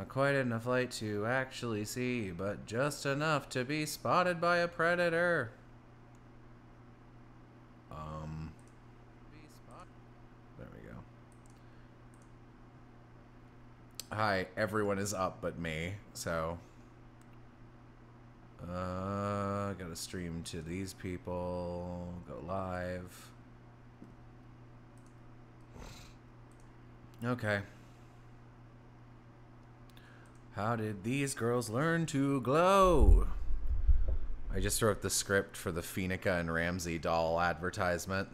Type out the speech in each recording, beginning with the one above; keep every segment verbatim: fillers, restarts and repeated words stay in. Not quite enough light to actually see, but just enough to be spotted by a predator. Um. There we go. Hi, everyone is up but me, so. Uh, gotta stream to these people. Go live. Okay. How did these girls learn to glow? I just wrote the script for the Fenica and Ramsey doll advertisement.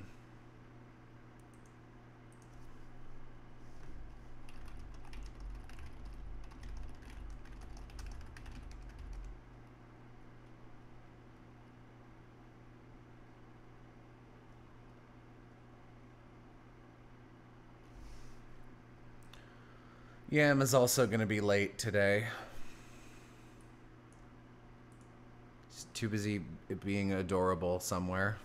Yam is also going to be late today. Just too busy being adorable somewhere.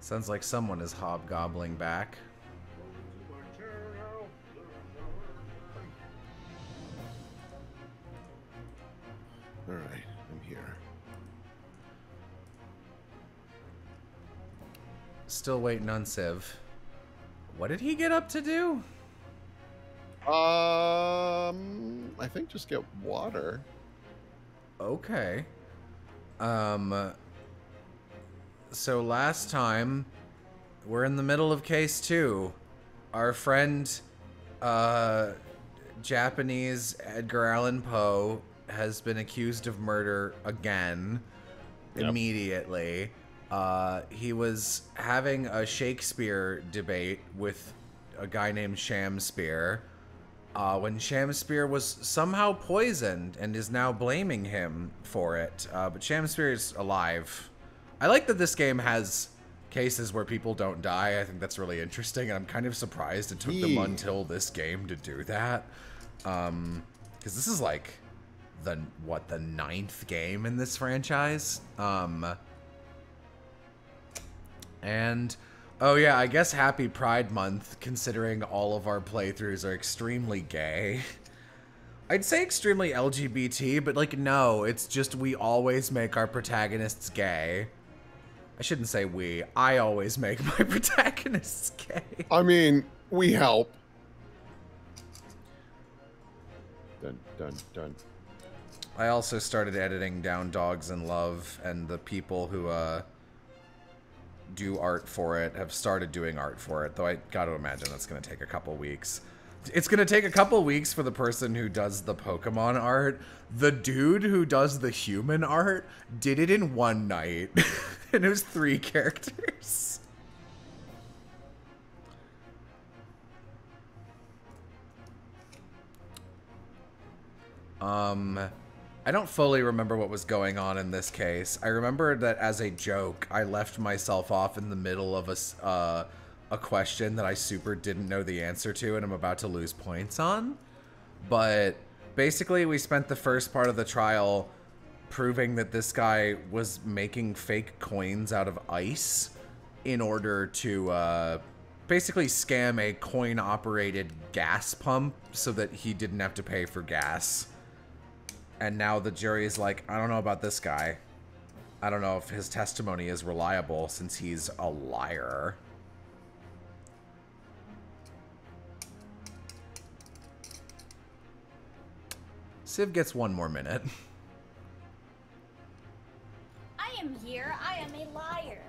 Sounds like someone is hobgobbling back. All right, I'm here. Still waiting on Civ. What did he get up to do? Um, I think just get water. Okay. Um. So last time, we're in the middle of case two. Our friend, uh, Japanese Edgar Allan Poe has been accused of murder again, yep. Immediately. Uh, he was having a Shakespeare debate with a guy named Shamspeare, uh, when Shamspeare was somehow poisoned and is now blaming him for it. Uh, but Shamspeare is alive. I like that this game has cases where people don't die. I think that's really interesting, and I'm kind of surprised it took Eee. them until this game to do that. Um, because this is like the what the ninth game in this franchise. Um, and oh yeah, I guess Happy Pride Month. Considering all of our playthroughs are extremely gay. I'd say extremely L G B T, but like no, it's just we always make our protagonists gay. I shouldn't say we. I always make my protagonists gay. I mean, we help. Dun, dun, dun. I also started editing down Dogs in Love, and the people who uh, do art for it have started doing art for it, though I gotta imagine that's gonna take a couple weeks. It's gonna take a couple weeks for the person who does the Pokemon art. The dude who does the human art did it in one night. And it was three characters. Um, I don't fully remember what was going on in this case. I remember that as a joke, I left myself off in the middle of a, uh, a question that I super didn't know the answer to and I'm about to lose points on. But basically, we spent the first part of the trial proving that this guy was making fake coins out of ice in order to uh, basically scam a coin-operated gas pump so that he didn't have to pay for gas. And now the jury's like, I don't know about this guy. I don't know if his testimony is reliable since he's a liar. Civ gets one more minute. I am here. I am a liar.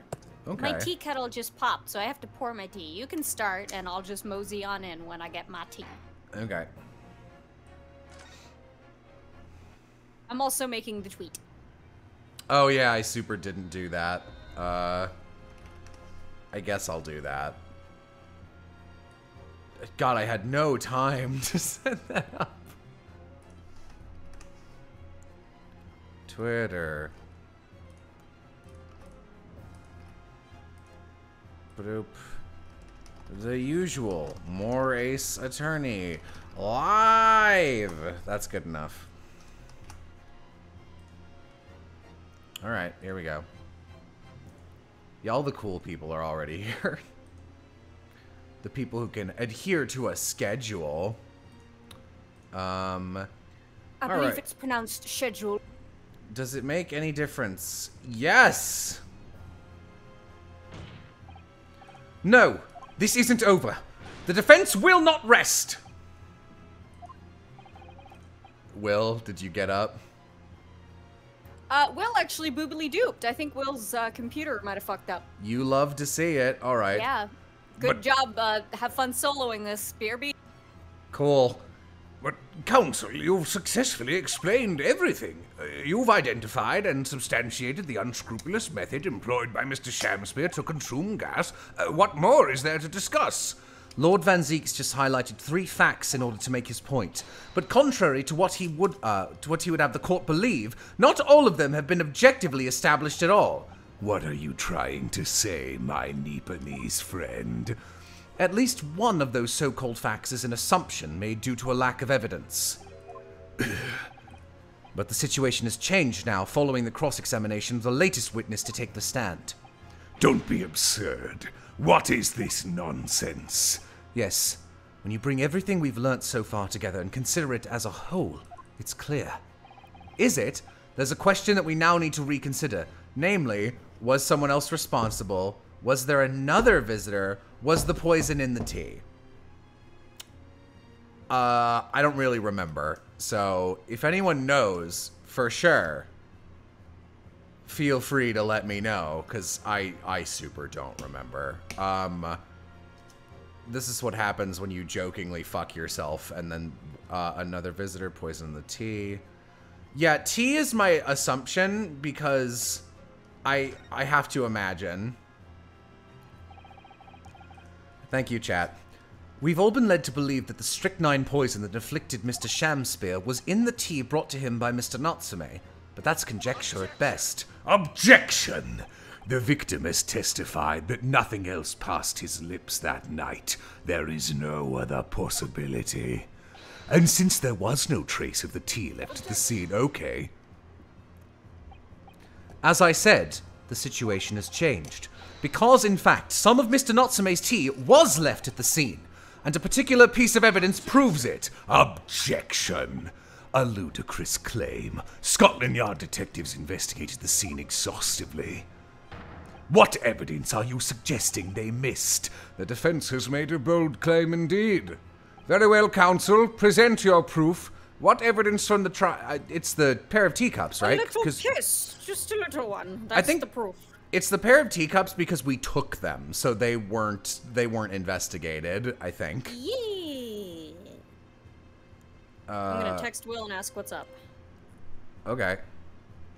Okay. My tea kettle just popped, so I have to pour my tea. You can start, and I'll just mosey on in when I get my tea. Okay. I'm also making the tweet. Oh, yeah, I super didn't do that. Uh, I guess I'll do that. God, I had no time to set that up. Twitter. Boop. The usual. More Ace Attorney. Live! That's good enough. Alright, here we go. Y'all, the cool people are already here. The people who can adhere to a schedule. Um, I believe right. It's pronounced schedule. Does it make any difference? Yes! No! This isn't over! The defense will not rest! Will, did you get up? Uh, Will actually boobily duped. I think Will's uh, computer might have fucked up. You love to see it. All right. Yeah. Good but, job. Uh, have fun soloing this, B R B. Cool. But, Counsel, you've successfully explained everything. Uh, you've identified and substantiated the unscrupulous method employed by Mister Shamspeare to consume gas. Uh, what more is there to discuss? Lord Van Zieks just highlighted three facts in order to make his point, but contrary to what he would uh, to what he would have the court believe, not all of them have been objectively established at all. What are you trying to say, my Nipponese friend? At least one of those so-called facts is an assumption made due to a lack of evidence. But the situation has changed now following the cross-examination of the latest witness to take the stand. Don't be absurd. What is this nonsense? Yes. When you bring everything we've learnt so far together and consider it as a whole, it's clear. Is it? There's a question that we now need to reconsider. Namely, was someone else responsible? Was there another visitor? Was the poison in the tea? Uh, I don't really remember. So, if anyone knows for sure, feel free to let me know, because I, I super don't remember. Um, this is what happens when you jokingly fuck yourself, and then uh, another visitor poisoned the tea. Yeah, tea is my assumption, because I, I have to imagine. Thank you, chat. We've all been led to believe that the strychnine poison that afflicted Mister Shamspeare was in the tea brought to him by Mister Natsume. But that's conjecture at best. Objection! The victim has testified that nothing else passed his lips that night. There is no other possibility. And since there was no trace of the tea left at the scene, okay. As I said, the situation has changed. Because, in fact, some of Mister Natsume's tea was left at the scene, and a particular piece of evidence proves it. Objection! A ludicrous claim. Scotland Yard detectives investigated the scene exhaustively. What evidence are you suggesting they missed? The defense has made a bold claim indeed. Very well, counsel. Present your proof. What evidence from the trial? Uh, it's the pair of teacups, right? A little kiss. Just a little one. That's I think the proof. It's the pair of teacups because we took them, so they weren't, they weren't investigated, I think. Yee. I'm gonna text Will and ask what's up. Okay.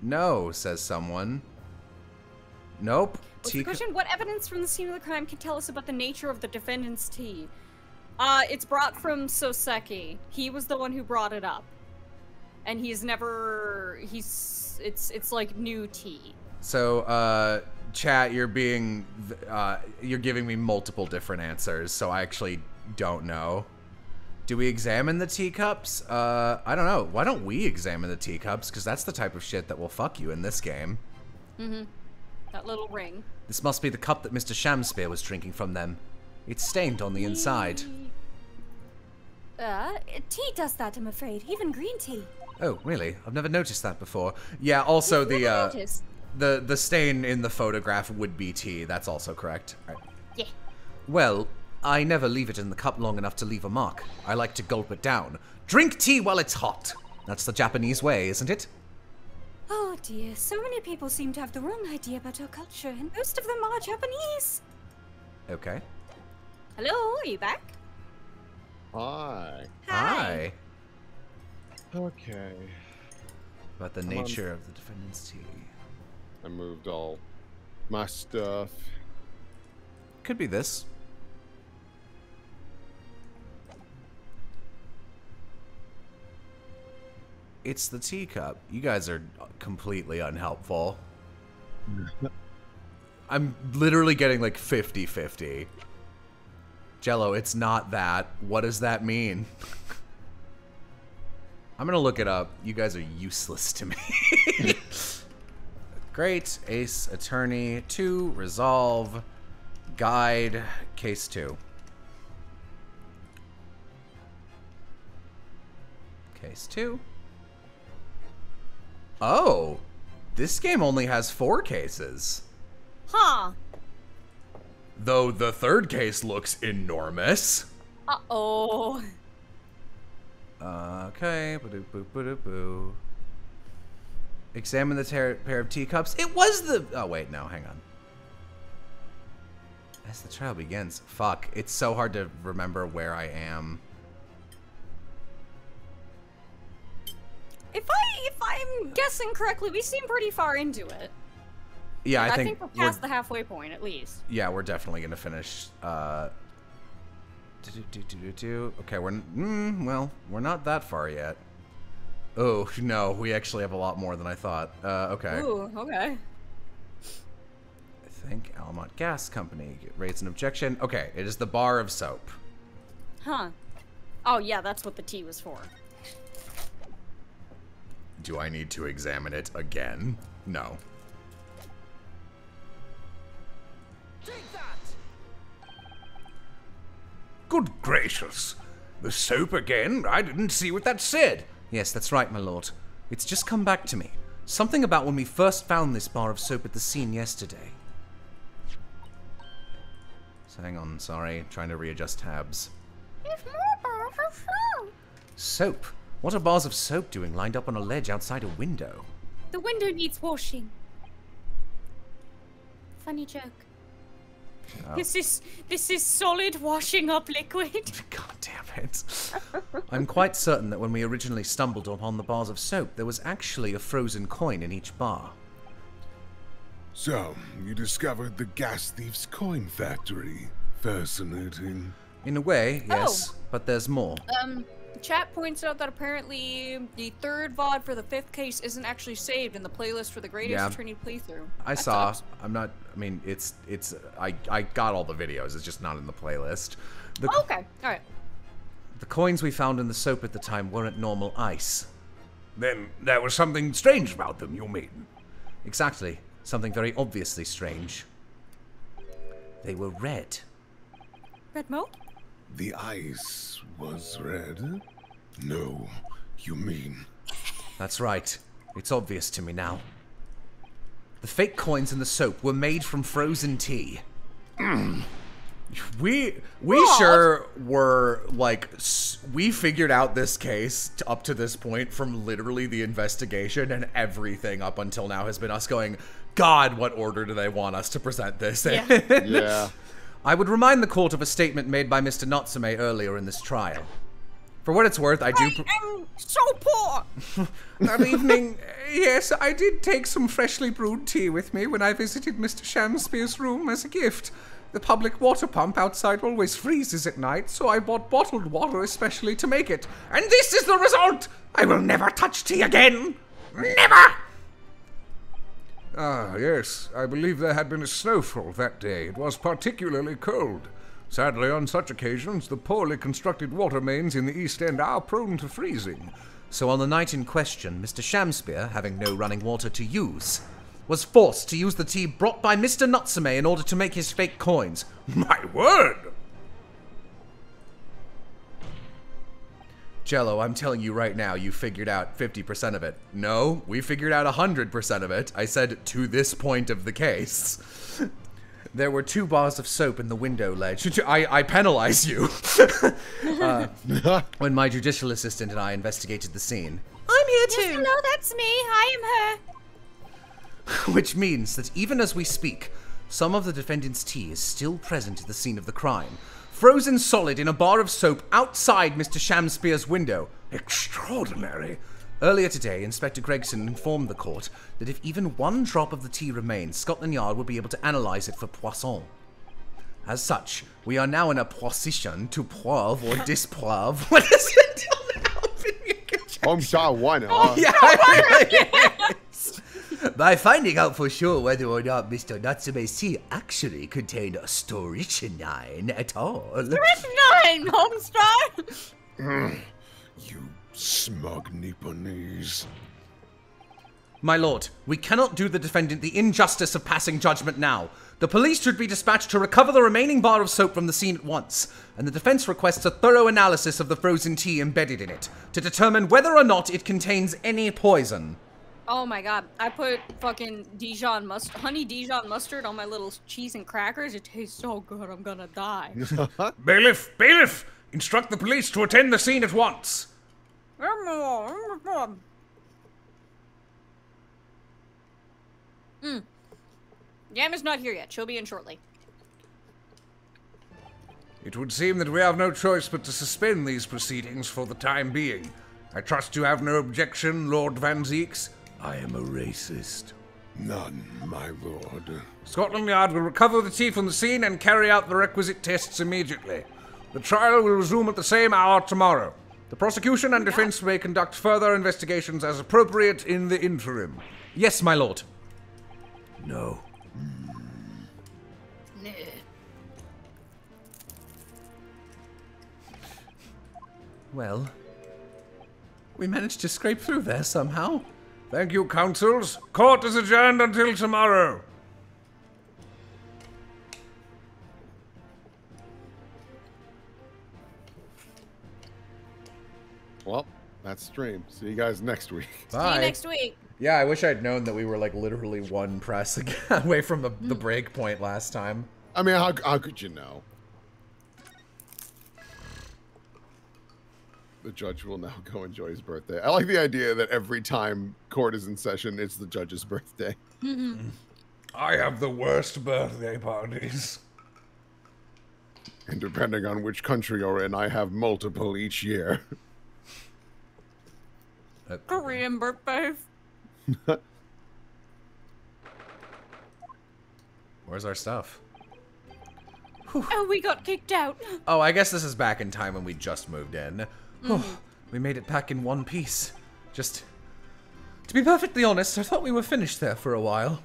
No, says someone. Nope. What's the question? What evidence from the scene of the crime can tell us about the nature of the defendant's tea? Uh, it's brought from Sōseki. He was the one who brought it up. And he's never... He's... It's, it's like new tea. So, uh, chat, you're being... Uh, you're giving me multiple different answers, so I actually don't know. Do we examine the teacups? Uh, I don't know. Why don't we examine the teacups? Because that's the type of shit that will fuck you in this game. Mm-hmm. That little ring. This must be the cup that Mister Shamspeare was drinking from them. It's stained on the inside. Uh, tea does that, I'm afraid. Even green tea. Oh, really? I've never noticed that before. Yeah, also the, uh, the, the stain in the photograph would be tea. That's also correct. All right. Yeah. Well... I never leave it in the cup long enough to leave a mark. I like to gulp it down. Drink tea while it's hot! That's the Japanese way, isn't it? Oh dear, so many people seem to have the wrong idea about our culture, and most of them are Japanese! Okay. Hello, are you back? Hi. Hi. Hi. Okay. About the Come nature on. of the defendant's tea. I moved all my stuff. Could be this. It's the teacup. You guys are completely unhelpful. I'm literally getting like fifty fifty. Jello, it's not that. What does that mean? I'm gonna look it up. You guys are useless to me. Great. Ace Attorney two. Resolve. Guide. Case two. Case two. Oh. This game only has four cases. Huh. Though the third case looks enormous. Uh-oh. Uh, okay. Ba-doo, boo, ba-doo, boo. Examine the pair of teacups. It was the... Oh, wait. No, hang on. As the trial begins. Fuck. It's so hard to remember where I am. If, I, if I'm guessing correctly, we seem pretty far into it. Yeah, I think, I think we're past we're, the halfway point, at least. Yeah, we're definitely going to finish. Uh, do, do, do, do, do. Okay, we're... Mm, well, we're not that far yet. Oh, no, we actually have a lot more than I thought. Uh, okay. Ooh, okay. I think Altamont Gas Company raised an objection. Okay, it is the bar of soap. Huh. Oh, yeah, that's what the tea was for. Do I need to examine it again? No. Take that! Good gracious. The soap again? I didn't see what that said. Yes, that's right, my lord. It's just come back to me. Something about when we first found this bar of soap at the scene yesterday. So hang on, sorry. Trying to readjust tabs. There's more bars of soap. Soap? What are bars of soap doing lined up on a ledge outside a window? The window needs washing. Funny joke. Oh. This is this is solid washing up liquid. God damn it. I'm quite certain that when we originally stumbled upon the bars of soap, there was actually a frozen coin in each bar. So, you discovered the gas thief's coin factory. Fascinating. In a way, yes, oh. But there's more. Um. Chat points out that apparently the third V O D for the fifth case isn't actually saved in the playlist for the Great Exhibition Attorney playthrough. I That's saw. Awesome. I'm not. I mean, it's it's. I I got all the videos. It's just not in the playlist. The, oh, okay. All right. The coins we found in the soap at the time weren't normal ice. Then there was something strange about them, you mean? Exactly. Something very obviously strange. They were red. Red mold? The ice was red? No, you mean... That's right. It's obvious to me now. The fake coins in the soap were made from frozen tea. Mm. We we what? sure were, like, we figured out this case to, up to this point from literally the investigation, and everything up until now has been us going, God, what order do they want us to present this in? Yeah. Yeah. I would remind the court of a statement made by Mister Natsume earlier in this trial. For what it's worth, I do- I am so poor! That evening, yes, I did take some freshly brewed tea with me when I visited Mister Shamspeare's room as a gift. The public water pump outside always freezes at night, so I bought bottled water especially to make it. And this is the result! I will never touch tea again! Never! Ah, yes. I believe there had been a snowfall that day. It was particularly cold. Sadly, on such occasions, the poorly constructed water mains in the East End are prone to freezing. So on the night in question, Mister Shamspeare, having no running water to use, was forced to use the tea brought by Mister Natsume in order to make his fake coins. My word! Jello, I'm telling you right now, you figured out fifty percent of it. No, we figured out one hundred percent of it. I said to this point of the case. There were two bars of soap in the window ledge. I, I penalize you. uh, when my judicial assistant and I investigated the scene. I'm here too. Yes, hello, that's me. I am her. Which means that even as we speak, some of the defendant's tea is still present at the scene of the crime. Frozen solid in a bar of soap outside Mister Shamspeare's window. Extraordinary. Earlier today, Inspector Gregson informed the court that if even one drop of the tea remained, Scotland Yard would be able to analyze it for poisson. As such, we are now in a position to prove or disprove. What is it? Home shot one. Yeah. By finding out for sure whether or not Mister Natsume C actually contained a storichinine at all. Storichinine, Homestar! Mm, you smug Nipponese. My lord, we cannot do the defendant the injustice of passing judgment now. The police should be dispatched to recover the remaining bar of soap from the scene at once, and the defense requests a thorough analysis of the frozen tea embedded in it, to determine whether or not it contains any poison. Oh my god, I put fucking Dijon mustard, honey Dijon mustard on my little cheese and crackers. It tastes so good, I'm gonna die. Bailiff, bailiff! Instruct the police to attend the scene at once! Mm. Yam is not here yet. She'll be in shortly. It would seem that we have no choice but to suspend these proceedings for the time being. I trust you have no objection, Lord Van Zieks? I am a racist. None, my lord. Scotland Yard will recover the tea from the scene and carry out the requisite tests immediately. The trial will resume at the same hour tomorrow. The prosecution and defense may conduct further investigations as appropriate in the interim. Yes, my lord. No. Mm. Well, we managed to scrape through there somehow. Thank you, counsels. Court is adjourned until tomorrow. Well, that's stream. See you guys next week. Bye. See you next week. Yeah, I wish I'd known that we were like literally one press away from the, the break point last time. I mean, how, how could you know? The judge will now go enjoy his birthday. I like the idea that every time court is in session, it's the judge's birthday. Mm-hmm. I have the worst birthday parties. And depending on which country you're in, I have multiple each year. Korean birthdays. Where's our stuff? Whew. Oh, we got kicked out. Oh, I guess this is back in time when we just moved in. Mm-hmm. Oh, we made it back in one piece. Just to be perfectly honest, I thought we were finished there for a while.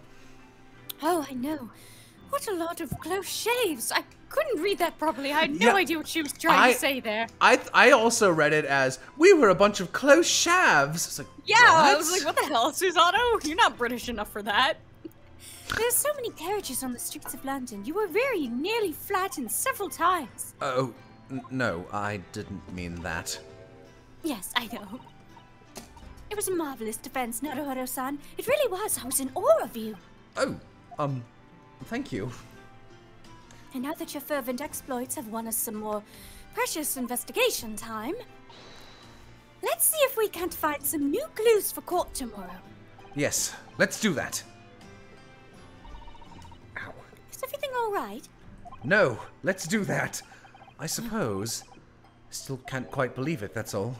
Oh, I know. What a lot of close shaves. I couldn't read that properly. I had no yeah, idea what she was trying I, to say there. I I also read it as, we were a bunch of close shaves. It's like, yeah, what? I was like, what the hell, Susato? You're not British enough for that. There's so many carriages on the streets of London. You were very nearly flattened several times. Oh, no, I didn't mean that. Yes, I know. It was a marvelous defense, Naruhodo-san. It really was. I was in awe of you. Oh, um... thank you. And now that your fervent exploits have won us some more precious investigation time, let's see if we can't find some new clues for court tomorrow. Yes, let's do that. Ow. Is everything all right? No, let's do that. I suppose. Still can't quite believe it, that's all.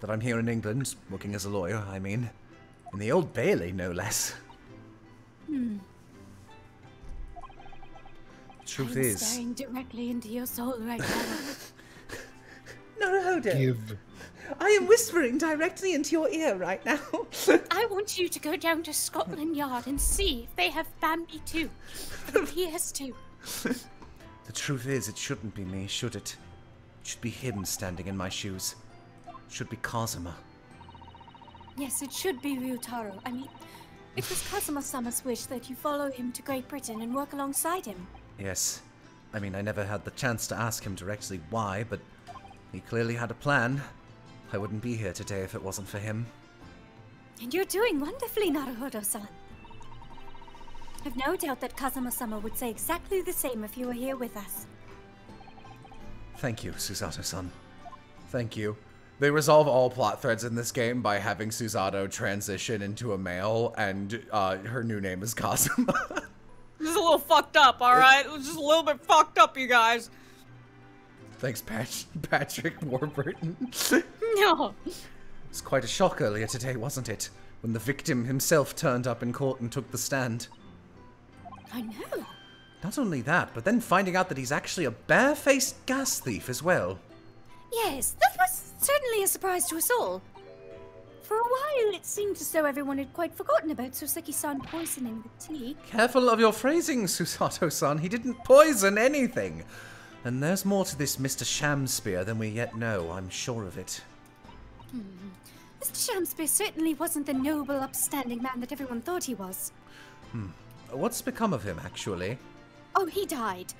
That I'm here in England, working as a lawyer, I mean. In the Old Bailey, no less. Hmm. Truth I'm is, staring directly into your soul right now. Naruhodo, Give. I am whispering directly into your ear right now. I want you to go down to Scotland Yard and see if they have family too. And he has too. The truth is, it shouldn't be me, should it? It should be him standing in my shoes. It should be Kazuma. Yes, it should be Ryutaro. I mean, it was Kazuma-sama's wish that you follow him to Great Britain and work alongside him. Yes. I mean, I never had the chance to ask him directly why, but he clearly had a plan. I wouldn't be here today if it wasn't for him. And you're doing wonderfully, Naruhodo-san. I've no doubt that Kazuma-sama would say exactly the same if you were here with us. Thank you, Susato-san. Thank you. They resolve all plot threads in this game by having Susato transition into a male, and uh, her new name is Kazuma. This is a little fucked up, alright? It was just a little bit fucked up, you guys. Thanks, Pat Patrick Warburton. No. It was quite a shock earlier today, wasn't it? When the victim himself turned up in court and took the stand. I know. Not only that, but then finding out that he's actually a barefaced gas thief as well. Yes, that was certainly a surprise to us all. For a while, it seemed as though everyone had quite forgotten about Sōseki-san poisoning the tea. Careful of your phrasing, Susato-san. He didn't poison anything. And there's more to this Mister Shamspeare than we yet know. I'm sure of it. Hmm. Mister Shamspeare certainly wasn't the noble, upstanding man that everyone thought he was. Hmm. What's become of him, actually? Oh, he died.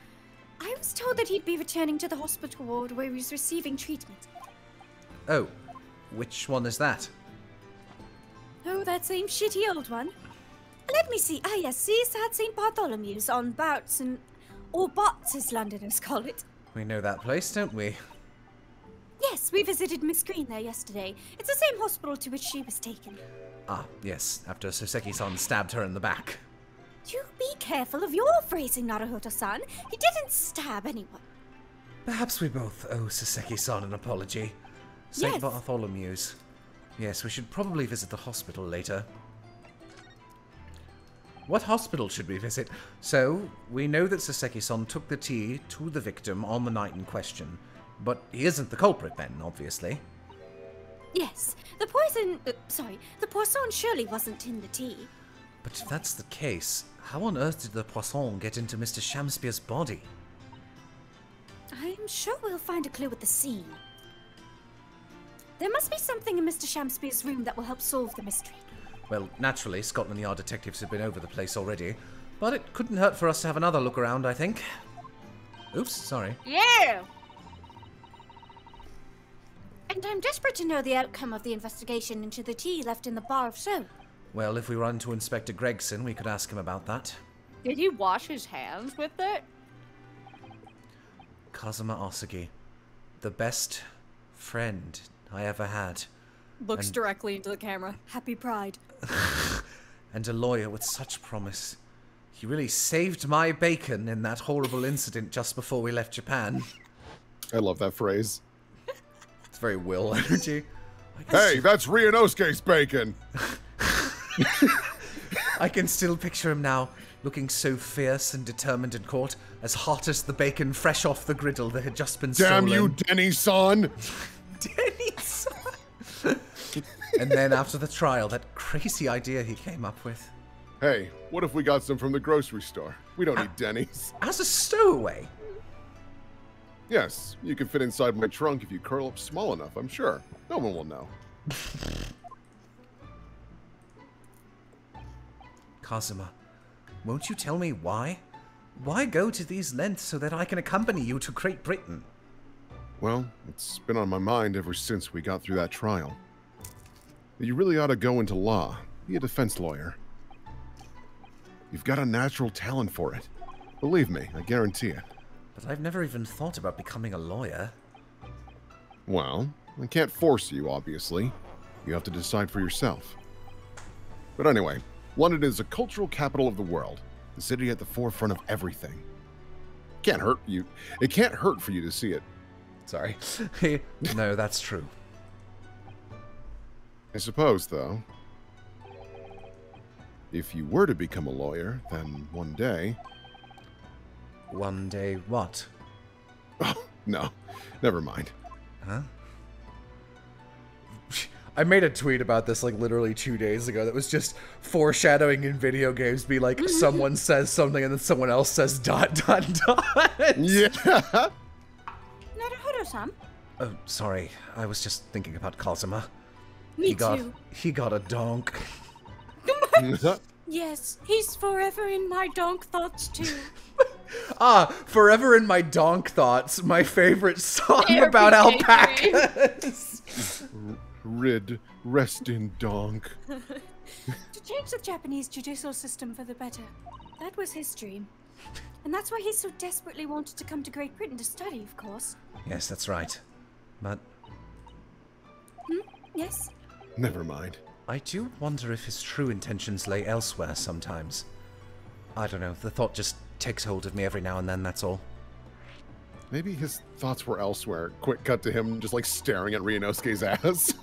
I was told that he'd be returning to the hospital ward where he was receiving treatment. Oh, which one is that? Oh, that same shitty old one. Let me see. Ah, yes, sees at Saint Bartholomew's on Bouts and... or Bots, as Londoners call it. We know that place, don't we? Yes, we visited Miss Green there yesterday. It's the same hospital to which she was taken. Ah, yes, after Sōseki-san stabbed her in the back. You be careful of your phrasing, Naruhodo-san. He didn't stab anyone. Perhaps we both owe Sōseki-san an apology. Saint Yes. Bartholomew's. Yes, we should probably visit the hospital later. What hospital should we visit? So, we know that Sōseki-san took the tea to the victim on the night in question. But he isn't the culprit then, obviously. Yes, the poison... Uh, sorry, the poison surely wasn't in the tea. But if that's the case, how on earth did the poison get into Mister Shamspeare's body? I'm sure we'll find a clue at the scene. There must be something in Mister Shamspeare's room that will help solve the mystery. Well, naturally, Scotland Yard detectives have been over the place already, but it couldn't hurt for us to have another look around, I think. Oops, sorry. Yeah! And I'm desperate to know the outcome of the investigation into the tea left in the bar of soap. Well, if we run to Inspector Gregson, we could ask him about that. Did he wash his hands with it? Kazuma Asogi, the best friend I ever had. Looks and... directly into the camera. Happy pride. And a lawyer with such promise. He really saved my bacon in that horrible incident just before we left Japan. I love that phrase. It's very Will energy. Hey, that's Ryunosuke's bacon! I can still picture him now, looking so fierce and determined in court, as hot as the bacon fresh off the griddle that had just been stolen. Damn you, Denny-san! Denny-san! And then after the trial, that crazy idea he came up with. Hey, what if we got some from the grocery store? We don't a need Denny's. As a stowaway? Yes, you can fit inside my trunk if you curl up small enough, I'm sure. No one will know. Kazuma, won't you tell me why? Why go to these lengths so that I can accompany you to Great Britain? Well, it's been on my mind ever since we got through that trial. You really ought to go into law, be a defense lawyer. You've got a natural talent for it. Believe me, I guarantee it. But I've never even thought about becoming a lawyer. Well, I can't force you, obviously. You have to decide for yourself. But anyway, London is a cultural capital of the world, the city at the forefront of everything. Can't hurt you. It can't hurt for you to see it. Sorry. No, that's true. I suppose, though, if you were to become a lawyer, then one day... One day what? Oh, no. Never mind. Huh? I made a tweet about this like literally two days ago that was just foreshadowing in video games, be like someone says something and then someone else says dot dot dot. Yeah. Naruhodo-san. Oh, sorry. I was just thinking about Kazuma. Me he too. Got, he got a donk. Yes, he's forever in my donk thoughts too. Ah, forever in my donk thoughts. My favorite song Airbnb. About alpacas. Rid, rest in donk. To change the Japanese judicial system for the better. That was his dream. And that's why he so desperately wanted to come to Great Britain to study, of course. Yes, that's right. But... Hmm? Yes? Never mind. I do wonder if his true intentions lay elsewhere sometimes. I don't know, the thought just takes hold of me every now and then, that's all. Maybe his thoughts were elsewhere. Quick cut to him just like staring at Ryunosuke's ass.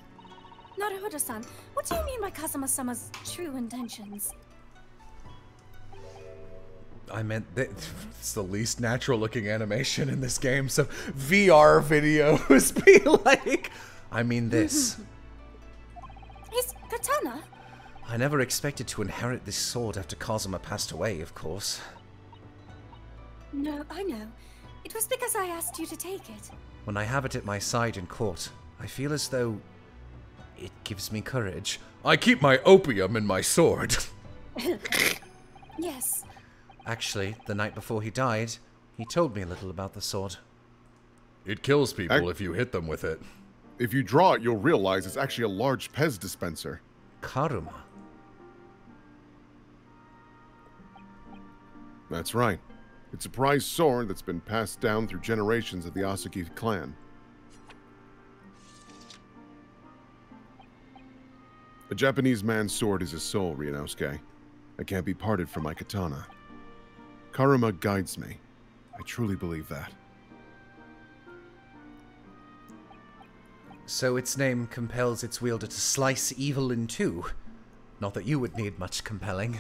Naruhodo-san, what do you mean by Kazuma-sama's true intentions? I meant that it's the least natural looking animation in this game, so V R videos be like, I mean this. His Katana? I never expected to inherit this sword after Kazuma passed away, of course. No, I know. It was because I asked you to take it. When I have it at my side in court, I feel as though it gives me courage. I keep my opium in my sword. Yes. Actually, the night before he died, he told me a little about the sword. It kills people I if you hit them with it. If you draw it, you'll realize it's actually a large Pez dispenser. Karuma. That's right. It's a prized sword that's been passed down through generations of the Asogi clan. A Japanese man's sword is his soul, Ryunosuke. I can't be parted from my katana. Karuma guides me. I truly believe that. So its name compels its wielder to slice evil in two. Not that you would need much compelling.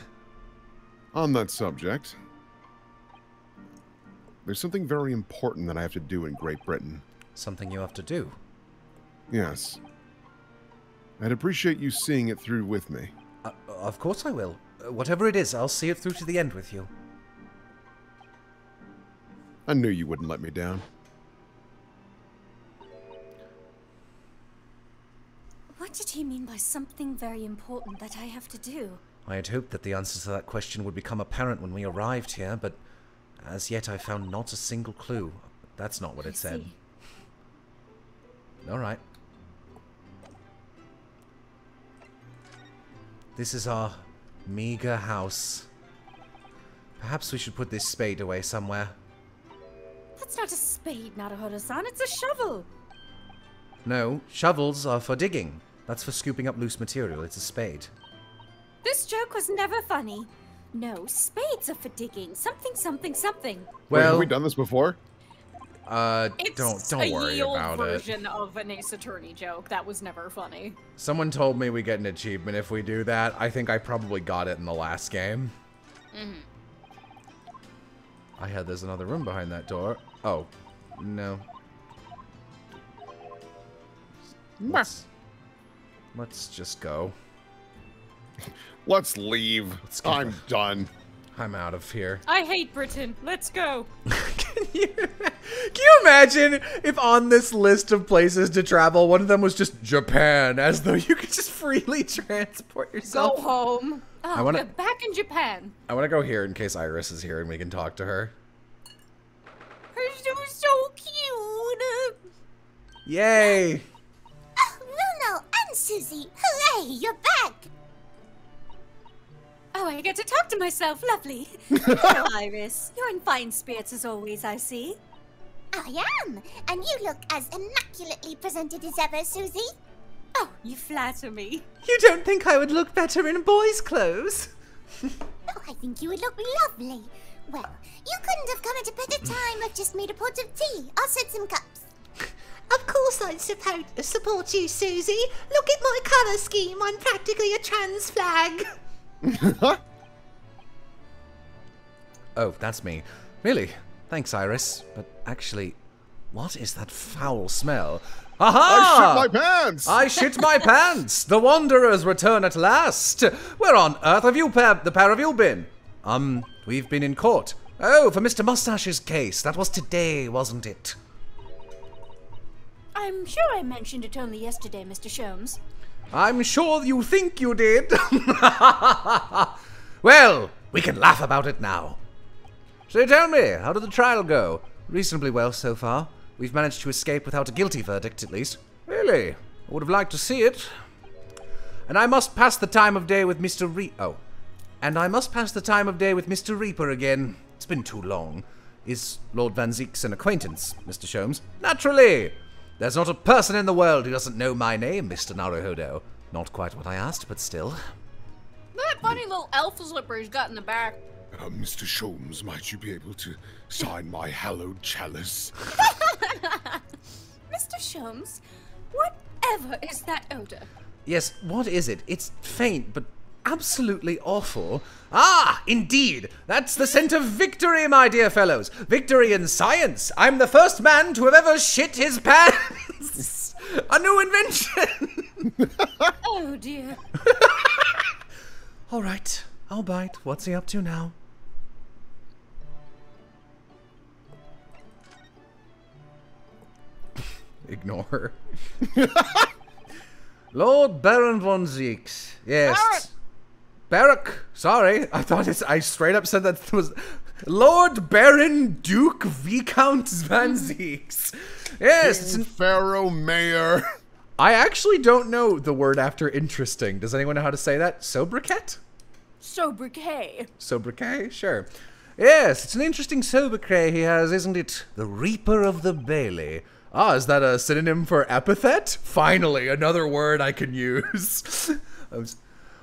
On that subject, there's something very important that I have to do in Great Britain. Something you have to do? Yes. I'd appreciate you seeing it through with me. Uh, of course I will. Whatever it is, I'll see it through to the end with you. I knew you wouldn't let me down. What did he mean by something very important that I have to do? I had hoped that the answers to that question would become apparent when we arrived here, but as yet I found not a single clue. That's not what it said. Alright. This is our meager house. Perhaps we should put this spade away somewhere. That's not a spade, Naruhodo-san. It's a shovel! No, shovels are for digging. That's for scooping up loose material. It's a spade. This joke was never funny. No, spades are for digging. Something, something, something. Well, wait, have we done this before? Uh, it's don't don't worry about it. It's a version of an Ace Attorney joke. That was never funny. Someone told me we get an achievement if we do that. I think I probably got it in the last game. Mm-hmm. I had there's another room behind that door. Oh, no. Let's, let's just go. Let's leave. Let's I'm it. done. I'm out of here. I hate Britain. Let's go. can, you, can you imagine if on this list of places to travel, one of them was just Japan, as though you could just freely transport yourself? Go home. Oh, I wanna, we're back in Japan. I want to go here in case Iris is here and we can talk to her. Her so, so cute. Yay. Susie, hooray, you're back! Oh, I get to talk to myself, lovely. Hello, Iris. You're in fine spirits as always, I see. I am, and you look as immaculately presented as ever, Susie. Oh, you flatter me. You don't think I would look better in boys' clothes? Oh, I think you would look lovely. Well, you couldn't have come at a better time. I've just made a pot of tea. I'll set some cups. Of course I'd support, support you, Susie. Look at my colour scheme. I'm practically a trans flag. Oh, that's me. Really? Thanks, Iris. But actually, what is that foul smell? Aha! I shit my pants! I shit my pants! The Wanderers return at last! Where on earth have you pair, the pair of you been? Um, we've been in court. Oh, for Mister Mustache's case. That was today, wasn't it? I'm sure I mentioned it only yesterday, Mister Sholmes. I'm sure you think you did. Well, we can laugh about it now. So tell me, how did the trial go? Reasonably well so far. We've managed to escape without a guilty verdict, at least. Really? I would have liked to see it. And I must pass the time of day with Mister Re- Oh. And I must pass the time of day with Mister Reaper again. It's been too long. Is Lord Van Zieks an acquaintance, Mister Sholmes? Naturally! There's not a person in the world who doesn't know my name, Mister Naruhodo. Not quite what I asked, but still. That funny little elf slipper he's got in the back. Uh, Mister Sholmes, might you be able to sign my hallowed chalice? Mister Sholmes, whatever is that odor? Yes, what is it? It's faint, but absolutely awful. Ah, indeed! That's the scent of victory, my dear fellows! Victory in science! I'm the first man to have ever shit his pants! A new invention! Oh dear. All right, I'll bite. What's he up to now? Ignore her. Lord Baron von Zieks. Yes. Barok. Sorry, I thought it's, I straight up said that it was Lord Baron Duke Viscount van Zieks. Yes. King, Pharaoh Mayor. I actually don't know the word after interesting. Does anyone know how to say that? Sobriquet? Sobriquet. Sobriquet? Sure. Yes, it's an interesting sobriquet he has, isn't it? The Reaper of the Bailey. Ah, is that a synonym for epithet? Finally, another word I can use.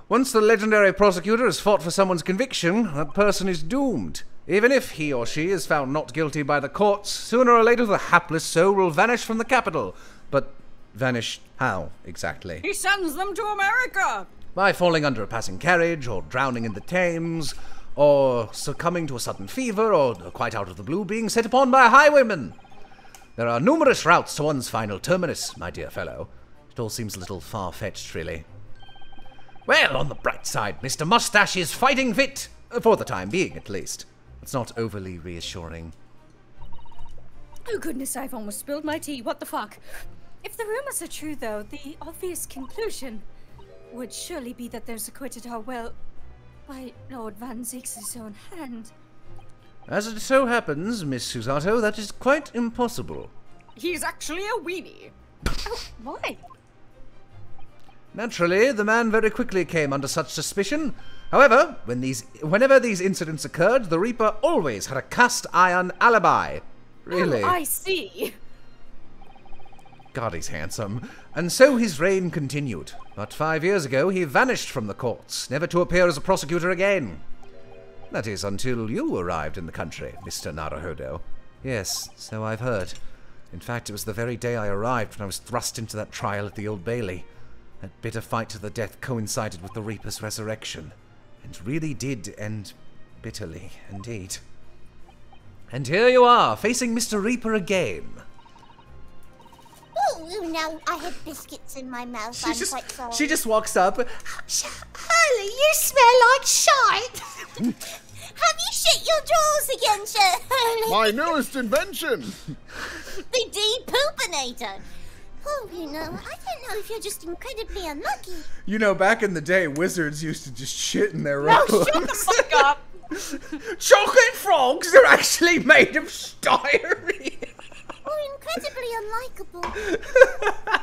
Once the legendary prosecutor has fought for someone's conviction, that person is doomed. Even if he or she is found not guilty by the courts, sooner or later the hapless soul will vanish from the capital. But... vanish how, exactly? He sends them to America! By falling under a passing carriage, or drowning in the Thames, or succumbing to a sudden fever, or quite out of the blue being set upon by a highwayman. There are numerous routes to one's final terminus, my dear fellow. It all seems a little far-fetched, really. Well, on the bright side, Mister Mustache is fighting fit! For the time being, at least. It's not overly reassuring. Oh goodness, I've almost spilled my tea, what the fuck? If the rumors are true, though, the obvious conclusion would surely be that those acquitted are, well, by Lord Van Zieks' own hand. As it so happens, Miss Susato, that is quite impossible. He's actually a weenie. Oh, why? Naturally, the man very quickly came under such suspicion. However, when these, whenever these incidents occurred, the Reaper always had a cast-iron alibi. Really? Oh, I see. God, he's handsome. And so his reign continued. But five years ago, he vanished from the courts, never to appear as a prosecutor again. That is, until you arrived in the country, Mister Naruhodo. Yes, so I've heard. In fact, it was the very day I arrived when I was thrust into that trial at the Old Bailey. That bitter fight to the death coincided with the Reaper's resurrection, and really did end bitterly, indeed. And here you are, facing Mister Reaper again. Oh, now I had biscuits in my mouth. She I'm just, quite sorry. She just walks up. Holly, you smell like shite. Have you shit your drawers again, Sir Hurley? My newest invention. The de-poopinator. Oh, you know, I don't know if you're just incredibly unlucky. You know, back in the day, wizards used to just shit in their robes. No, shut the fuck up. Chocolate frogs are actually made of styria. Incredibly unlikable.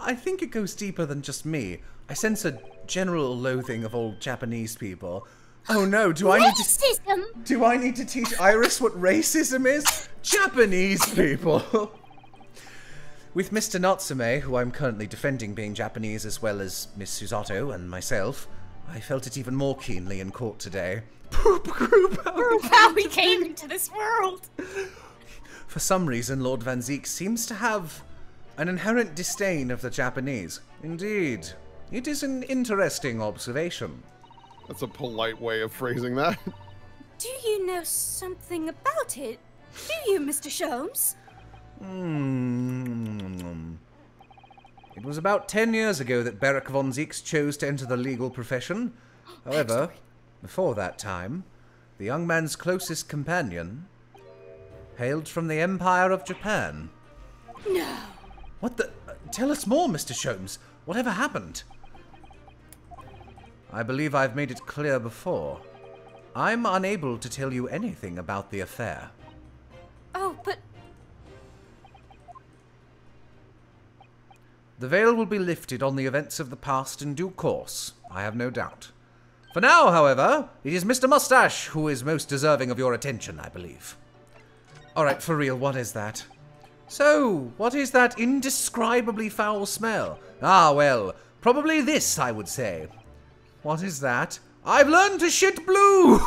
I think it goes deeper than just me. I sense a general loathing of old Japanese people. Oh no, do I need to- Racism! Do I need to teach Iris what racism is? Japanese people! With Mister Natsume, who I'm currently defending being Japanese, as well as Miss Susato and myself, I felt it even more keenly in court today. Poop group! How we came into this world! For some reason, Lord Van Zieks seems to have an inherent disdain of the Japanese. Indeed, it is an interesting observation. That's a polite way of phrasing that. Do you know something about it? Do you, Mister Sholmes? Mm-hmm. It was about ten years ago that Barok van Zieks chose to enter the legal profession. However, before that time, the young man's closest companion... hailed from the Empire of Japan. No. What the? Tell us more, Mister Sholmes. Whatever happened? I believe I've made it clear before. I'm unable to tell you anything about the affair. Oh, but... The veil will be lifted on the events of the past in due course, I have no doubt. For now, however, it is Mister Mustache who is most deserving of your attention, I believe. Alright, for real, what is that? So, what is that indescribably foul smell? Ah, well, probably this, I would say. What is that? I've learned to shit blue!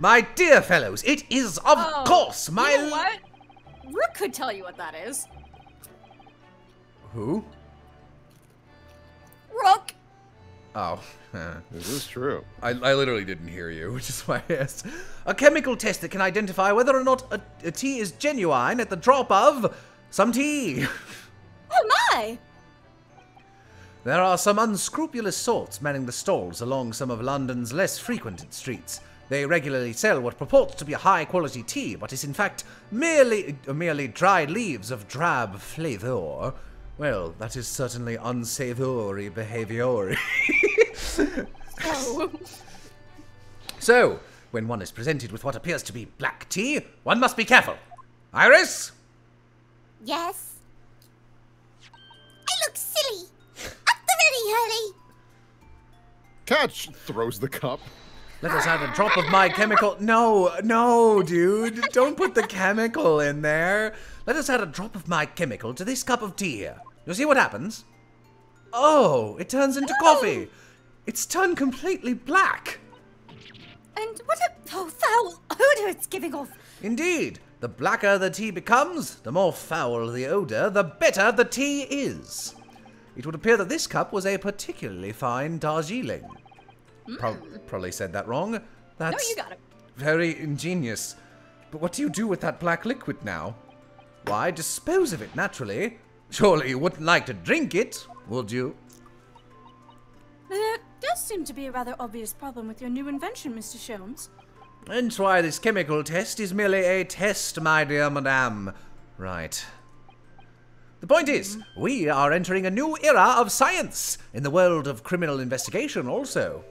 My dear fellows, it is, of oh, course, my... You know what? Rook could tell you what that is. Who? Rook! Oh. This is true. I, I literally didn't hear you, which is why I asked. A chemical test that can identify whether or not a, a tea is genuine at the drop of some tea. Oh my! There are some unscrupulous sorts manning the stalls along some of London's less frequented streets. They regularly sell what purports to be high-quality tea, but is in fact merely merely dried leaves of drab flavour. Well, that is certainly unsavoury behaviour. Oh. So, when one is presented with what appears to be black tea, one must be careful. Iris? Yes? I look silly. Up the very hurry. Catch! Throws the cup. Let us have a drop of my chemical. No, no, dude. Don't put the chemical in there. Let us add a drop of my chemical to this cup of tea. You'll see what happens. Oh, it turns into coffee. It's turned completely black. And what a oh, foul odor it's giving off. Indeed. The blacker the tea becomes, the more foul the odor, the better the tea is. It would appear that this cup was a particularly fine Darjeeling. Pro probably said that wrong. That's no, you got it. Very ingenious. But what do you do with that black liquid now? Why, dispose of it naturally. Surely you wouldn't like to drink it, would you? There does seem to be a rather obvious problem with your new invention, Mister Sholmes. Hence why this chemical test is merely a test, my dear madame. Right. The point is, we are entering a new era of science in the world of criminal investigation also.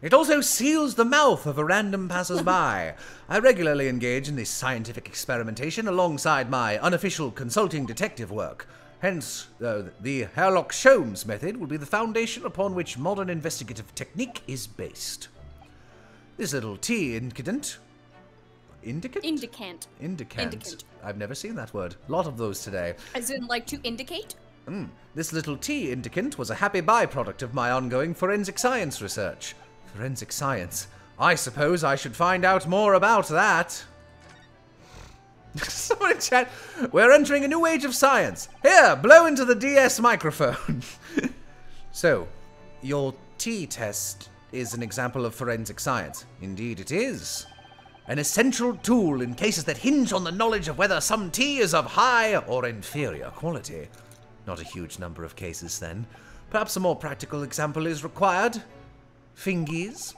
It also seals the mouth of a random passersby. I regularly engage in this scientific experimentation alongside my unofficial consulting detective work. Hence, uh, the Herlock Sholmes method will be the foundation upon which modern investigative technique is based. This little tea indicant. Indicant? Indicant. Indicant. Indicant. I've never seen that word. A lot of those today. As in, like, to indicate? Mm. This little tea indicant was a happy byproduct of my ongoing forensic science research. Forensic science. I suppose I should find out more about that. Someone in chat, we're entering a new age of science. Here, blow into the D S microphone. So, your tea test is an example of forensic science. Indeed it is. An essential tool in cases that hinge on the knowledge of whether some tea is of high or inferior quality. Not a huge number of cases, then. Perhaps a more practical example is required. Fingies.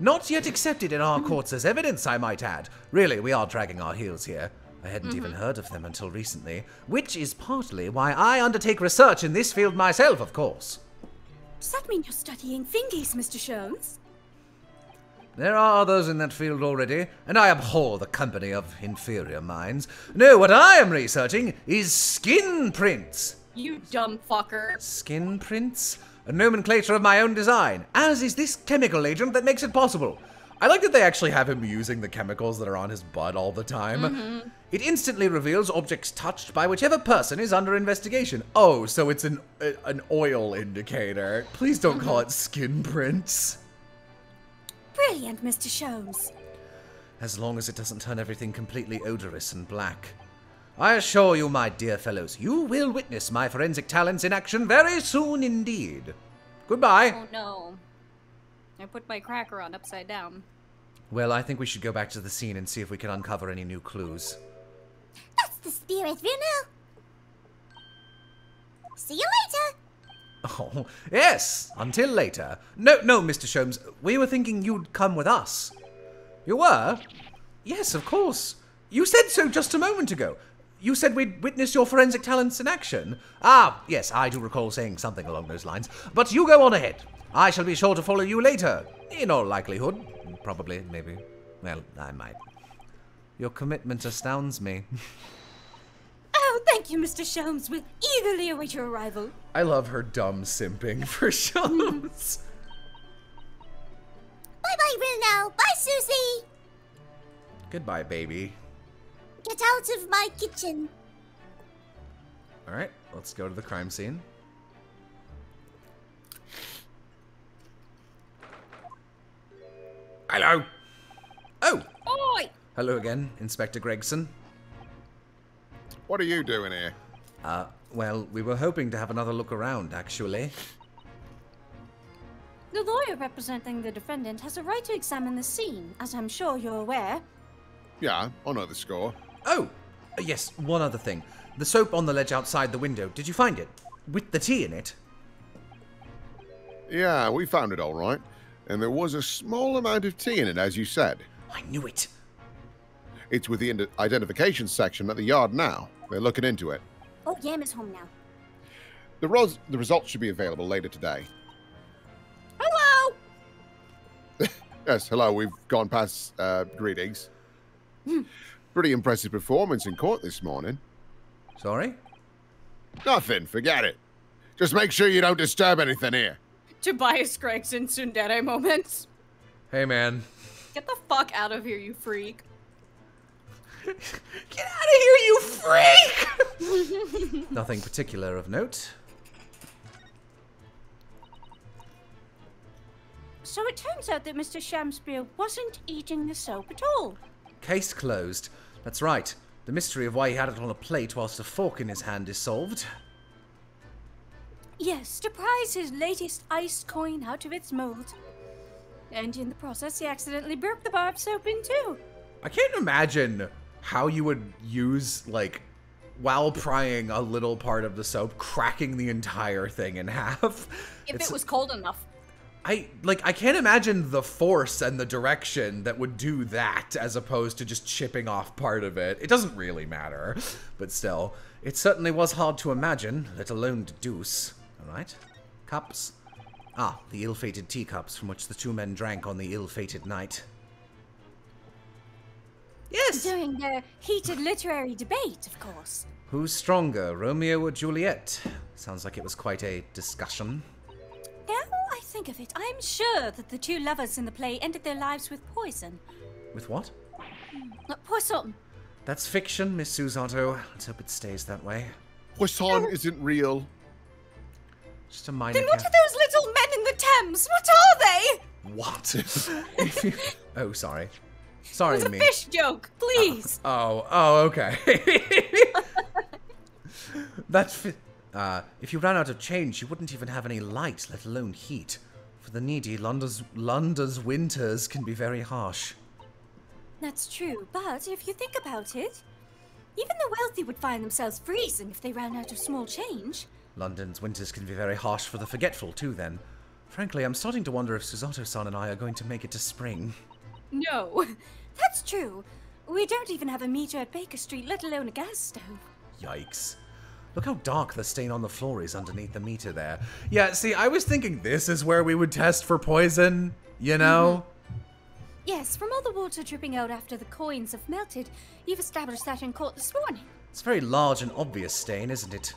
Not yet accepted in our courts as evidence, I might add. Really, we are dragging our heels here. I hadn't mm-hmm. even heard of them until recently, which is partly why I undertake research in this field myself, of course. Does that mean you're studying fingies, Mister Sholmes? There are others in that field already, and I abhor the company of inferior minds. No, what I am researching is skin prints. You dumb fucker. Skin prints? A nomenclature of my own design, as is this chemical agent that makes it possible. I like that they actually have him using the chemicals that are on his butt all the time. Mm-hmm. It instantly reveals objects touched by whichever person is under investigation. Oh, so it's an uh, an oil indicator. Please don't mm-hmm. call it skin prints. Brilliant, Mister Sholmes. As long as it doesn't turn everything completely odorous and black. I assure you, my dear fellows, you will witness my forensic talents in action very soon indeed. Goodbye. Oh, no. I put my cracker on upside down. Well, I think we should go back to the scene and see if we can uncover any new clues. That's the spirit, Bruno. See you later. Oh, yes, until later. No, no, Mister Sholmes, we were thinking you'd come with us. You were? Yes, of course. You said so just a moment ago. You said we'd witness your forensic talents in action. Ah, yes, I do recall saying something along those lines. But you go on ahead. I shall be sure to follow you later. In all likelihood. Probably, maybe. Well, I might. Your commitment astounds me. Oh, thank you, Mister Sholmes. We'll eagerly await your arrival. I love her dumb simping for Sholmes. Bye-bye, Bruno. Bye, Susie. Goodbye, baby. Get out of my kitchen. Alright, let's go to the crime scene. Hello! Oh! Oi! Hello again, Inspector Gregson. What are you doing here? Uh, well, we were hoping to have another look around, actually. The lawyer representing the defendant has a right to examine the scene, as I'm sure you're aware. Yeah, I know the score. Oh, Yes, one other thing. The soap on the ledge outside the window, did you find it? With the tea in it? Yeah, we found it all right. And there was a small amount of tea in it, as you said. I knew it. It's with the identification section at the yard now. They're looking into it. Oh, Yam is home now. The, ros the results should be available later today. Hello! Yes, hello. We've gone past uh, greetings. Mm. Pretty impressive performance in court this morning. Sorry? Nothing. Forget it. Just make sure you don't disturb anything here. Tobias Gregson tsundere moments. Hey, man. Get the fuck out of here, you freak. Get out of here, you freak! Nothing particular of note. So it turns out that Mister Shamspeare wasn't eating the soap at all. Case closed. That's right. The mystery of why he had it on a plate whilst a fork in his hand is solved. Yes, to prise his latest ice coin out of its mold. And in the process, he accidentally burped the bar of soap in two. I can't imagine how you would use, like, while prying a little part of the soap, cracking the entire thing in half. If it's, it was cold enough. I, like, I can't imagine the force and the direction that would do that as opposed to just chipping off part of it. It doesn't really matter, but still. It certainly was hard to imagine, let alone deduce. All right. Cups. Ah, the ill-fated teacups from which the two men drank on the ill-fated night. Yes! During the heated literary debate, of course. Who's stronger, Romeo or Juliet? Sounds like it was quite a discussion. Now I think of it, I'm sure that the two lovers in the play ended their lives with poison. With what? Uh, poison. That's fiction, Miss Susato. Let's hope it stays that way. Poison isn't real. Just a minor. Then what are those little men in the Thames? What are they? What? Oh, sorry. Sorry, me. It was a me. fish joke, please. Oh, oh, oh okay. That's fi uh, if you ran out of change, you wouldn't even have any light, let alone heat. For the needy, London's, London's winters can be very harsh. That's true, but if you think about it, even the wealthy would find themselves freezing if they ran out of small change. London's winters can be very harsh for the forgetful, too, then. Frankly, I'm starting to wonder if Susato-san and I are going to make it to spring. No, that's true. We don't even have a meter at Baker Street, let alone a gas stove. Yikes. Look how dark the stain on the floor is underneath the meter there. Yeah, see, I was thinking this is where we would test for poison, you know? Mm-hmm. Yes, from all the water dripping out after the coins have melted, you've established that in court this morning. It's a very large and obvious stain, isn't it?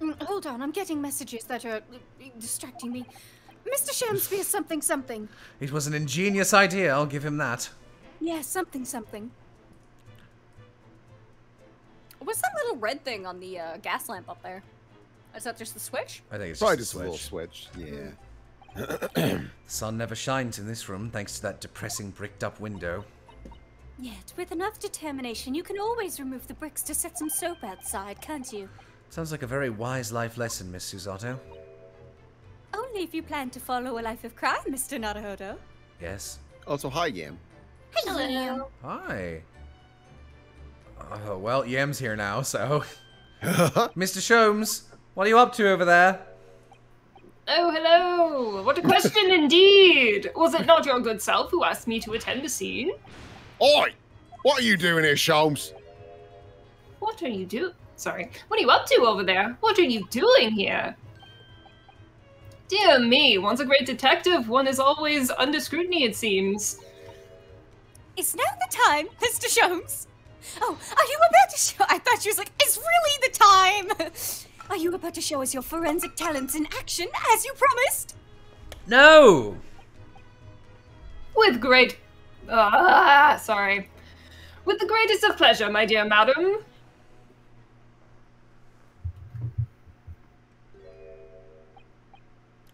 Mm, hold on, I'm getting messages that are uh, distracting me. Mister Shamspeare something something. It was an ingenious idea, I'll give him that. Yeah, something something. What's that little red thing on the uh, gas lamp up there? Is that just the switch? I think it's probably just, just a little switch. Yeah. The sun never shines in this room, thanks to that depressing bricked-up window. Yet, with enough determination, you can always remove the bricks to set some soap outside, can't you? Sounds like a very wise life lesson, Miss Susato. Only if you plan to follow a life of crime, Mister Naruhodo. Yes. Also, hi, Yam. Hello. Hello. Hi. Oh, well, Yam's here now, so... Mister Sholmes, what are you up to over there? Oh, hello. What a question indeed. Was it not your good self who asked me to attend the scene? Oi! What are you doing here, Sholmes? What are you do... Sorry. What are you up to over there? What are you doing here? Dear me, one's a great detective, one is always under scrutiny, it seems. It's now the time, Mister Sholmes. Oh, are you about to show? I thought she was like, it's really the time. Are you about to show us your forensic talents in action, as you promised? No. With great... Ah, sorry. With the greatest of pleasure, my dear madam.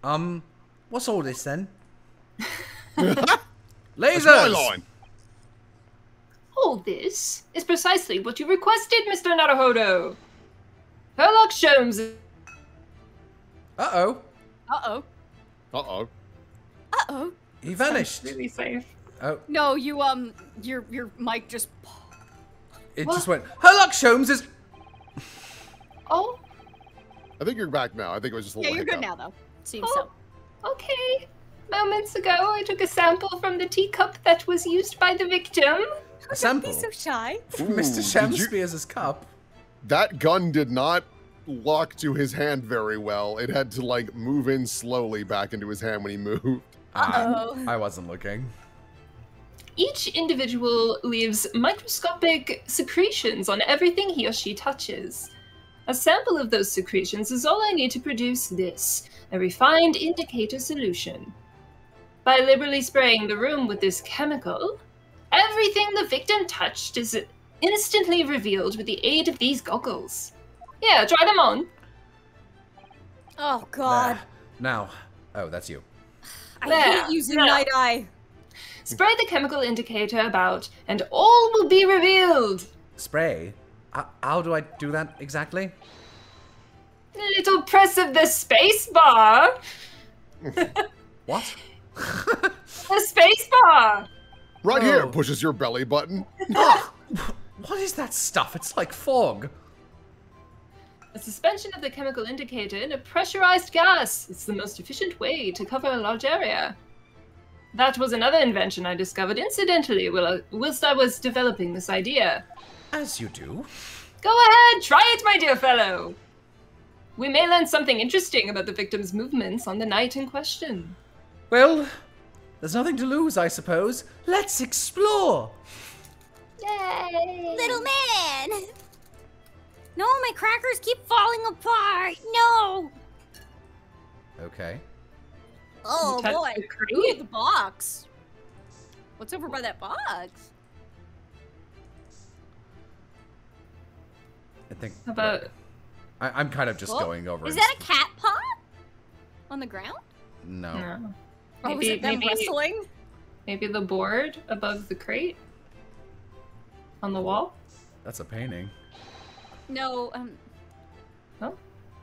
Um, what's all this then? Lasers! All this is precisely what you requested, Mister Naruhodo. Herlock Sholmes. Uh-oh. Uh-oh. Uh-oh. Uh-oh. He vanished. Sounds really safe. Oh. No, you, um, your, your mic just... it what? just went, Herlock Sholmes is... Oh. I think you're back now. I think it was just a little Yeah, you're hiccup. good now, though. Seems oh, so. Okay. Moments ago, I took a sample from the teacup that was used by the victim. A sample? Don't be so shy. From Ooh, Mister Shamspeare's cup. That gun did not lock to his hand very well. It had to, like, move in slowly back into his hand when he moved. Uh-oh. I, I wasn't looking. Each individual leaves microscopic secretions on everything he or she touches. A sample of those secretions is all I need to produce this, a refined indicator solution. By liberally spraying the room with this chemical, everything the victim touched is instantly revealed with the aid of these goggles. Yeah, try them on. Oh, God. Now. Oh, that's you. I there. hate using now. night eye. Spray the chemical indicator about, and all will be revealed. Spray? How do I do that exactly? A little press of the space bar. What? The space bar. Right oh. here pushes your belly button. What is that stuff? It's like fog. A suspension of the chemical indicator in a pressurized gas. It's the most efficient way to cover a large area. That was another invention I discovered incidentally whilst I was developing this idea. As you do. Go ahead, try it, my dear fellow. We may learn something interesting about the victim's movements on the night in question. Well, there's nothing to lose, I suppose. Let's explore. Yay! Little man! No, my crackers keep falling apart. No. Okay. Oh boy! Ooh, the box. What's over by that box? I think. How about? I, I'm kind of just oh. going over. Is that a cat paw? On the ground? No. no. Oh, maybe, was it them maybe, wrestling? Maybe the board above the crate. On the wall. That's a painting. No. Um. Oh.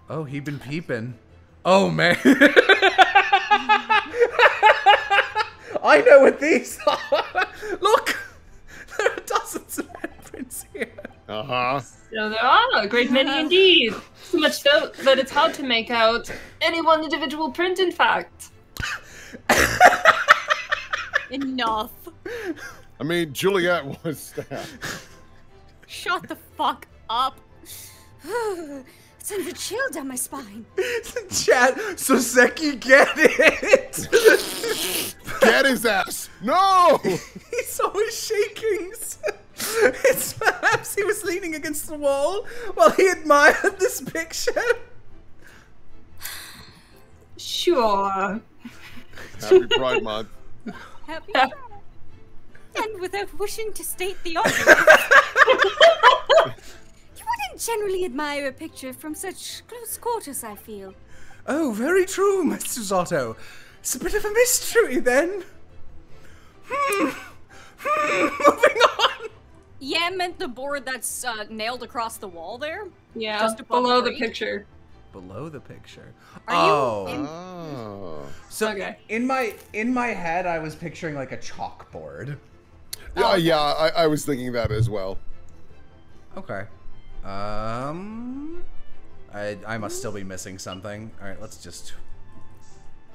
Oh, he been peeping. Oh man. I know what these are. Look, there are dozens of handprints here. Uh huh. So there are a great many indeed. So much so that it's hard to make out any one individual print. In fact. Enough. I mean, Juliet was stabbed. Shut the fuck up. Send a chill down my spine. Chat, Sōseki, get it! Get his ass! No! He's always shaking. It's perhaps he was leaning against the wall while he admired this picture. Sure. Happy Pride Month. Happy Pride. And without wishing to state the obvious. I wouldn't generally admire a picture from such close quarters, I feel. Oh, very true, Miss Susato. It's a bit of a mystery, then. Hmm. Hmm. Moving on. Yeah, I meant the board that's uh, nailed across the wall there. Yeah, just below the, the picture. Below the picture. Are oh. You in oh. So okay. in my in my head, I was picturing like a chalkboard. Yeah, oh. yeah, I, I was thinking that as well. Okay. Um, I I must still be missing something. All right, let's just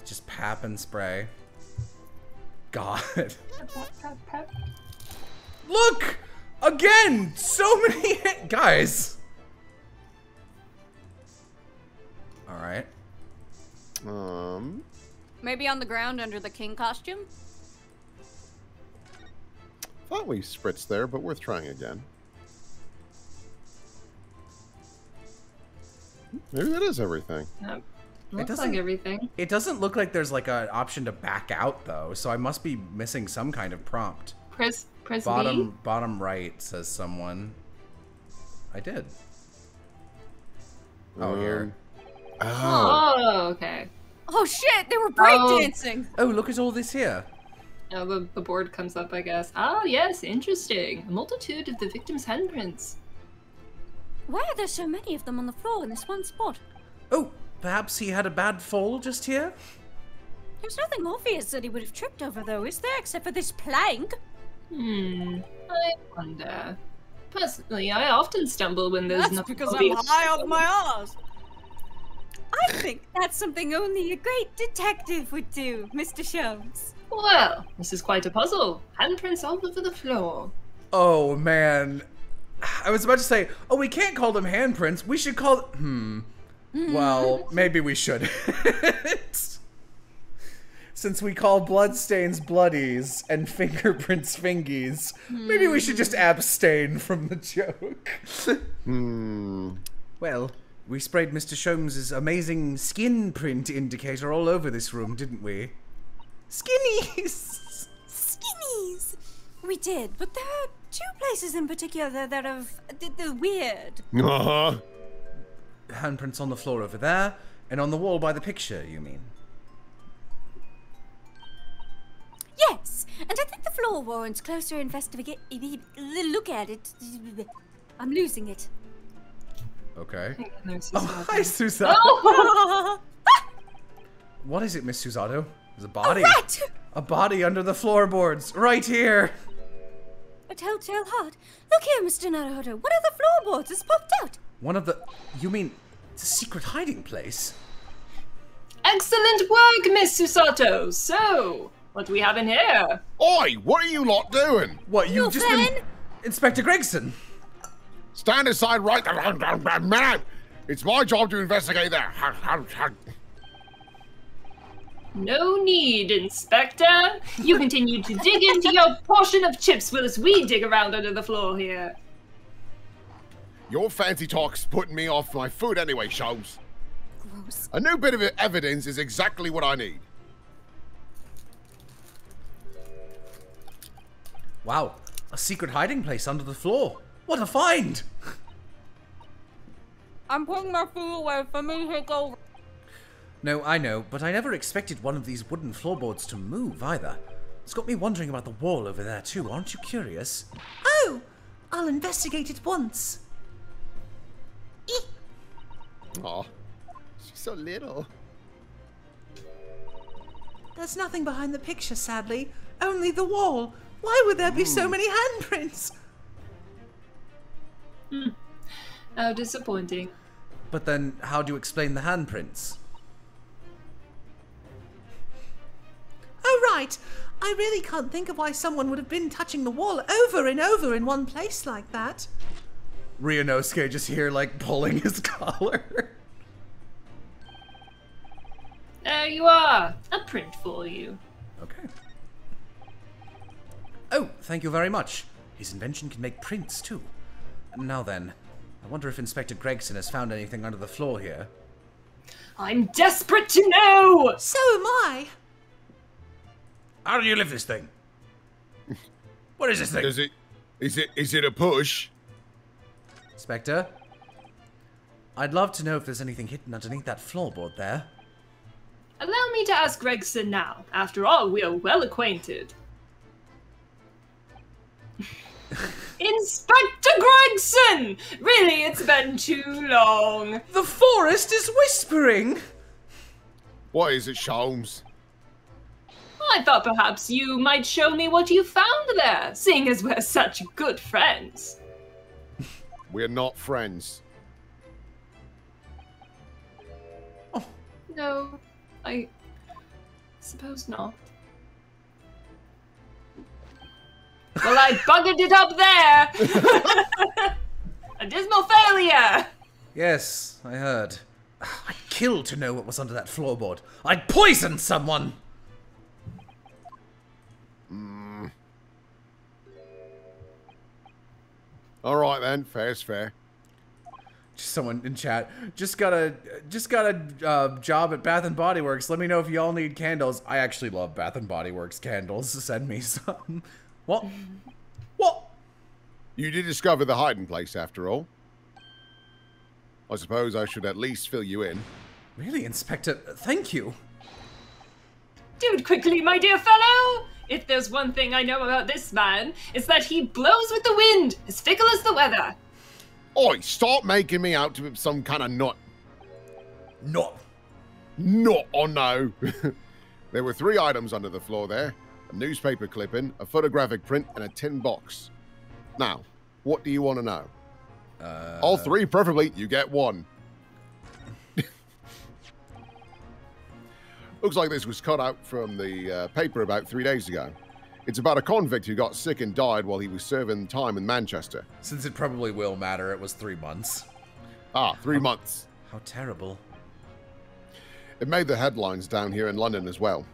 just pap and spray. God. Pap, pap, pap. Look again, so many hit guys. All right. Um. Maybe on the ground under the king costume. Thought we spritzed there, but worth trying again. Maybe that is everything. Yep. It, it doesn't like everything. It doesn't look like there's like an option to back out though, so I must be missing some kind of prompt. Press, press bottom, B. Bottom right says someone. I did. Oh um, here. Oh. oh. Okay. Oh shit! They were breakdancing. Oh. oh look at all this here. Now the the board comes up, I guess. Oh yes, interesting. A multitude of the victim's handprints. Why are there so many of them on the floor in this one spot? Oh, perhaps he had a bad fall just here? There's nothing obvious that he would have tripped over though, is there? Except for this plank. Hmm, I wonder. personally, I often stumble when there's nothing. That's because I'm high off my arse. I think that's something only a great detective would do, Mister Sholmes. Well, this is quite a puzzle. Handprints all over the floor. Oh, man. I was about to say, oh, we can't call them handprints. We should call... Hmm. Well, maybe we should. Since we call bloodstains bloodies and fingerprints fingies, mm. maybe we should just abstain from the joke. Hmm. Well... We sprayed Mister Sholmes's amazing skin print indicator all over this room, didn't we? Skinnies! Skinnies! We did, but there are two places in particular that are they're weird. Uh-huh. Handprints on the floor over there, and on the wall by the picture, you mean? Yes, and I think the floor warrants closer investigate. Look at it. I'm losing it. Okay. Oh, hi, Susato. Oh. What is it, Miss Susato? There's a body. A, a body under the floorboards, right here. A telltale heart. Look here, Mister Naruhodo. One of the floorboards has popped out. One of the... You mean it's a secret hiding place? Excellent work, Miss Susato. So, what do we have in here? Oi, what are you lot doing? What, you've just been... Inspector Gregson. Stand aside right now! It's my job to investigate that. No need, Inspector. You continue to dig into your portion of chips whilst we dig around under the floor here. Your fancy talk's putting me off my food anyway, Sholmes. Gross. A new bit of evidence is exactly what I need. Wow, a secret hiding place under the floor. What a find! I'm putting my food away for me to go. No, I know, but I never expected one of these wooden floorboards to move either. It's got me wondering about the wall over there too. Aren't you curious? Oh, I'll investigate it once. Aw, she's so little. There's nothing behind the picture, sadly. Only the wall. Why would there be mm. so many handprints? Hmm. How disappointing. But then, how do you explain the handprints? Oh, right. I really can't think of why someone would have been touching the wall over and over in one place like that. Ryunosuke just here, like, pulling his collar. There you are. A print for you. Okay. Oh, thank you very much. His invention can make prints, too. Now then, I wonder if Inspector Gregson has found anything under the floor here. I'm desperate to know! So am I! How do you lift this thing? What is this thing? Is it, is it, is it a push? Inspector? I'd love to know if there's anything hidden underneath that floorboard there. Allow me to ask Gregson now. After all, we are well acquainted. Inspector Gregson! Really, it's been too long. The forest is whispering. What is it, Sholmes? I thought perhaps you might show me what you found there, seeing as we're such good friends. We're not friends. Oh. No, I suppose not. Well, I buggered it up there! A dismal failure! Yes, I heard. I'd kill to know what was under that floorboard. I'd poison someone! Mm. Alright then, fair's fair. Just someone in chat. Just got a, just got a uh, job at Bath and Body Works. Let me know if y'all need candles. I actually love Bath and Body Works candles. Send me some. What? What? You did discover the hiding place, after all. I suppose I should at least fill you in. Really, Inspector? Thank you. Dude, quickly, my dear fellow! If there's one thing I know about this man, it's that he blows with the wind, as fickle as the weather. Oi, stop making me out to be some kind of nut. Nut? Nut, oh no. There were three items under the floor there. A newspaper clipping, a photographic print, and a tin box. Now, What do you want to know? Uh, All three, preferably. You get one. Looks like this was cut out from the uh, paper about three days ago. It's about a convict who got sick and died while he was serving time in Manchester. Since it probably will matter, it was three months. Ah, three how, months. How terrible. It made the headlines down here in London as well.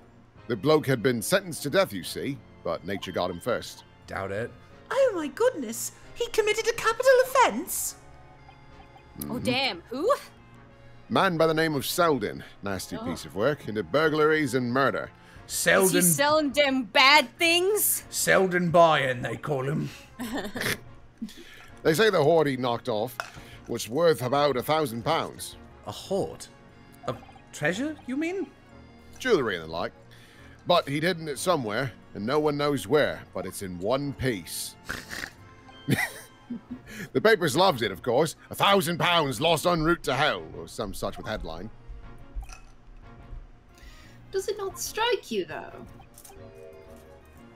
The bloke had been sentenced to death, you see, but nature got him first. Doubt it. Oh my goodness, he committed a capital offence? Mm-hmm. Oh damn, who? Man by the name of Selden. Nasty oh. piece of work, into burglaries and murder. Selden. Is he selling them bad things? Selden buyin', they call him. They say the hoard he knocked off was worth about a thousand pounds. A hoard? Of treasure, you mean? Jewelry and the like. But he'd hidden it somewhere, and no one knows where, but it's in one piece. The papers loved it, of course. A thousand pounds lost en route to hell, or some such with headline. Does it not strike you, though?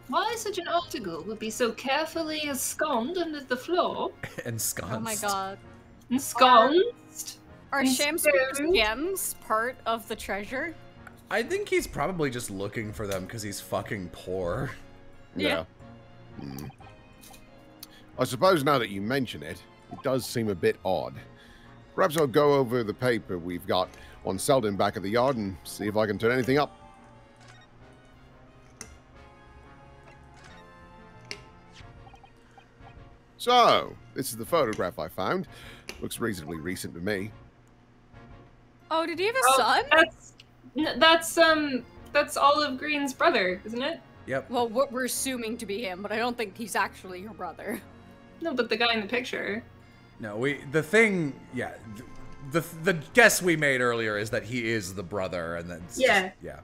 Why such an article would be so carefully esconded under the floor? Ensconced. Oh my god. Ensconced? Are, are Shamspeare's gems part of the treasure? I think he's probably just looking for them because he's fucking poor. Yeah. yeah. Hmm. I suppose now that you mention it, it does seem a bit odd. Perhaps I'll go over the paper we've got on Selden back at the yard and see if I can turn anything up. So, this is the photograph I found. Looks reasonably recent to me. Oh, did he have a oh, son? That's, that's, um, that's Olive Green's brother, isn't it? Yep. Well, what we're assuming to be him, but I don't think he's actually your brother. No, but the guy in the picture. No, we, the thing, yeah, the, the guess we made earlier is that he is the brother, and that's, yeah. yeah.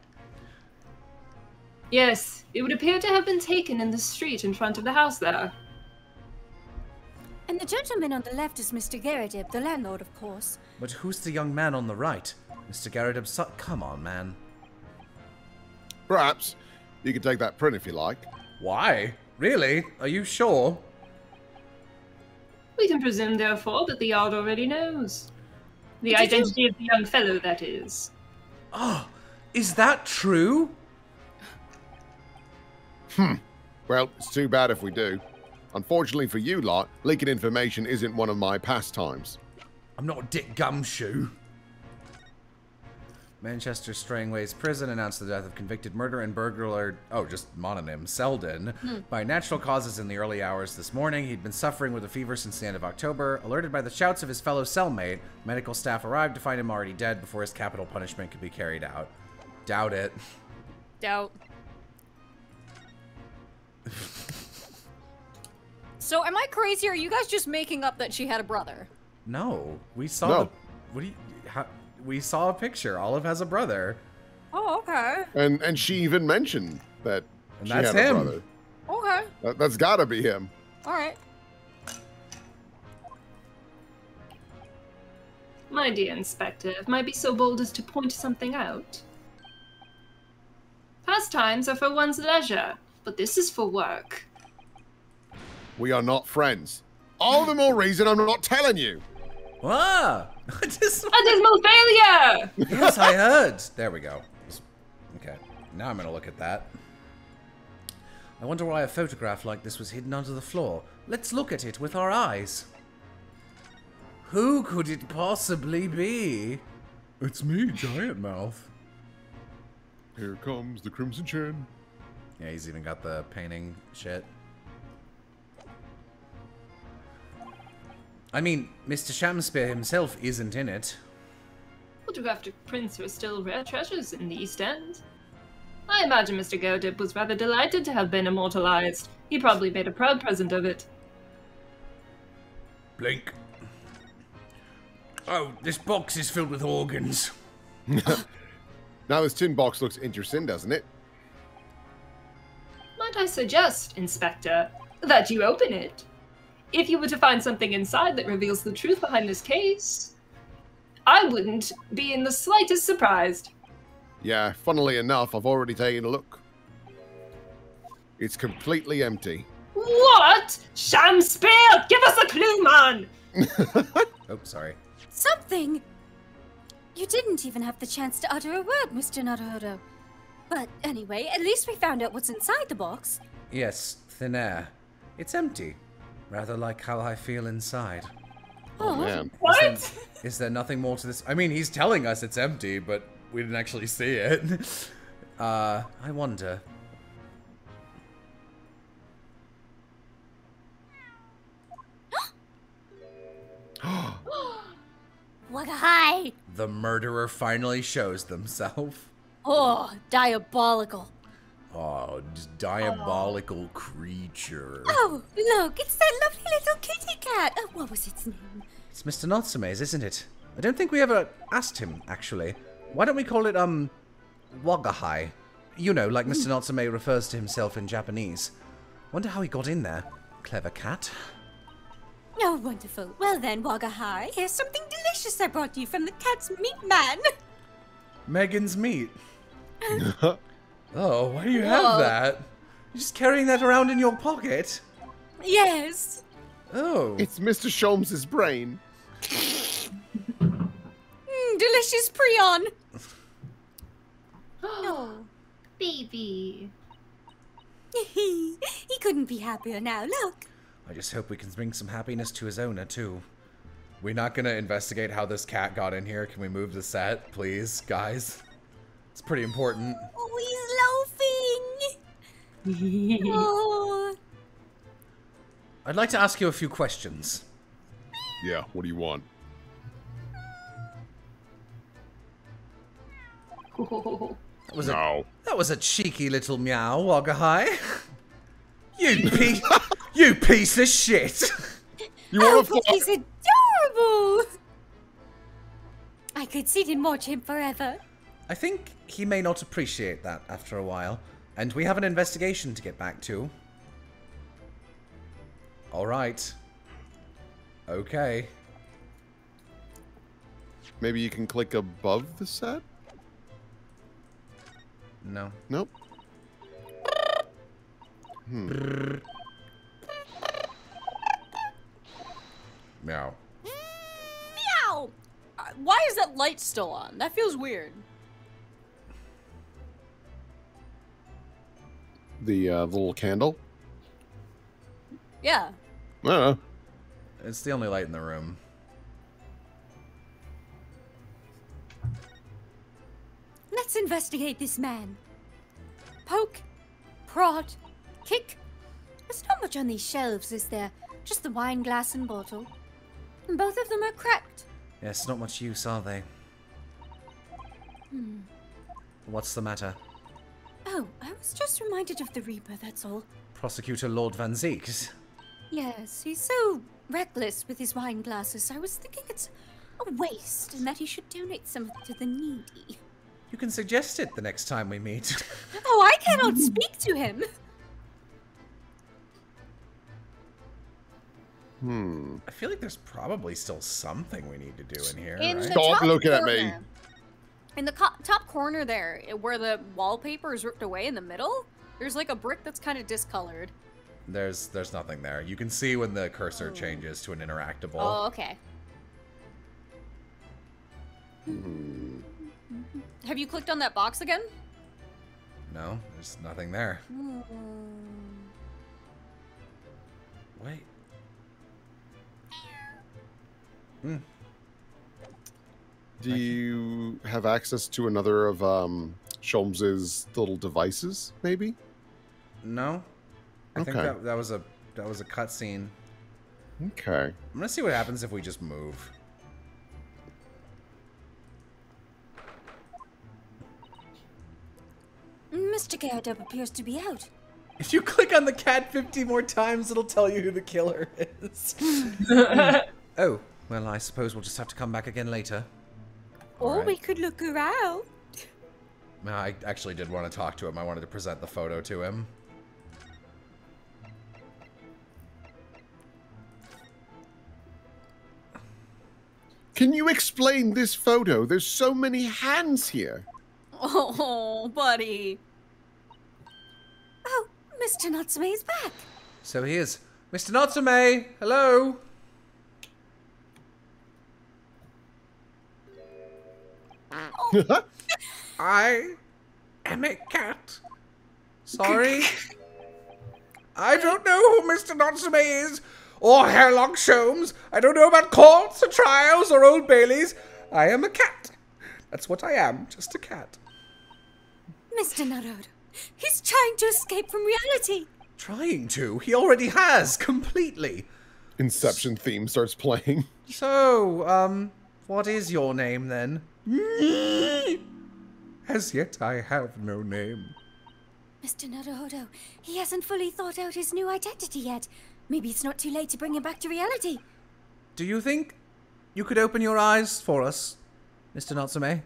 Yes, it would appear to have been taken in the street in front of the house there. And the gentleman on the left is Mister Garrideb, the landlord, of course. But who's the young man on the right? Mister Garrideb, so come on, man. Perhaps you can take that print if you like. Why? Really? Are you sure? We can presume, therefore, that the yard already knows. The Did identity you... of the young fellow, that is. Oh, is that true? Hmm. Well, it's too bad if we do. Unfortunately for you lot, leaking information isn't one of my pastimes. I'm not Dick Gumshoe. Manchester Strangways Prison announced the death of convicted murderer and burglar, oh, just mononym, Selden, hmm. by natural causes in the early hours this morning. He'd been suffering with a fever since the end of October. Alerted by the shouts of his fellow cellmate, medical staff arrived to find him already dead before his capital punishment could be carried out. Doubt it. Doubt. So, am I crazy, or are you guys just making up that she had a brother? No. We saw no. the... What do you... How, we saw a picture. Olive has a brother. Oh, okay. And and she even mentioned that and she that's had him. a brother. Okay. That, that's gotta be him. All right. My dear Inspector, if I be so bold as to point something out. Pastimes are for one's leisure, but this is for work. We are not friends. All the more reason I'm not telling you. Ah! I just... A dismal failure! Yes, I heard. There we go. Okay, now I'm going to look at that. I wonder why a photograph like this was hidden under the floor. Let's look at it with our eyes. Who could it possibly be? It's me, Giant Mouth. Here comes the Crimson Chin. Yeah, he's even got the painting shit. I mean, Mister Shamspeare himself isn't in it. Photographic prints are still rare treasures in the East End. I imagine Mister Garrideb was rather delighted to have been immortalized. He probably made a proud present of it. Blink. Oh, this box is filled with organs. Now this tin box looks interesting, doesn't it? Might I suggest, Inspector, that you open it? If you were to find something inside that reveals the truth behind this case, I wouldn't be in the slightest surprised. Yeah, funnily enough, I've already taken a look. It's completely empty. What? What? Shamspeare, give us a clue, man! Oh, sorry. Something! You didn't even have the chance to utter a word, Mister Naruhodo. But anyway, at least we found out what's inside the box. Yes, thin air. It's empty. Rather like how I feel inside. Oh, man. What? Is there, is there nothing more to this? I mean, he's telling us it's empty, but we didn't actually see it. Uh, I wonder. Wagahai! The murderer finally shows themselves. Oh, diabolical. Oh, diabolical oh. creature. Oh, look, it's that lovely little kitty cat. Oh, what was its name? It's Mister Natsume's, isn't it? I don't think we ever asked him, actually. Why don't we call it, um, Wagahai? You know, like Mister Natsume refers to himself in Japanese. Wonder how he got in there. Clever cat. Oh, wonderful. Well then, Wagahai, here's something delicious I brought you from the cat's meat man. Megan's meat. Oh, why do you have Whoa. that? You're just carrying that around in your pocket? Yes. Oh. It's Mister Sholmes's brain. Mm, delicious prion. Oh, baby. He couldn't be happier now, look. I just hope we can bring some happiness to his owner, too. We're not gonna investigate how this cat got in here. Can we move the set, please, guys? It's pretty important. Oh, he's loafing! Oh. I'd like to ask you a few questions. Yeah, what do you want? That was no. a, that was a cheeky little meow, Wagahai. You pee... You piece of shit! You want oh, he's adorable! I could sit and watch him forever. I think he may not appreciate that after a while, and we have an investigation to get back to. All right. Okay. Maybe you can click above the set? No. Nope. Hmm. Meow. Meow! Uh, why is that light still on? That feels weird. The uh, little candle? Yeah. I don't know. It's the only light in the room. Let's investigate this man. Poke, prod, kick. There's not much on these shelves, is there? Just the wine glass and bottle. And both of them are cracked. Yes, not much use, are they? Hmm. What's the matter? Oh, I was just reminded of the Reaper, that's all. Prosecutor Lord Van Zieks? Yes, he's so reckless with his wine glasses. I was thinking it's a waste and that he should donate some to the needy. You can suggest it the next time we meet. Oh, I cannot speak to him. Hmm. I feel like there's probably still something we need to do in here. In right? Stop looking at me. In the top corner there, where the wallpaper is ripped away in the middle, there's like a brick that's kind of discolored. There's there's nothing there. You can see when the cursor oh. changes to an interactable. Oh, okay. Hmm. Have you clicked on that box again? No, there's nothing there. Hmm. Wait. Mm. Do you have access to another of um, Sholmes's little devices, maybe? No. I okay. think that, that was a that was a cutscene. Okay. I'm gonna see what happens if we just move. Mister Garrideb appears to be out. If you click on the cat fifty more times, it'll tell you who the killer is. Oh. Well, I suppose we'll just have to come back again later. Or right. we could look around. I actually did want to talk to him. I wanted to present the photo to him. Can you explain this photo? There's so many hands here. Oh, buddy. Oh, Mister Natsume is back. So he is. Mister Natsume, hello? Oh. I am a cat. Sorry. I don't know who Mister Natsume is, or Herlock Sholmes. I don't know about courts or trials or Old Baileys. I am a cat. That's what I am, just a cat. Mister Naruhodo, he's trying to escape from reality. Trying to? He already has, completely. Inception theme starts playing. So, um, what is your name then? As yet, I have no name. Mister Naruhodo, he hasn't fully thought out his new identity yet. Maybe it's not too late to bring him back to reality. Do you think you could open your eyes for us, Mister Natsume?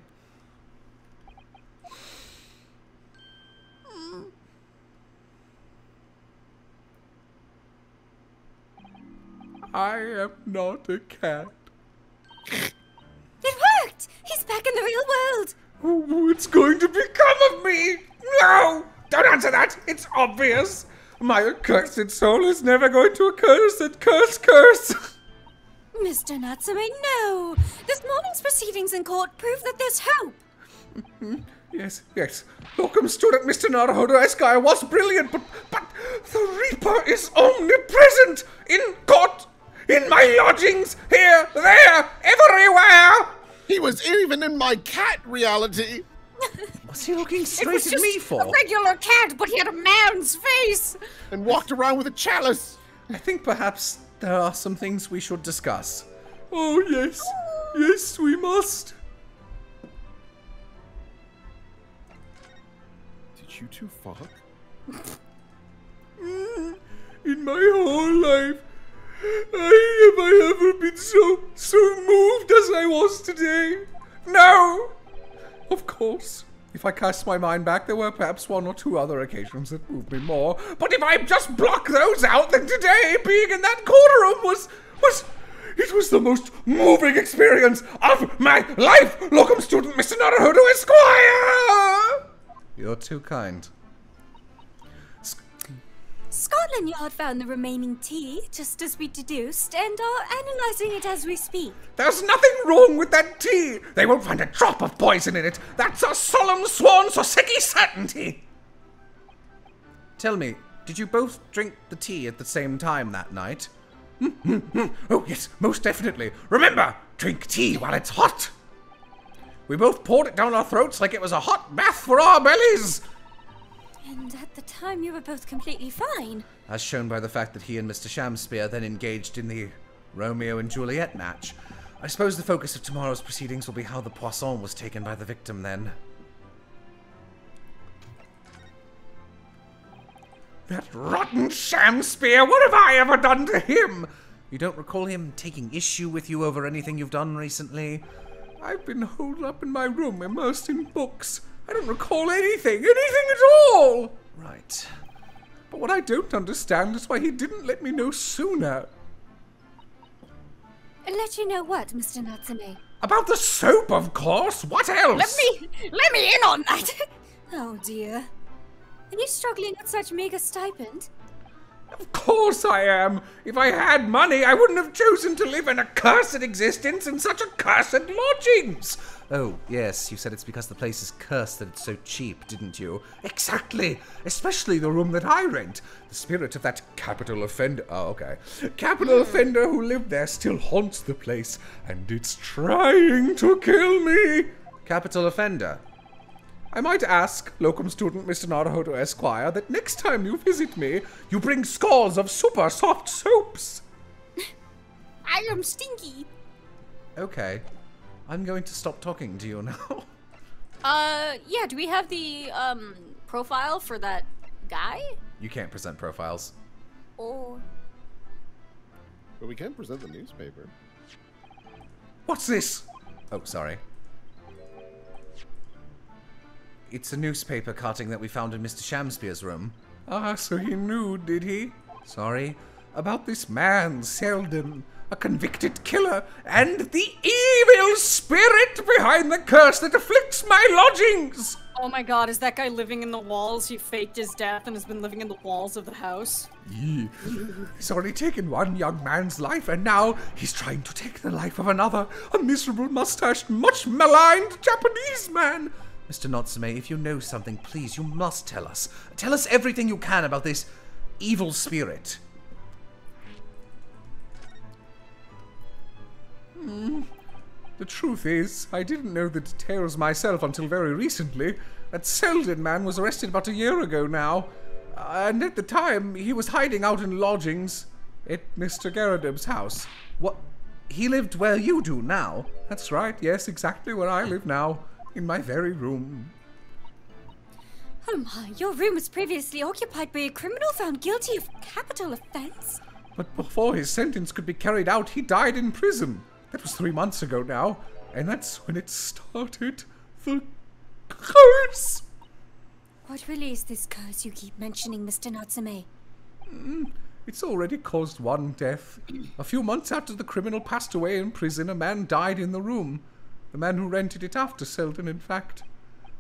Mm. I am not a cat. It worked! He's back in the real world! Oh, it's going to become of me! No! Don't answer that! It's obvious! My accursed soul is never going to accurse and curse curse! Mister Natsume, no! This morning's proceedings in court prove that there's hope! Mm-hmm. Yes, yes. Locum student Mister Naruhodo Esquire was brilliant, but, but the Reaper is omnipresent! In court! In my lodgings! Here! There! Everywhere! He was even in my cat reality! What's he looking straight at me for? A regular cat, but he had a man's face! And walked around with a chalice! I think perhaps there are some things we should discuss. Oh, yes. Yes, we must. Did you two fuck? In my whole life, I, have I ever been so, so moved as I was today? No! Of course. If I cast my mind back, there were perhaps one or two other occasions that moved me more. But if I just block those out, then today, being in that courtroom was... was... It was the most moving experience of my life! Locum student Mister Naruhodo Esquire! You're too kind. Sc Scotland Yard found the remaining tea, just as we deduced, and are analysing it as we speak. There's nothing wrong with that tea! They won't find a drop of poison in it! That's a solemn sworn Sōseki certainty! Tell me, did you both drink the tea at the same time that night? Oh yes, most definitely. Remember, drink tea while it's hot! We both poured it down our throats like it was a hot bath for our bellies! And at the time you were both completely fine. As shown by the fact that he and Mister Shamspeare then engaged in the Romeo and Juliet match. I suppose the focus of tomorrow's proceedings will be how the poisson was taken by the victim then. That rotten Shamspeare! What have I ever done to him? You don't recall him taking issue with you over anything you've done recently? I've been holed up in my room, immersed in books. I don't recall anything, anything at all! Right. But what I don't understand is why he didn't let me know sooner. Let you know what, Mister Natsume? About the soap, of course! What else? Let me, let me in on that! Oh dear. Are you struggling with such mega stipend? Of course I am! If I had money, I wouldn't have chosen to live an accursed existence in such accursed lodgings! Oh, yes, you said it's because the place is cursed that it's so cheap, didn't you? Exactly! Especially the room that I rent. The spirit of that capital offender- oh, okay. Capital offender who lived there still haunts the place, and it's trying to kill me! Capital offender? I might ask, locum student Mister Naruhodo Esquire, that next time you visit me, you bring scores of super soft soaps. I am stinky. Okay. I'm going to stop talking to you now. Uh, yeah, do we have the, um, profile for that guy? You can't present profiles. Oh. But we can present the newspaper. What's this? Oh, sorry. It's a newspaper cutting that we found in Mister Shamspeare's room. Ah, so he knew, did he? Sorry. about this man, Selden, a convicted killer, and the evil spirit behind the curse that afflicts my lodgings! Oh my god, is that guy living in the walls? He faked his death and has been living in the walls of the house? Yeah. He's already taken one young man's life, and now he's trying to take the life of another, a miserable, mustached, much maligned Japanese man! Mister Natsume, if you know something, please, you must tell us. Tell us everything you can about this evil spirit. Hmm. The truth is, I didn't know the details myself until very recently. That Selden man was arrested about a year ago now, and at the time, he was hiding out in lodgings at Mister Garrideb's house. What? He lived where you do now? That's right, yes, exactly where I live now. In my very room. Oh my, your room was previously occupied by a criminal found guilty of capital offense? But before his sentence could be carried out, he died in prison. That was three months ago now, and that's when it started. The curse! What really is this curse you keep mentioning, Mister Natsume? Mm, it's already caused one death. A few months after the criminal passed away in prison, a man died in the room. The man who rented it after Selden, in fact.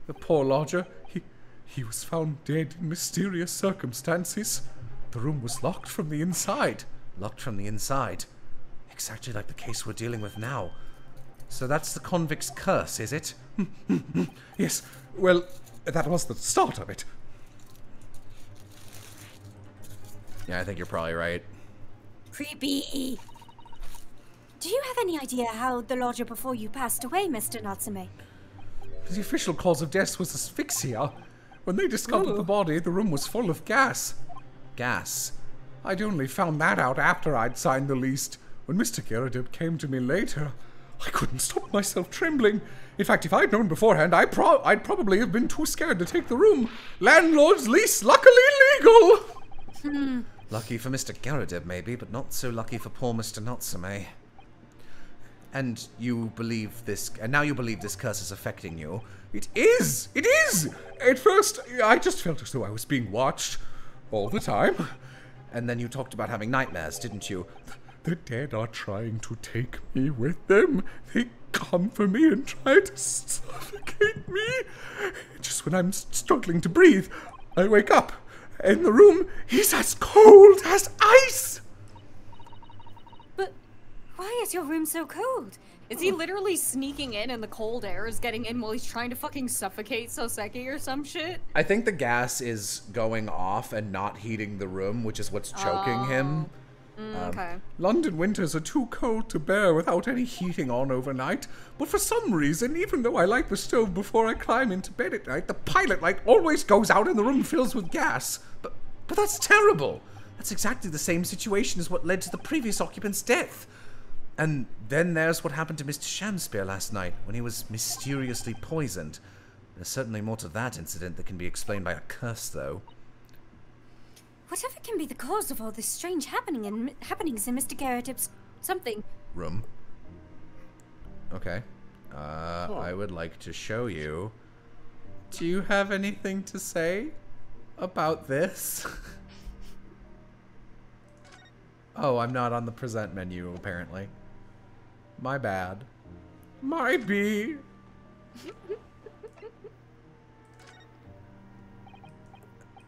The poor lodger, he, he was found dead in mysterious circumstances. The room was locked from the inside. Locked from the inside? Exactly like the case we're dealing with now. So that's the convict's curse, is it? Yes, well, that was the start of it. Yeah, I think you're probably right. Creepy. Do you have any idea how the lodger before you passed away, Mister Natsume? The official cause of death was asphyxia. When they discovered Ooh. the body, the room was full of gas. Gas? I'd only found that out after I'd signed the lease. When Mister Garrideb came to me later, I couldn't stop myself trembling. In fact, if I'd known beforehand, I pro I'd probably have been too scared to take the room. Landlord's lease, luckily legal! Hmm. Lucky for Mister Garrideb, maybe, but not so lucky for poor Mister Natsume. And you believe this, and now you believe this curse is affecting you. It is! It is! At first, I just felt as though I was being watched all the time. And then you talked about having nightmares, didn't you? The dead are trying to take me with them. They come for me and try to suffocate me. Just when I'm struggling to breathe, I wake up, and the room is as cold as ice! Why is your room so cold? Is he literally sneaking in and the cold air is getting in while he's trying to fucking suffocate Sōseki or some shit? I think the gas is going off and not heating the room, which is what's choking oh. him. Mm, okay. Um, London winters are too cold to bear without any heating on overnight, but for some reason, even though I light the stove before I climb into bed at night, the pilot light always goes out and the room fills with gas. But, but that's terrible. That's exactly the same situation as what led to the previous occupant's death. And then there's what happened to Mister Shamspeare last night, when he was mysteriously poisoned. There's certainly more to that incident that can be explained by a curse, though. Whatever can be the cause of all this strange happening and happenings in Mister Garrideb's something... room. Okay. Uh, oh. I would like to show you... Do you have anything to say about this? Oh, I'm not on the present menu, apparently. My bad. My bee.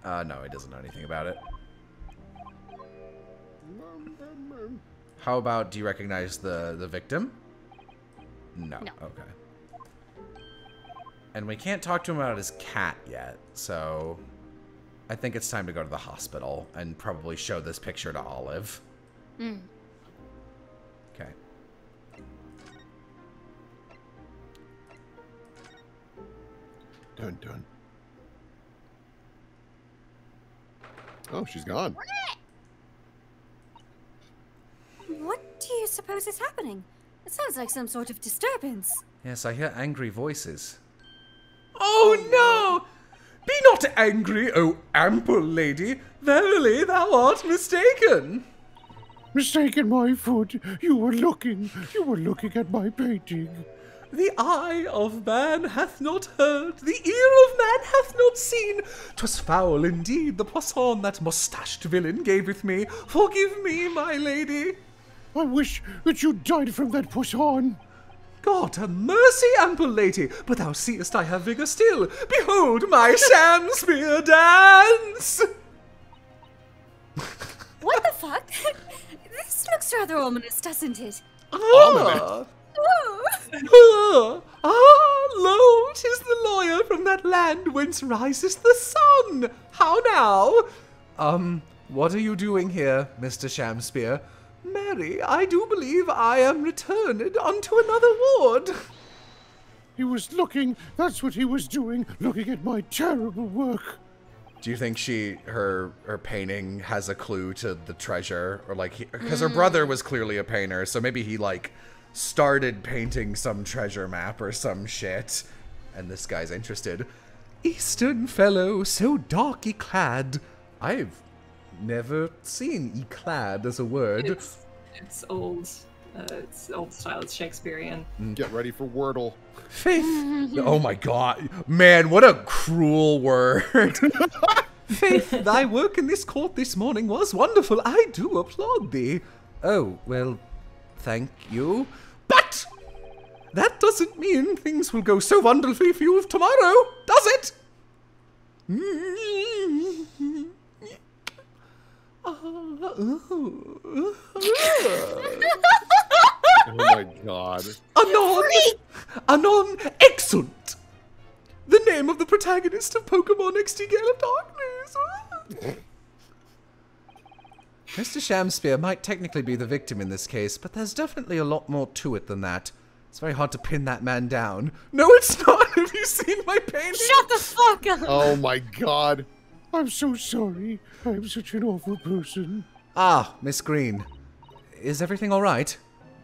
Uh, no, he doesn't know anything about it. How about, do you recognize the, the victim? No. no. Okay. And we can't talk to him about his cat yet, so... I think it's time to go to the hospital and probably show this picture to Olive. Mm. Okay. Dun dun. Oh, she's gone. What do you suppose is happening? It sounds like some sort of disturbance. Yes, I hear angry voices. Oh no! Be not angry, O ample lady. Verily thou art mistaken. Mistaken my foot. You were looking. You were looking at my painting. The eye of man hath not heard, the ear of man hath not seen. 'Twas foul indeed, the poisson that moustached villain gaveth me. Forgive me, my lady. I wish that you died from that poisson. God have mercy, ample lady, but thou seest I have vigour still. Behold my Shamspeare dance! What the fuck? This looks rather ominous, doesn't it? Ah. Ah, ah, lo, 'tis the lawyer from that land whence rises the sun. How now? Um, what are you doing here, Mister Shamspeare? Mary, I do believe I am returned unto another ward. He was looking, that's what he was doing, looking at my terrible work. Do you think she, her, her painting has a clue to the treasure? Or like, because mm. her brother was clearly a painter, so maybe he like started painting some treasure map or some shit. And this guy's interested. Eastern fellow, so dark y clad. I've never seen y clad as a word. It's, it's old. Uh, it's old style, it's Shakespearean. Get ready for Wordle. Faith. Oh my god. Man, what a cruel word. Faith, thy work in this court this morning was wonderful. I do applaud thee. Oh, well, thank you. But that doesn't mean things will go so wonderfully for you tomorrow, does it? Mm-hmm. Oh my god. Anon! Anon Exunt! The name of the protagonist of Pokemon X D Gale of Darkness! Mister Shamspeare might technically be the victim in this case, but there's definitely a lot more to it than that. It's very hard to pin that man down. No, it's not! Have you seen my painting? Shut the fuck up! Oh my god. I'm so sorry. I'm such an awful person. Ah, Miss Green. Is everything all right?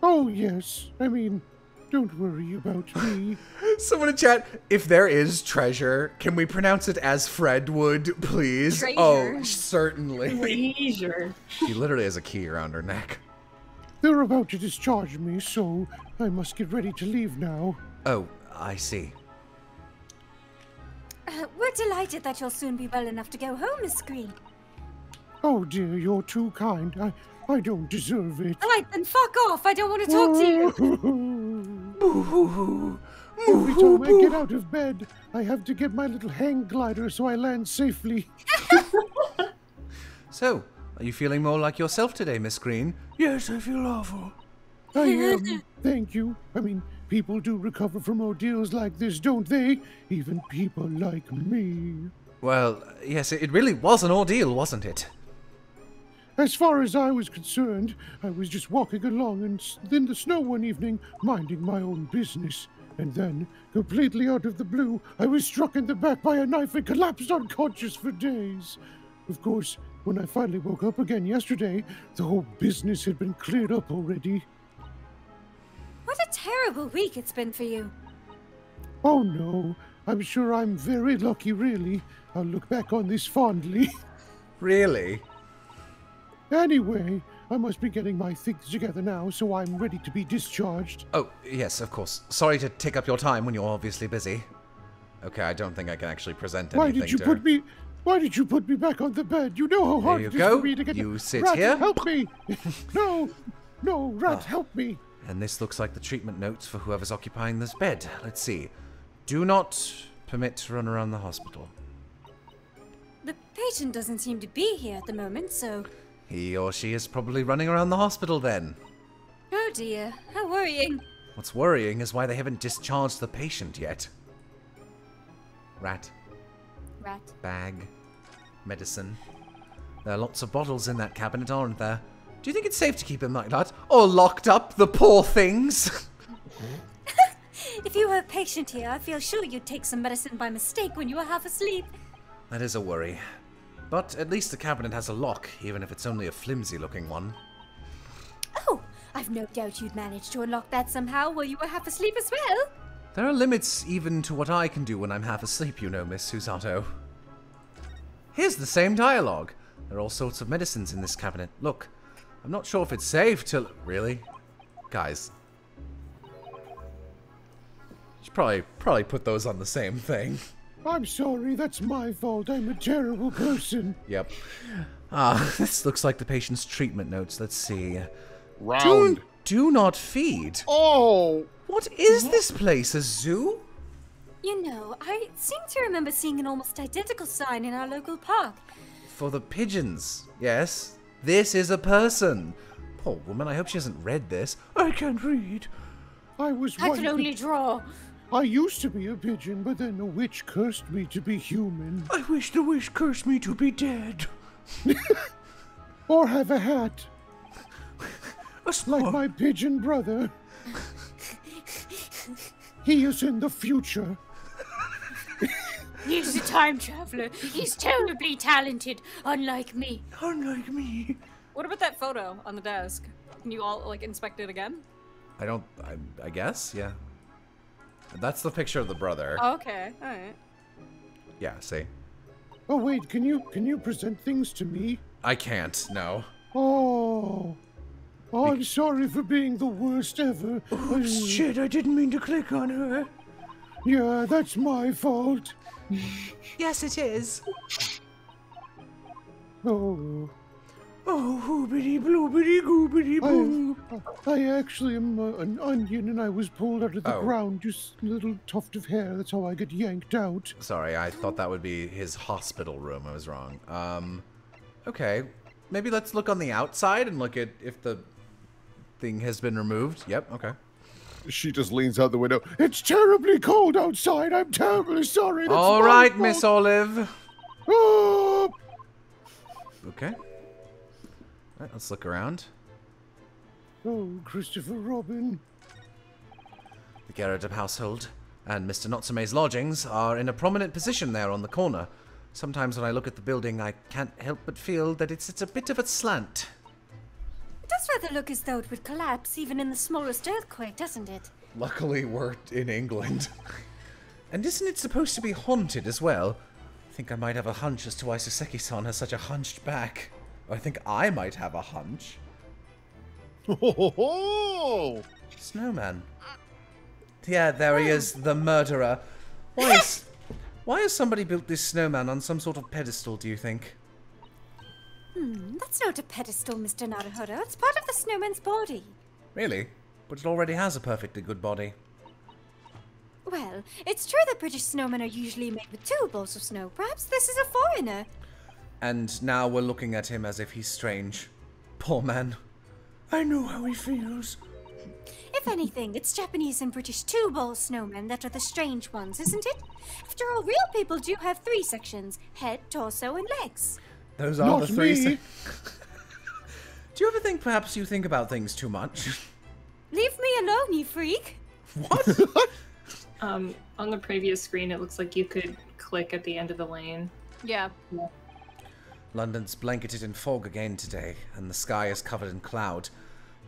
Oh, yes. I mean, don't worry about me. Someone in chat, if there is treasure, can we pronounce it as Fred would, please? Treasure. Oh, certainly. Treasure. She literally has a key around her neck. They're about to discharge me, so I must get ready to leave now. Oh, I see. Uh, we're delighted that you'll soon be well enough to go home, Miss Green. Oh dear, you're too kind. I, I don't deserve it. All right, then fuck off. I don't want to talk to you. Boo-hoo-hoo. Every time I get out of bed, I have to get my little hang glider so I land safely. So, are you feeling more like yourself today, Miss Green? Yes, I feel awful. I am. Thank you. I mean, people do recover from ordeals like this, don't they? Even people like me. Well, yes, it really was an ordeal, wasn't it? As far as I was concerned, I was just walking along and in the snow one evening, minding my own business. And then, completely out of the blue, I was struck in the back by a knife and collapsed unconscious for days. Of course, when I finally woke up again yesterday, the whole business had been cleared up already. What a terrible week it's been for you. Oh no, I'm sure I'm very lucky, really. I'll look back on this fondly. Really? Anyway, I must be getting my things together now, so I'm ready to be discharged. Oh, yes, of course. Sorry to take up your time when you're obviously busy. Okay, I don't think I can actually present anything. Why did you to put her. me... Why did you put me back on the bed? You know how hard it is for me to get... There you go. You sit Rat, here. help me! No! No, Rat, oh. help me! And this looks like the treatment notes for whoever's occupying this bed. Let's see. Do not permit to run around the hospital. The patient doesn't seem to be here at the moment, so... He or she is probably running around the hospital then. Oh dear, how worrying. What's worrying is why they haven't discharged the patient yet. Rat. Rat. Bag. Medicine. There are lots of bottles in that cabinet, aren't there? Do you think it's safe to keep him like that? Or locked up, the poor things? If you were a patient here, I feel sure you'd take some medicine by mistake when you were half asleep. That is a worry. But at least the cabinet has a lock, even if it's only a flimsy-looking one. Oh, I've no doubt you'd managed to unlock that somehow while you were half asleep as well. There are limits even to what I can do when I'm half asleep, you know, Miss Susato. Here's the same dialogue. There are all sorts of medicines in this cabinet. Look. I'm not sure if it's safe to... Really? Guys. Should probably probably put those on the same thing. I'm sorry, that's my fault. I'm a terrible person. Yep. Ah, uh, this looks like the patient's treatment notes. Let's see. Round. Do, do not feed. Oh! What is this place, a zoo? You know, I seem to remember seeing an almost identical sign in our local park. For the pigeons, yes. This is a person. Poor woman, I hope she hasn't read this. I can't read. I was I can only draw. I used to be a pigeon, but then the witch cursed me to be human. I wish the witch cursed me to be dead. Or have a hat. Like my pigeon brother. He is in the future. He's a time traveler. He's terribly talented, unlike me. Unlike me. What about that photo on the desk? Can you all, like, inspect it again? I don't... I, I guess, yeah. That's the picture of the brother. Oh, okay, all right. Yeah, see? Oh, wait, can you can you present things to me? I can't, no. Oh... Oh, I'm sorry for being the worst ever. Oh, I... shit, I didn't mean to click on her. Yeah, that's my fault. Yes, it is. Oh. Oh, hoobity bloobity goobity boo. I, I actually am a, an onion and I was pulled out of the oh. ground, just a little tuft of hair. That's how I got yanked out. Sorry, I thought that would be his hospital room. I was wrong. Um, okay. Maybe let's look on the outside and look at if the... thing has been removed. Yep, okay. She just leans out the window. It's terribly cold outside. I'm terribly sorry. That's all right, Miss Olive. Oh. Okay. All right, let's look around. Oh, Christopher Robin. The Garrideb household and Mister Natsume's lodgings are in a prominent position there on the corner. Sometimes when I look at the building, I can't help but feel that it's, it's a bit of a slant. It does rather look as though it would collapse, even in the smallest earthquake, doesn't it? Luckily, we're in England. And isn't it supposed to be haunted as well? I think I might have a hunch as to why Sōseki-san has such a hunched back. I think I might have a hunch. Oh! Snowman. Yeah, there he is, the murderer. Why is, why has somebody built this snowman on some sort of pedestal, do you think? Hmm, that's not a pedestal, Mister Naruhodo. It's part of the snowman's body. Really? But it already has a perfectly good body. Well, it's true that British snowmen are usually made with two balls of snow. Perhaps this is a foreigner. And now we're looking at him as if he's strange. Poor man. I know how he feels. If anything, it's Japanese and British two-ball snowmen that are the strange ones, isn't it? After all, real people do have three sections. Head, torso, and legs. Those are Not the three. Se Do you ever think perhaps you think about things too much? Leave me alone, you freak! What? um, on the previous screen, it looks like you could click at the end of the lane. Yeah. yeah. London's blanketed in fog again today, and the sky is covered in cloud.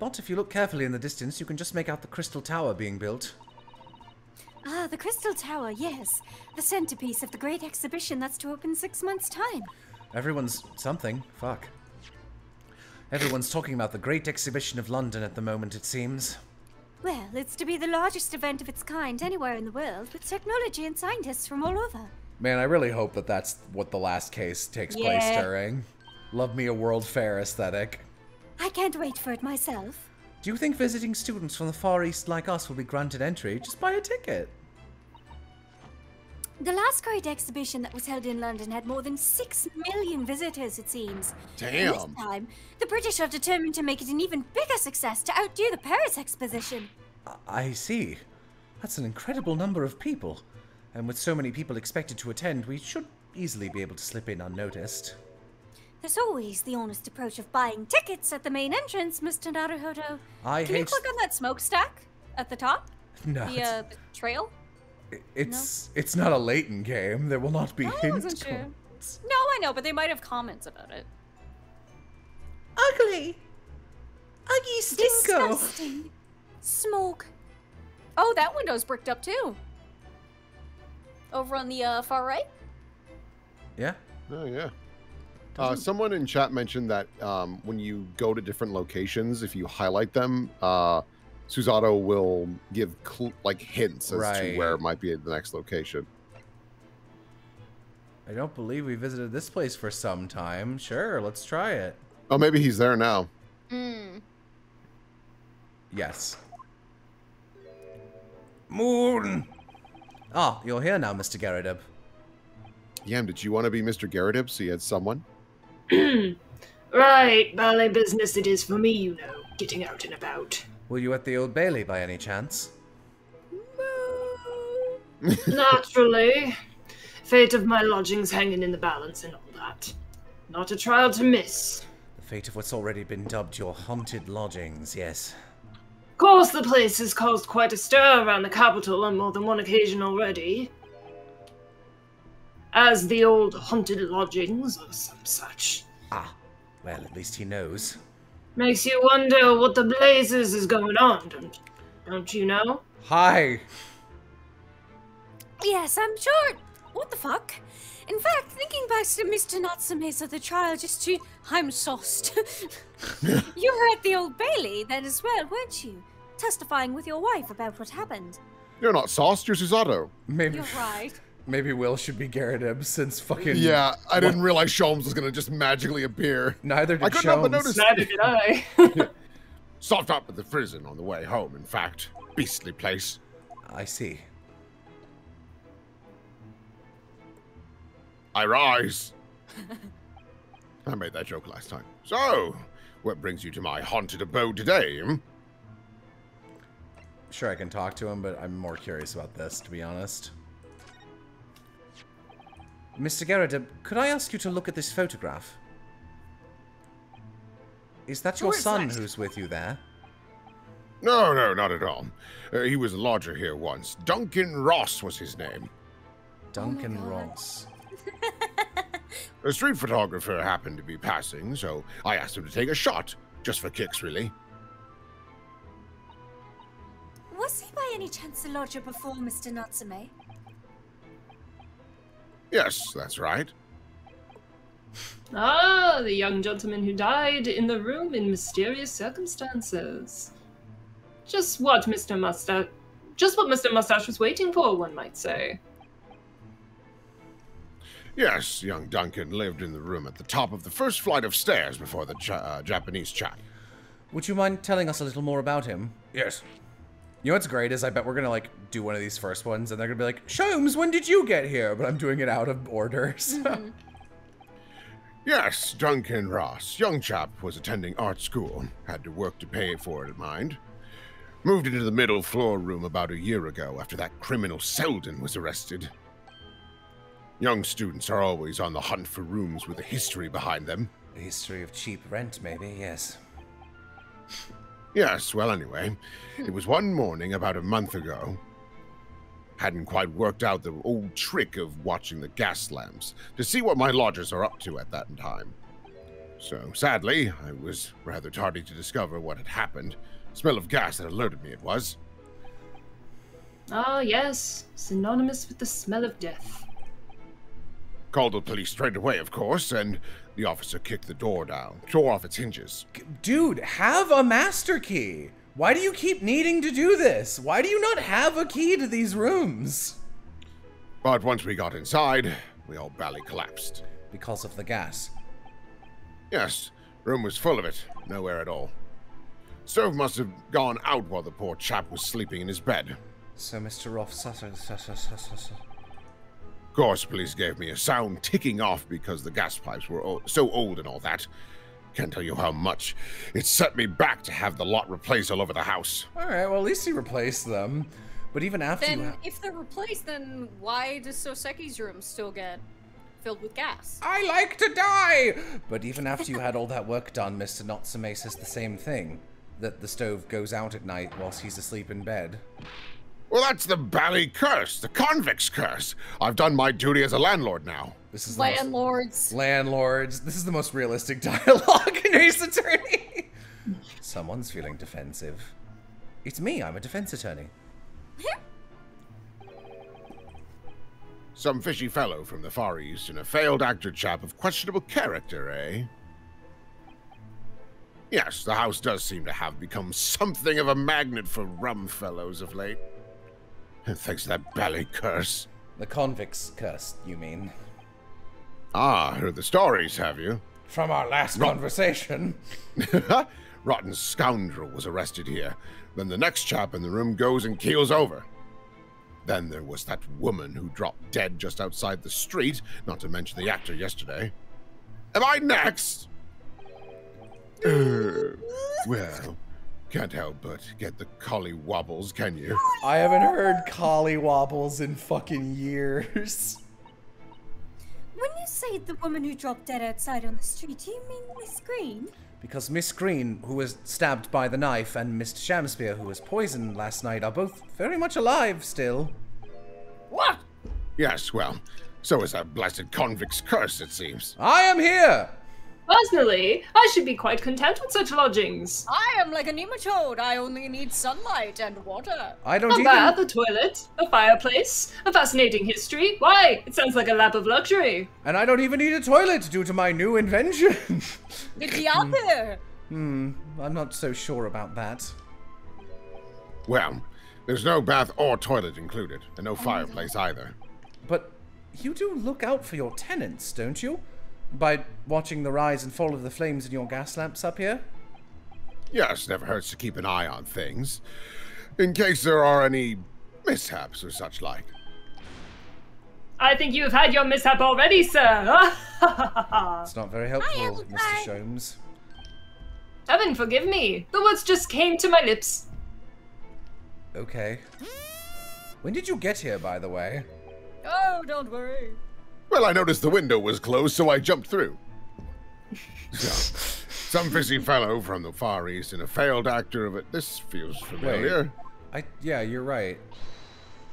But if you look carefully in the distance, you can just make out the Crystal Tower being built. Ah, the Crystal Tower, yes. The centerpiece of the Great Exhibition that's to open six months' time. Everyone's something. Fuck. Everyone's talking about the Great Exhibition of London at the moment, it seems. Well, it's to be the largest event of its kind anywhere in the world, with technology and scientists from all over. Man, I really hope that that's what the last case takes yeah. place during. Love me a World Fair aesthetic. I can't wait for it myself. Do you think visiting students from the Far East like us will be granted entry? Just buy a ticket. The last Great Exhibition that was held in London had more than six million visitors, it seems. Damn! This time, the British are determined to make it an even bigger success to outdo the Paris Exposition. I see. That's an incredible number of people. And with so many people expected to attend, we should easily be able to slip in unnoticed. There's always the honest approach of buying tickets at the main entrance, Mister Naruhodo. I Can hate... you click on that smokestack at the top? No. The, uh, the trail? It's no. it's not a Leighton game. There will not be I hint wasn't sure. comments. No, I know, but they might have comments about it. Ugly, ugly stinko. Disgusting. Smoke. Oh, that window's bricked up too. Over on the uh, far right. Yeah. Oh yeah. Uh, someone in chat mentioned that um, when you go to different locations, if you highlight them, uh, Susato will give cl like hints as right. to where it might be at the next location. I don't believe we visited this place for some time. Sure, let's try it. Oh, maybe he's there now. Mm. Yes. Moon. Ah, oh, you're here now, Mister Garrideb. Yam, did you want to be Mister Garrideb so you had someone? Right, ballet business it is for me, you know, getting out and about. Were you at the Old Bailey by any chance? No. Naturally. Fate of my lodgings hanging in the balance and all that. Not a trial to miss. The fate of what's already been dubbed your haunted lodgings, yes. Of course the place has caused quite a stir around the capital on more than one occasion already. As the old haunted lodgings or some such. Ah, well, at least he knows. Makes you wonder what the blazes is going on, don't, don't you know? Hi. Yes, I'm sure. What the fuck? In fact, thinking back to Mister Natsume's of the trial just to... I'm sauced. You were at the Old Bailey then as well, weren't you? Testifying with your wife about what happened. You're not sauced, you're Susato. Maybe. You're right. Maybe Will should be Garrideb since fucking... Yeah, I didn't realize Sholmes was going to just magically appear. Neither did I. I could not but notice. Neither did I. Yeah. Stopped up at the prison on the way home, in fact. Beastly place. I see. I rise. I made that joke last time. So, what brings you to my haunted abode today? Hmm? Sure, I can talk to him, but I'm more curious about this, to be honest. Mister Garrideb, could I ask you to look at this photograph? Is that your Who son that? who's with you there? No, no, not at all. Uh, he was a lodger here once. Duncan Ross was his name. Duncan oh Ross. A street photographer happened to be passing, so I asked him to take a shot. Just for kicks, really. Was he by any chance a lodger before Mister Natsume? Yes, that's right. Ah, the young gentleman who died in the room in mysterious circumstances. Just what Mister Mustache... Just what Mister Mustache was waiting for, one might say. Yes, young Duncan lived in the room at the top of the first flight of stairs before the ch uh, Japanese chap. Would you mind telling us a little more about him? Yes. You know what's great is I bet we're going to, like, do one of these first ones, and they're going to be like, Sholmes, when did you get here? But I'm doing it out of order, so. Mm-hmm. Yes, Duncan Ross, young chap, was attending art school. Had to work to pay for it, mind. Moved into the middle floor room about a year ago after that criminal Selden was arrested. Young students are always on the hunt for rooms with a history behind them. A history of cheap rent, maybe, yes. Yes, well, anyway, it was one morning about a month ago. Hadn't quite worked out the old trick of watching the gas lamps to see what my lodgers are up to at that time. So, sadly, I was rather tardy to discover what had happened. Smell of gas that alerted me, it was. Ah, yes, synonymous with the smell of death. Called the police straight away, of course, and the officer kicked the door down, tore off its hinges. Dude, have a master key. Why do you keep needing to do this? Why do you not have a key to these rooms? But once we got inside, we all barely collapsed. Because of the gas? Yes, room was full of it, nowhere at all. Stove must have gone out while the poor chap was sleeping in his bed. So Mister Roth suffered, suffered, suffered, suffered. Of course, police gave me a sound ticking off because the gas pipes were old, so old and all that. Can't tell you how much. It set me back to have the lot replaced all over the house. All right, well, at least he replaced them. But even after Then, you if they're replaced, then why does Soseki's room still get filled with gas? I like to die! But even after you had all that work done, Mister Natsume says the same thing. That the stove goes out at night whilst he's asleep in bed. Well, that's the bally curse, the convict's curse. I've done my duty as a landlord now. This is landlords. Most, landlords. This is the most realistic dialogue in Ace Attorney. Someone's feeling defensive. It's me. I'm a defense attorney. Some fishy fellow from the Far East and a failed actor chap of questionable character, eh? Yes, the house does seem to have become something of a magnet for rum fellows of late. And thanks to that bally curse. The convict's curse, you mean? Ah, heard the stories, have you? From our last Rot conversation. Rotten scoundrel was arrested here. Then the next chap in the room goes and keels over. Then there was that woman who dropped dead just outside the street, not to mention the actor yesterday. Am I next? Uh, well, can't help but get the collie wobbles, can you? I haven't heard collie wobbles in fucking years. When you say the woman who dropped dead outside on the street, do you mean Miss Green? Because Miss Green, who was stabbed by the knife, and Mister Shamspeare, who was poisoned last night, are both very much alive still. What? Yes, well, so is that blasted convict's curse, it seems. I am here! Personally, I should be quite content with such lodgings. I am like a nematode. I only need sunlight and water. I don't a even... A bath, a toilet, a fireplace, a fascinating history. Why? It sounds like a lap of luxury. And I don't even need a toilet due to my new invention. The diaper. Hmm, I'm not so sure about that. Well, there's no bath or toilet included, and no oh fireplace either. But you do look out for your tenants, don't you? By watching the rise and fall of the flames in your gas lamps up here? Yes, never hurts to keep an eye on things, in case there are any mishaps or such like. I think you've had your mishap already, sir. It's not very helpful, Mister Sholmes. Heaven forgive me. The words just came to my lips. Okay. When did you get here, by the way? Oh, don't worry. Well, I noticed the window was closed, so I jumped through. So, some fizzy fellow from the Far East and a failed actor of it. This feels familiar. Wait, I yeah, you're right.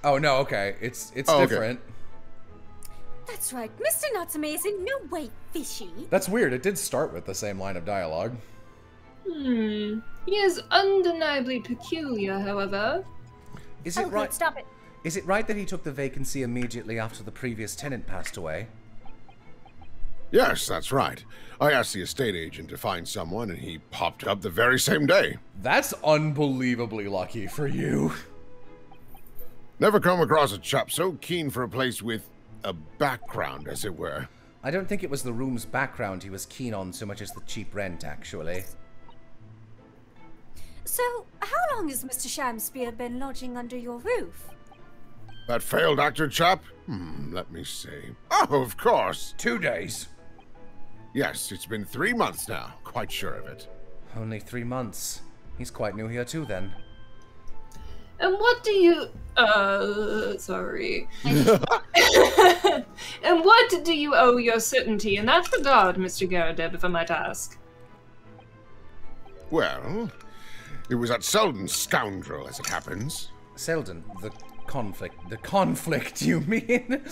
Oh no, okay, it's it's oh, different. Okay. That's right, Mister Natsume is in no way fishy. That's weird. It did start with the same line of dialogue. Hmm. He is undeniably peculiar, however. Is it oh, right? Stop it. Is it right that he took the vacancy immediately after the previous tenant passed away? Yes, that's right. I asked the estate agent to find someone, and he popped up the very same day. That's unbelievably lucky for you. Never come across a chap so keen for a place with a background, as it were. I don't think it was the room's background he was keen on so much as the cheap rent, actually. So, how long has Mister Shamspeare been lodging under your roof? That failed actor chap? Hmm, let me see. Oh, of course. Two days. Yes, it's been three months now. Quite sure of it. Only three months. He's quite new here too, then. And what do you... Uh, sorry. And what do you owe your certainty in that regard, Mister Garrideb, if I might ask? Well, it was that Selden scoundrel, as it happens. Selden, the... Conflict. The conflict, you mean?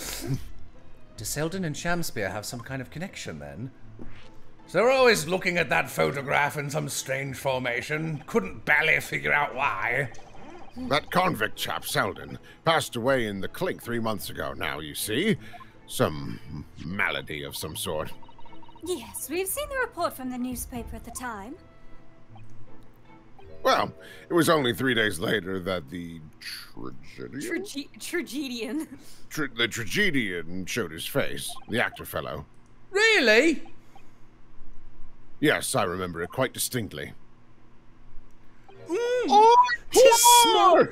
Do Selden and Shamspeare have some kind of connection, then? So they're always looking at that photograph in some strange formation. Couldn't barely figure out why. That convict chap, Selden, passed away in the clink three months ago now, you see. Some malady of some sort. Yes, we've seen the report from the newspaper at the time. Well, it was only three days later that the tragedian... Trage tragedian. Tra the tragedian showed his face, the actor fellow. Really? Yes, I remember it quite distinctly. Mm. Oh, 'tis small.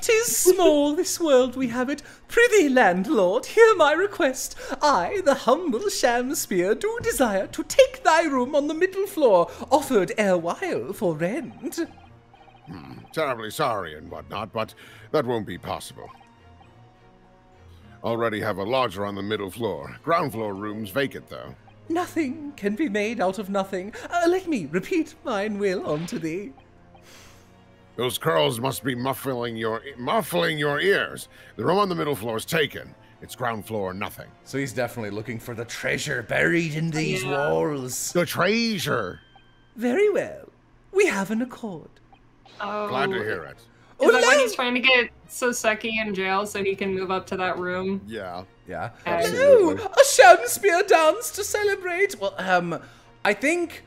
'Tis small, this world we have it. Prithee, landlord, hear my request. I, the humble Shamspeare, do desire to take thy room on the middle floor, offered erewhile for rent. Hmm, terribly sorry and whatnot, but that won't be possible. Already have a lodger on the middle floor. Ground floor rooms vacant, though. Nothing can be made out of nothing. Uh, let me repeat mine will unto thee. Those curls must be muffling your muffling your ears. The room on the middle floor is taken. It's ground floor or nothing. So he's definitely looking for the treasure buried in these yeah. walls. The treasure. Very well. We have an accord. Oh. Glad to hear it. Is that why he's trying to get Sōseki in jail so he can move up to that room? Yeah. Yeah. Hello! A Shamspeare dance to celebrate. Well, um, I think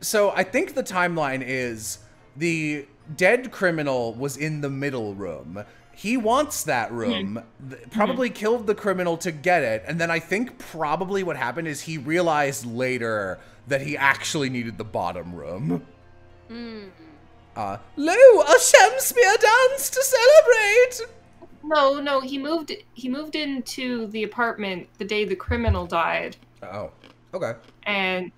So I think the timeline is the dead criminal was in the middle room. He wants that room, mm-hmm. probably mm-hmm. killed the criminal to get it. And then I think probably what happened is he realized later that he actually needed the bottom room. Mm. Uh, Lo, a Shamspeare dance to celebrate! No, no, he moved He moved into the apartment the day the criminal died. Oh, okay. And...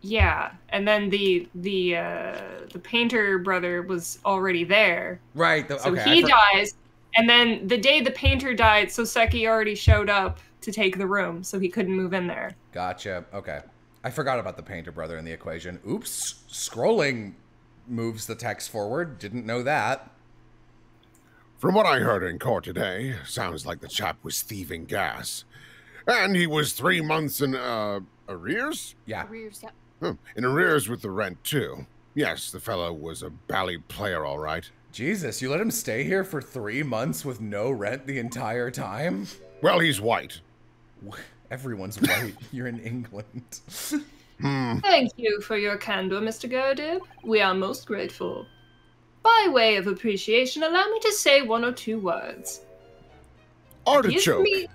yeah, and then the the uh, the painter brother was already there. Right. The, so okay, he dies, and then the day the painter died, Sōseki already showed up to take the room, so he couldn't move in there. Gotcha. Okay, I forgot about the painter brother in the equation. Oops. Scrolling moves the text forward. Didn't know that. From what I heard in court today, sounds like the chap was thieving gas, and he was three months in uh, arrears. Yeah. Arrears. Yeah. Oh, in arrears with the rent, too. Yes, the fellow was a bally player, all right. Jesus, you let him stay here for three months with no rent the entire time? Well, he's white. Everyone's white. You're in England. Hmm. Thank you for your candor, Mister Garrideb. We are most grateful. By way of appreciation, allow me to say one or two words. Artichoke. Give me,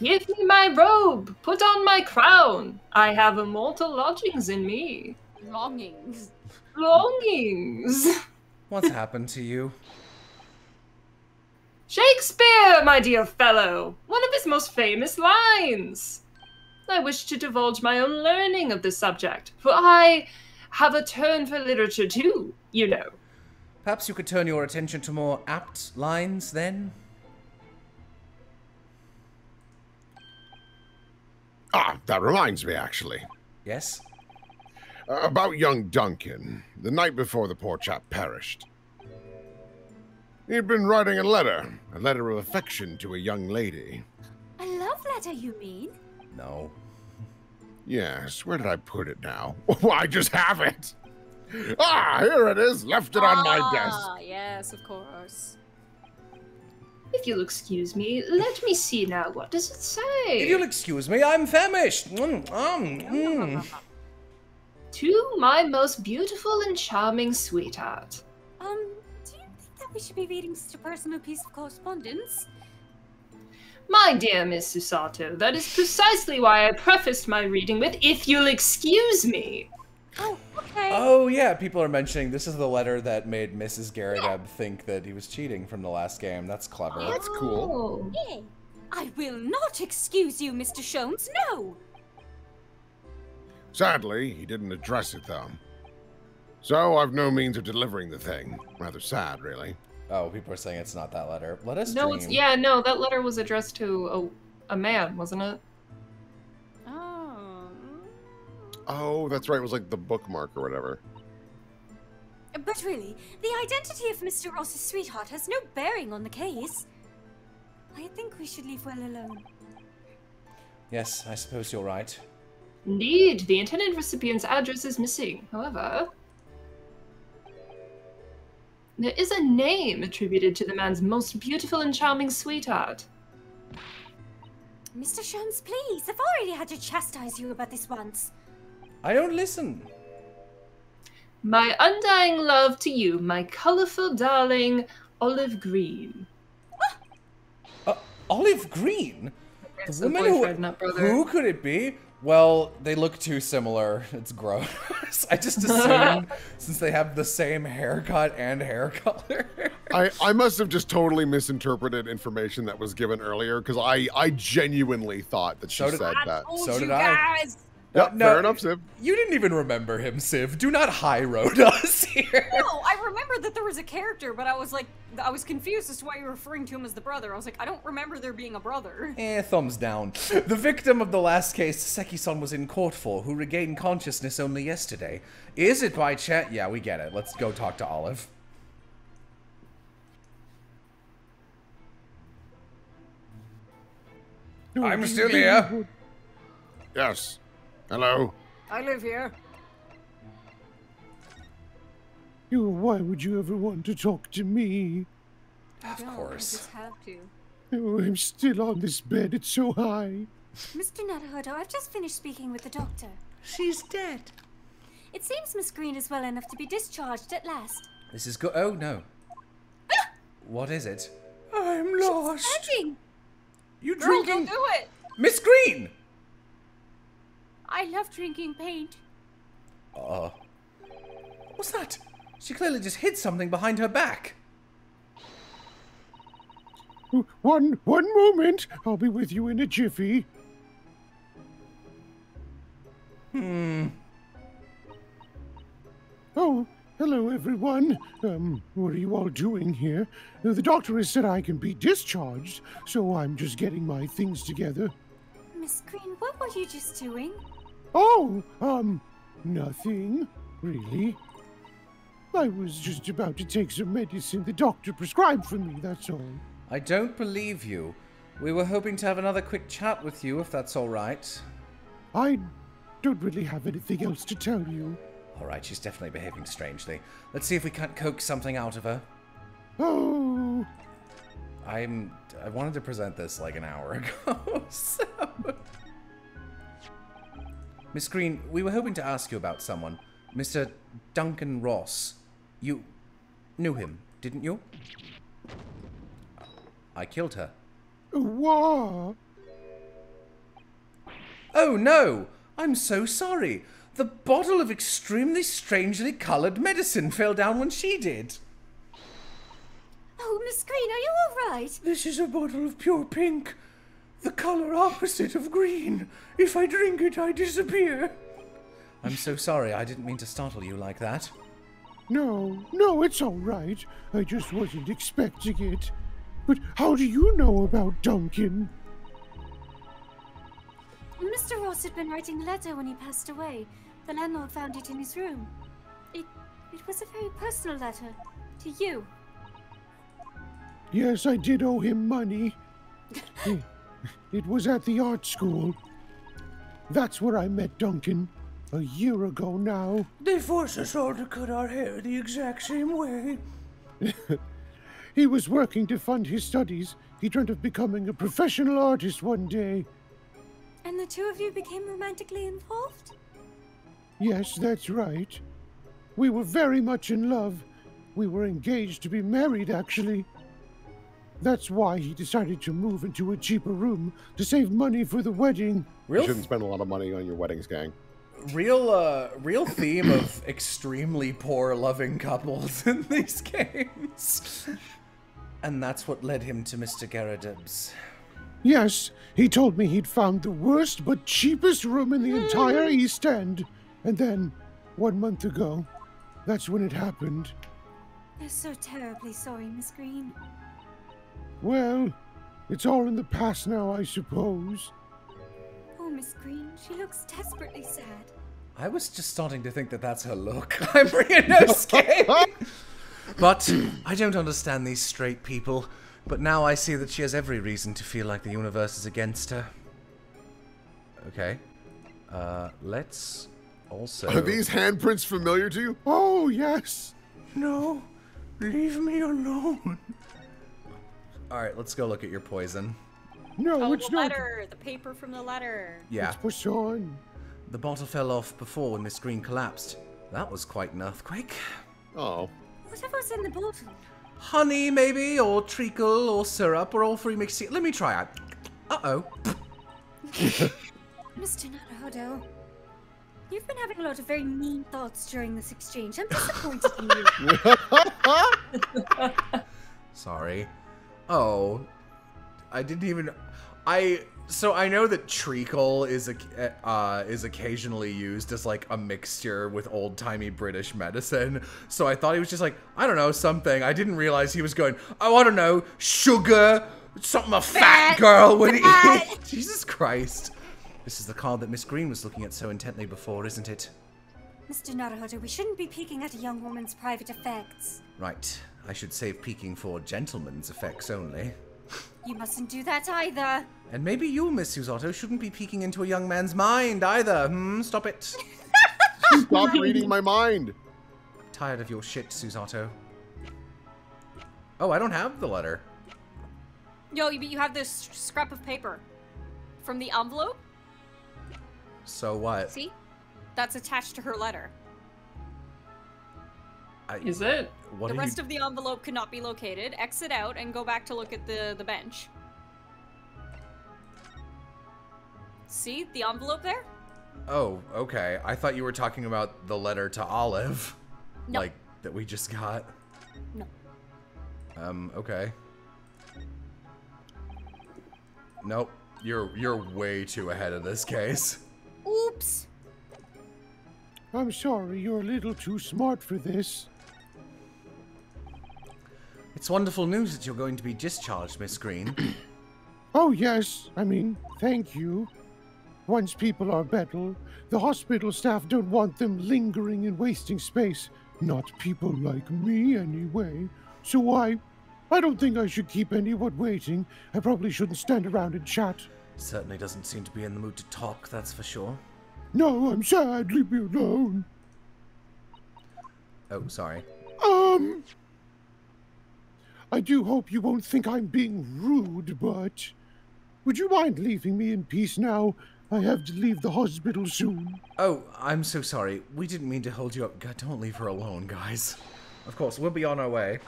give me my robe. Put on my crown. I have immortal lodgings in me. Longings. Longings. What's happened to you? Shakespeare, my dear fellow. One of his most famous lines. I wish to divulge my own learning of this subject, for I have a turn for literature too, you know. Perhaps you could turn your attention to more apt lines then? Ah, that reminds me, actually. Yes? Uh, about young Duncan, the night before the poor chap perished. He'd been writing a letter, a letter of affection to a young lady. A love letter, you mean? No. Yes, where did I put it now? Oh, I just have it! Ah, here it is! Left it ah, on my desk! Ah, yes, of course. If you'll excuse me, let me see now. What does it say? If you'll excuse me, I'm famished. Mm, mm, mm. To my most beautiful and charming sweetheart. Um, do you think that we should be reading such a personal piece of correspondence? My dear Miss Susato, that is precisely why I prefaced my reading with, if you'll excuse me. Oh, okay. Oh, yeah, people are mentioning this is the letter that made Missus Garrideb yeah. think that he was cheating from the last game. That's clever. Oh, that's cool. Yeah. I will not excuse you, Mister Sholmes, no! Sadly, he didn't address it, though. So I've no means of delivering the thing. Rather sad, really. Oh, people are saying it's not that letter. Let us No, dream. It's, yeah, no, that letter was addressed to a, a man, wasn't it? Oh, that's right. It was like the bookmark or whatever. But really, the identity of Mister Ross's sweetheart has no bearing on the case. I think we should leave well alone. Yes, I suppose you're right. Indeed, the intended recipient's address is missing. However, there is a name attributed to the man's most beautiful and charming sweetheart. Mister Sholmes, please. I've already had to chastise you about this once. I don't listen. My undying love to you, my colorful darling, Olive Green. uh, Olive Green? The the woman who, who could it be? Well, they look too similar. It's gross. I just assume since they have the same haircut and hair color. I, I must have just totally misinterpreted information that was given earlier because I, I genuinely thought that she so said that. So did I. Guys. Yep, no, fair enough, Civ. You didn't even remember him, Civ. Do not high road us here. No, I remember that there was a character, but I was like, I was confused as to why you were referring to him as the brother. I was like, I don't remember there being a brother. Eh, thumbs down. The victim of the last case Seki-san was in court for, who regained consciousness only yesterday. Is it by chat? Yeah, we get it. Let's go talk to Olive. I'm still here. Yes. Hello? I live here. You, why would you ever want to talk to me? I of don't, course. I just have to. Oh, I'm still on this bed. It's so high. Mister Naruhodo, I've just finished speaking with the doctor. She's dead. It seems Miss Green is well enough to be discharged at last. This is good. Oh, no. Ah! What is it? I'm lost. She's edging. You drinking? Girl, don't do it. Miss Green! I love drinking paint. Oh. Uh, what's that? She clearly just hid something behind her back. One, one moment. I'll be with you in a jiffy. Hmm. Oh, hello, everyone. Um, what are you all doing here? The doctor has said I can be discharged, so I'm just getting my things together. Miss Green, what were you just doing? Oh, um, nothing, really. I was just about to take some medicine the doctor prescribed for me, that's all. I don't believe you. We were hoping to have another quick chat with you, if that's all right. I don't really have anything else to tell you. All right, she's definitely behaving strangely. Let's see if we can't coax something out of her. Oh! I'm... I wanted to present this like an hour ago, so... Miss Green, we were hoping to ask you about someone. Mister Duncan Ross. You knew him, didn't you? I killed her. What? Oh no! I'm so sorry. The bottle of extremely strangely coloured medicine fell down when she did. Oh, Miss Green, are you all right? This is a bottle of pure pink. The colour opposite of green. If I drink it, I disappear. I'm so sorry. I didn't mean to startle you like that. No, no, it's all right. I just wasn't expecting it. But how do you know about Duncan? Mister Ross had been writing a letter when he passed away. The landlord found it in his room. It, it was a very personal letter. To you. Yes, I did owe him money. it, it was at the art school. That's where I met Duncan. A year ago now. They forced us all to cut our hair the exact same way. He was working to fund his studies. He dreamt of becoming a professional artist one day. And the two of you became romantically involved? Yes, that's right. We were very much in love. We were engaged to be married, actually. That's why he decided to move into a cheaper room to save money for the wedding. Real you shouldn't spend a lot of money on your weddings, gang. Real, uh, real theme of extremely poor loving couples in these games. And that's what led him to Mister Garrideb's. Yes, he told me he'd found the worst but cheapest room in the entire East End. And then, one month ago, that's when it happened. They're so terribly sorry, Miss Green. Well, it's all in the past now, I suppose. Oh, Miss Green, she looks desperately sad. I was just starting to think that that's her look. I'm Ryunosuke. But I don't understand these straight people. But now I see that she has every reason to feel like the universe is against her. Okay. Uh, let's also... Are these handprints familiar to you? Oh, yes. No. Leave me alone. All right, let's go look at your poison. No, oh, it's the not... letter. The paper from the letter. Yeah. It's poison. The bottle fell off before when Miss Green collapsed. That was quite an earthquake. Oh. Whatever's in the bottle? Honey, maybe, or treacle, or syrup, or all three mixed together. Let me try it. Uh-oh. Mister Naruhodo, you've been having a lot of very mean thoughts during this exchange. I'm disappointed in you. Sorry. Oh. I didn't even... I... So I know that treacle is uh, is occasionally used as like a mixture with old-timey British medicine. So I thought he was just like, I don't know, something. I didn't realize he was going, oh, I don't know, sugar, something a fat girl would eat. Jesus Christ. This is the card that Miss Green was looking at so intently before, isn't it? Mister Naruhodo, we shouldn't be peeking at a young woman's private effects. Right. I should save peeking for gentlemen's effects only. You mustn't do that either. And maybe you, Miss Susato, shouldn't be peeking into a young man's mind either. Hmm, stop it. Stop reading my mind. I'm tired of your shit, Susato. Oh, I don't have the letter. Yo, you have this scrap of paper from the envelope. So what? See? That's attached to her letter. I, Is it? What the rest you... of the envelope could not be located. Exit out and go back to look at the, the bench. See the envelope there? Oh, okay. I thought you were talking about the letter to Olive. No. Like, that we just got? No. Um, okay. Nope. You're, you're way too ahead of this case. Oops. I'm sorry, you're a little too smart for this. It's wonderful news that you're going to be discharged, Miss Green. Oh, yes. I mean, thank you. Once people are better, the hospital staff don't want them lingering and wasting space. Not people like me, anyway. So I... I don't think I should keep anyone waiting. I probably shouldn't stand around and chat. Certainly doesn't seem to be in the mood to talk, that's for sure. No, I'm sad. Leave me alone. Oh, sorry. Um... I do hope you won't think I'm being rude, but... Would you mind leaving me in peace now? I have to leave the hospital soon. Oh, I'm so sorry. We didn't mean to hold you up. God, don't leave her alone, guys. Of course, we'll be on our way.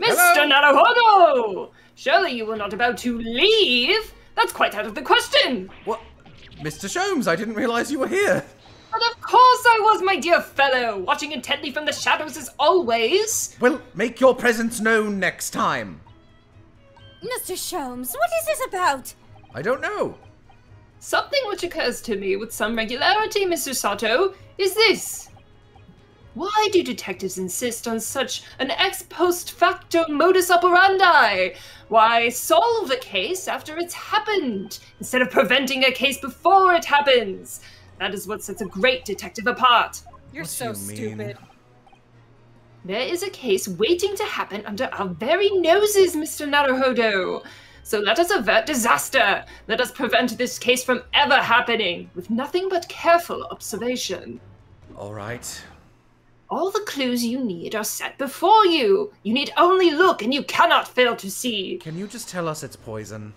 Mister Naruhodo! Surely you were not about to leave? That's quite out of the question! What? Mister Sholmes, I didn't realize you were here. But of course I was, my dear fellow. Watching intently from the shadows as always. Well, make your presence known next time. Mister Sholmes, what is this about? I don't know. Something which occurs to me with some regularity, Mister Sato, is this. Why do detectives insist on such an ex post facto modus operandi? Why solve a case after it's happened, instead of preventing a case before it happens? That is what sets a great detective apart. You're what so you stupid. Mean? There is a case waiting to happen under our very noses, Mister Naruhodo. So let us avert disaster. Let us prevent this case from ever happening with nothing but careful observation. All right. All the clues you need are set before you. You need only look and you cannot fail to see. Can you just tell us it's poison?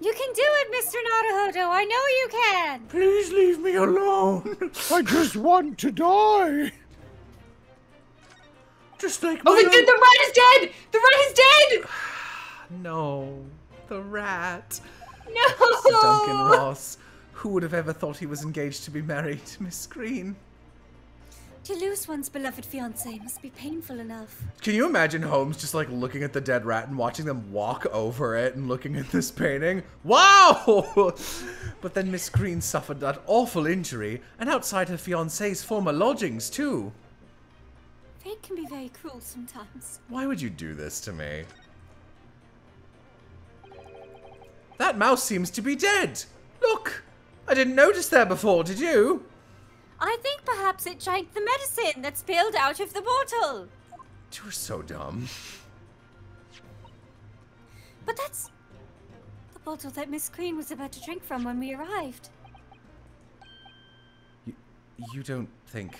You can do it, Mister Naruhodo. I know you can. Please leave me alone. I just want to die. Just like my Oh, the, the, the rat is dead. The rat is dead. No. The rat. No. Mister Duncan Ross. Who would have ever thought he was engaged to be married, Miss Green? To lose one's beloved fiancé must be painful enough. Can you imagine Holmes just like looking at the dead rat and watching them walk over it and looking at this painting? Wow! But then Miss Green suffered that awful injury and outside her fiancé's former lodgings too. Fate can be very cruel sometimes. Why would you do this to me? That mouse seems to be dead. Look, I didn't notice there before, did you? I think perhaps it drank the medicine that spilled out of the bottle. You're so dumb. But that's the bottle that Miss Green was about to drink from when we arrived. You, you don't think...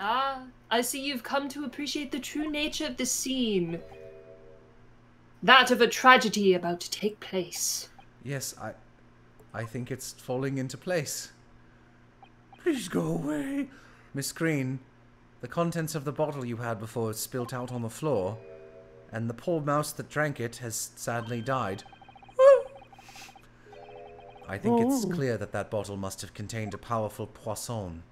Ah, I see you've come to appreciate the true nature of the scene. That of a tragedy about to take place. Yes, I, I think it's falling into place. Please go away. Miss Green, the contents of the bottle you had before is spilt out on the floor, and the poor mouse that drank it has sadly died. I think oh. it's clear that that bottle must have contained a powerful poison.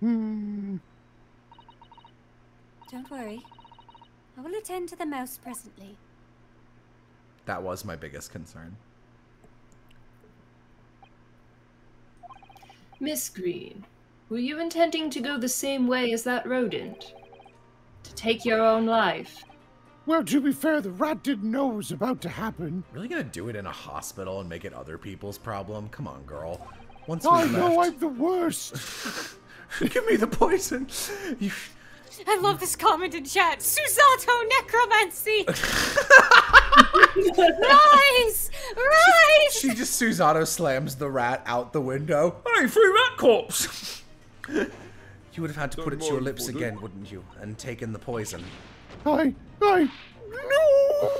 Hmm. Don't worry. I will attend to the mouse presently. That was my biggest concern. Miss Green, were you intending to go the same way as that rodent? To take your own life? Well, to be fair, the rat didn't know it was about to happen. Really gonna do it in a hospital and make it other people's problem? Come on, girl. Once we I left... know I'm the worst! Give me the poison! You... I love this comment in chat. Susato necromancy! Rise! Rise! She, she just Susato slams the rat out the window. Hey, free rat corpse! You would have had to put it to your lips again, wouldn't you? And taken the poison. I... I... No!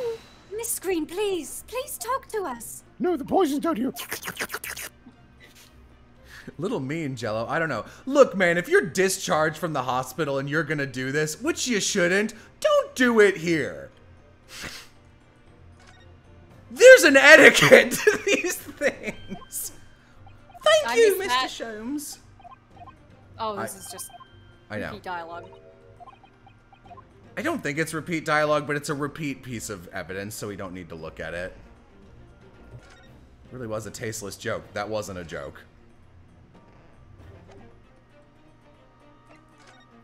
Miss Green, please. Please talk to us. No, the poison's down here. Little mean, Jello. I don't know. Look, man, if you're discharged from the hospital and you're gonna do this, which you shouldn't, don't do it here. There's an etiquette to these things. Thank I you, Mister That. Sholmes. Oh, this I, is just I know. repeat dialogue. I don't think it's repeat dialogue, but it's a repeat piece of evidence, so we don't need to look at it. It really was a tasteless joke. That wasn't a joke.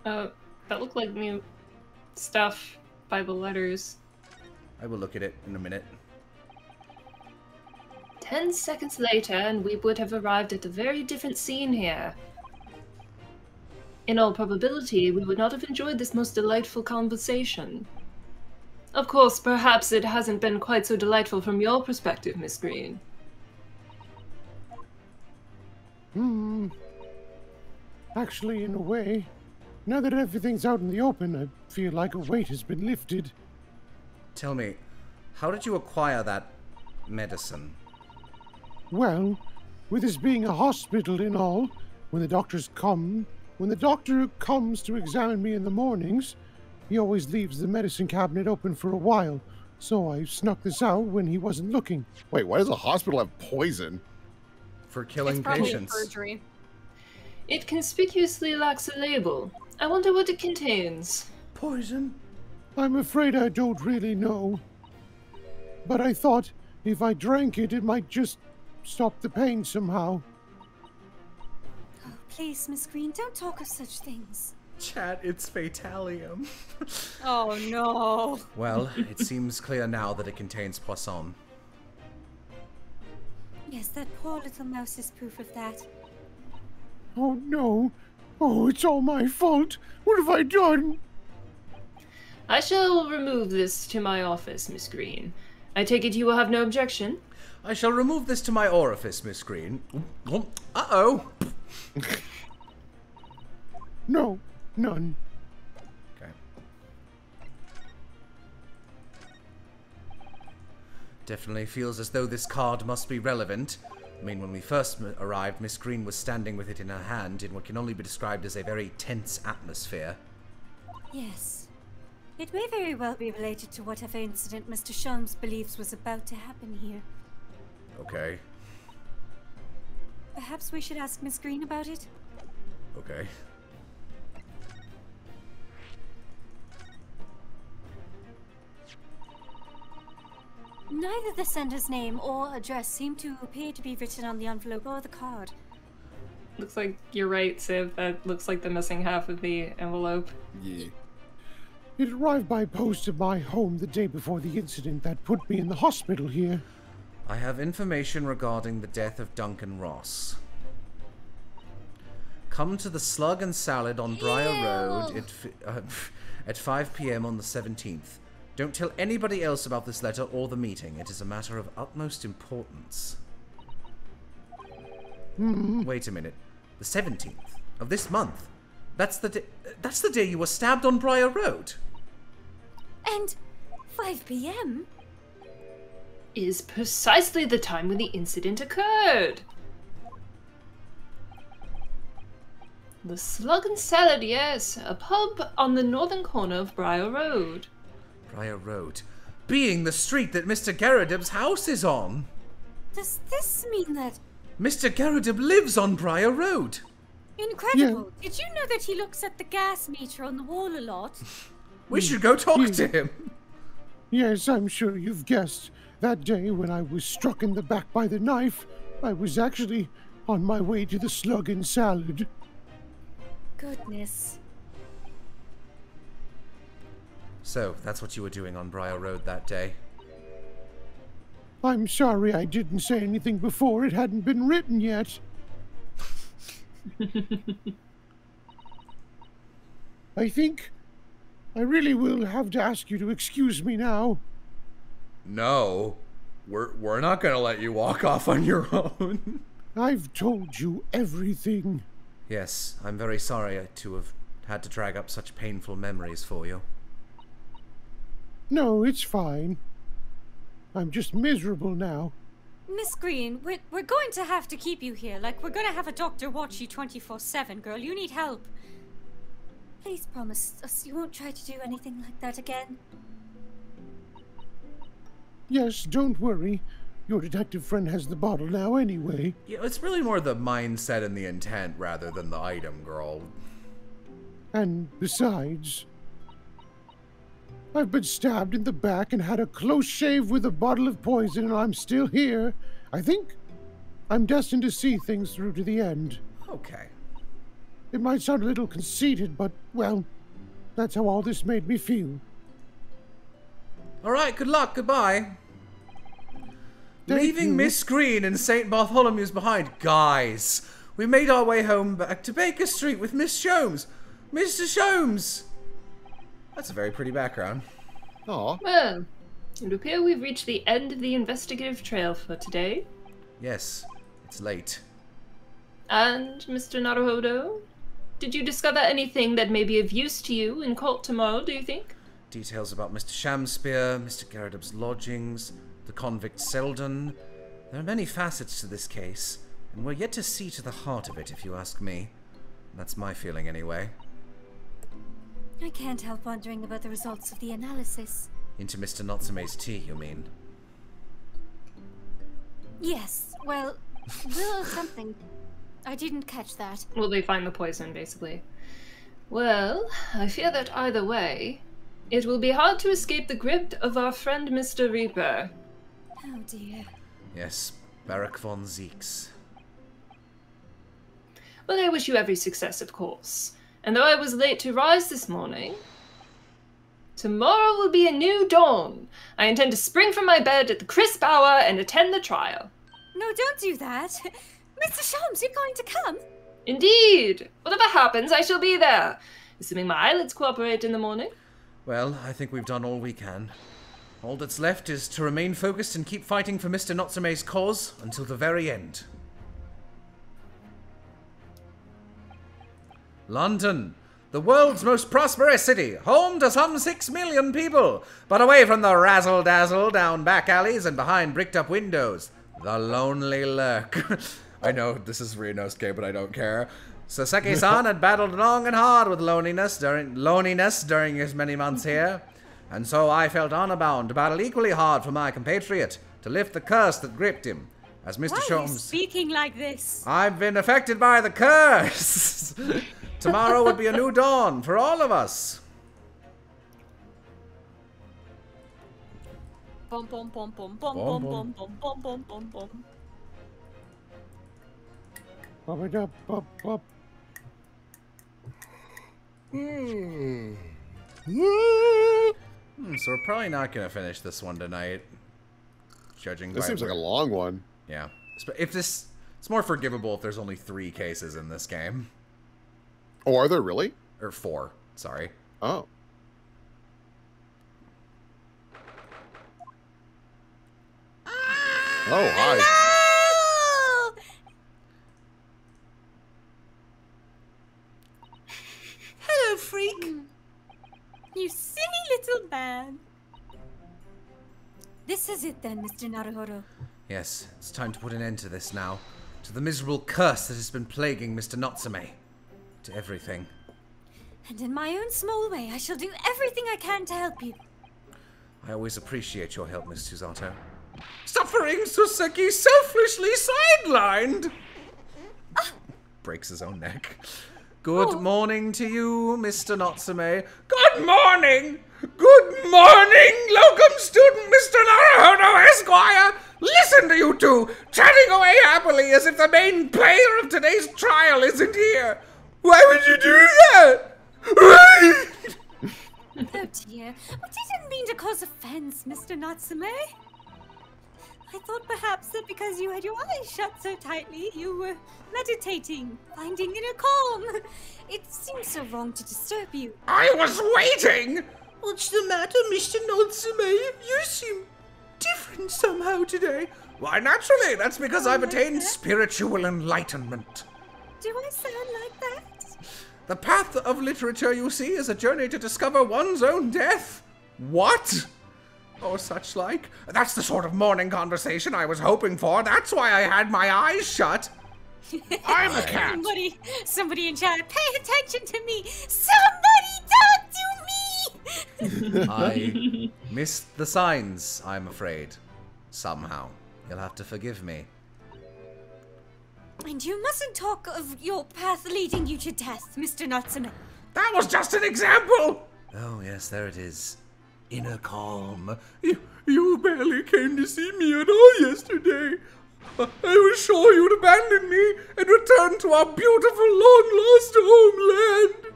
Uh, that looked like new stuff by the letters. I will look at it in a minute. Ten seconds later, and we would have arrived at a very different scene here. In all probability, we would not have enjoyed this most delightful conversation. Of course, perhaps it hasn't been quite so delightful from your perspective, Miss Green. Hmm. Actually, in a way, now that everything's out in the open, I feel like a weight has been lifted. Tell me, how did you acquire that medicine? Well, with this being a hospital and all, when the doctors come, when the doctor comes to examine me in the mornings, he always leaves the medicine cabinet open for a while, so I snuck this out when he wasn't looking. Wait, why does a hospital have poison? For killing it's patients. Surgery. It conspicuously lacks a label. I wonder what it contains. Poison? I'm afraid I don't really know. But I thought if I drank it, it might just stop the pain somehow. Oh, please, Miss Green, don't talk of such things. Chat, it's fatalium. Oh, no. Well, it seems clear now that it contains poison. Yes, that poor little mouse is proof of that. Oh, no. Oh, it's all my fault. What have I done? I shall remove this to my office, Miss Green. I take it you will have no objection? I shall remove this to my orifice, Miss Green. Uh-oh. No, none. Okay. Definitely feels as though this card must be relevant. I mean, when we first arrived, Miss Green was standing with it in her hand in what can only be described as a very tense atmosphere. Yes. It may very well be related to whatever incident Mister Sholmes believes was about to happen here. Okay. Perhaps we should ask Miss Green about it? Okay. Neither the sender's name or address seem to appear to be written on the envelope or the card. Looks like you're right, Civ. That looks like the missing half of the envelope. Yeah. It arrived by post at my home the day before the incident that put me in the hospital here. I have information regarding the death of Duncan Ross. Come to the Slug and Salad on Briar Road at, uh, at five p m on the seventeenth. Don't tell anybody else about this letter or the meeting. It is a matter of utmost importance. Mm-hmm. Wait a minute. The seventeenth of this month? That's the, that's the day you were stabbed on Briar Road. And five p m? Is precisely the time when the incident occurred. The Slug and Salad, yes. A pub on the northern corner of Briar Road. Briar Road. Being the street that Mister Garrideb's house is on. Does this mean that... Mister Garrideb lives on Briar Road. Incredible. Yeah. Did you know that he looks at the gas meter on the wall a lot? We should go talk yeah. to him. Yes, I'm sure you've guessed. That day, when I was struck in the back by the knife, I was actually on my way to the Slug and Salad. Goodness. So, that's what you were doing on Briar Road that day? I'm sorry I didn't say anything before. It hadn't been written yet. I think I really will have to ask you to excuse me now. No, we're, we're not going to let you walk off on your own. I've told you everything. Yes, I'm very sorry to have had to drag up such painful memories for you. No, it's fine. I'm just miserable now. Miss Green, we're, we're going to have to keep you here. Like, we're going to have a doctor watch you twenty-four seven, girl. You need help. Please promise us you won't try to do anything like that again. Yes, don't worry. Your detective friend has the bottle now anyway. Yeah, it's really more the mindset and the intent rather than the item, girl. And besides, I've been stabbed in the back and had a close shave with a bottle of poison, and I'm still here. I think I'm destined to see things through to the end. Okay. It might sound a little conceited, but, well, that's how all this made me feel. All right, good luck, goodbye. Thank Leaving you. Miss Green and Saint Bartholomew's behind. Guys, we made our way home back to Baker Street with Miss Sholmes. Mister Sholmes! That's a very pretty background. Aw. Well, it appears we've reached the end of the investigative trail for today. Yes, it's late. And, Mister Naruhodo, did you discover anything that may be of use to you in court tomorrow, do you think? Details about Mister Shamspeare, Mister Garrideb's lodgings, the convict Selden. There are many facets to this case, and we're yet to see to the heart of it, if you ask me. That's my feeling, anyway. I can't help wondering about the results of the analysis. Into Mister Natsume's tea, you mean? Yes, well, well, something. I didn't catch that. Well, they find the poison, basically. Well, I fear that either way, it will be hard to escape the grip of our friend Mister Reaper. Oh dear. Yes, Barok van Zieks. Well, I wish you every success, of course. And though I was late to rise this morning, tomorrow will be a new dawn. I intend to spring from my bed at the crisp hour and attend the trial. No, don't do that. Mister Sholmes, you're going to come? Indeed. Whatever happens, I shall be there. Assuming my eyelids cooperate in the morning. Well, I think we've done all we can. All that's left is to remain focused and keep fighting for Mister Natsume's cause until the very end. London, the world's most prosperous city, home to some six million people, but away from the razzle-dazzle down back alleys and behind bricked-up windows. The lonely lurk. I know this is Ryunosuke, but I don't care. Sōseki-san had battled long and hard with loneliness during loneliness during his many months here, and so I felt honor bound to battle equally hard for my compatriot to lift the curse that gripped him. As Mister Sholmes, why are you speaking like this? I've been affected by the curse. Tomorrow would be a new dawn for all of us. Bom, bom, bom, bom, bom, bom, bom, bom, bom, bom, bom, bom. Bop, bop, bop, bop. Hmm. Hmm. So we're probably not gonna finish this one tonight. Judging by this seems like a long one. Yeah. If this, it's more forgivable if there's only three cases in this game. Oh, are there really? Or four, sorry. Oh. Ah, oh, hi. Hello! Hello, freak. Mm. You silly little man. This is it then, Mister Naruhodo. Yes, it's time to put an end to this now. To the miserable curse that has been plaguing Mister Natsume. To everything. And in my own small way, I shall do everything I can to help you. I always appreciate your help, Miss Susato. Suffering Sōseki selfishly sidelined! Ah. Breaks his own neck. Good oh. morning to you, Mister Natsume. Good morning! Good morning, locum student Mister Naruhodo Esquire! Listen to you two, chatting away happily as if the main player of today's trial isn't here. Why would you do that? Oh dear. But you didn't mean to cause offense, Mister Natsume. I thought perhaps that because you had your eyes shut so tightly, you were meditating, finding inner calm. It seems so wrong to disturb you. I was waiting! What's the matter, Mister Natsume? You seem different somehow today. Why, naturally, that's because oh, I've attained that? spiritual enlightenment. Do I sound like that? The path of literature, you see, is a journey to discover one's own death. What? or such like. That's the sort of morning conversation I was hoping for. That's why I had my eyes shut. I'm a cat. Somebody, somebody in chat, pay attention to me. Somebody talk to me. I missed the signs, I'm afraid. Somehow. You'll have to forgive me. And you mustn't talk of your path leading you to death, Mister Natsume. That was just an example! Oh, yes, there it is. Inner calm. You, you barely came to see me at all yesterday. I was sure you'd abandon me and return to our beautiful, long-lost homeland.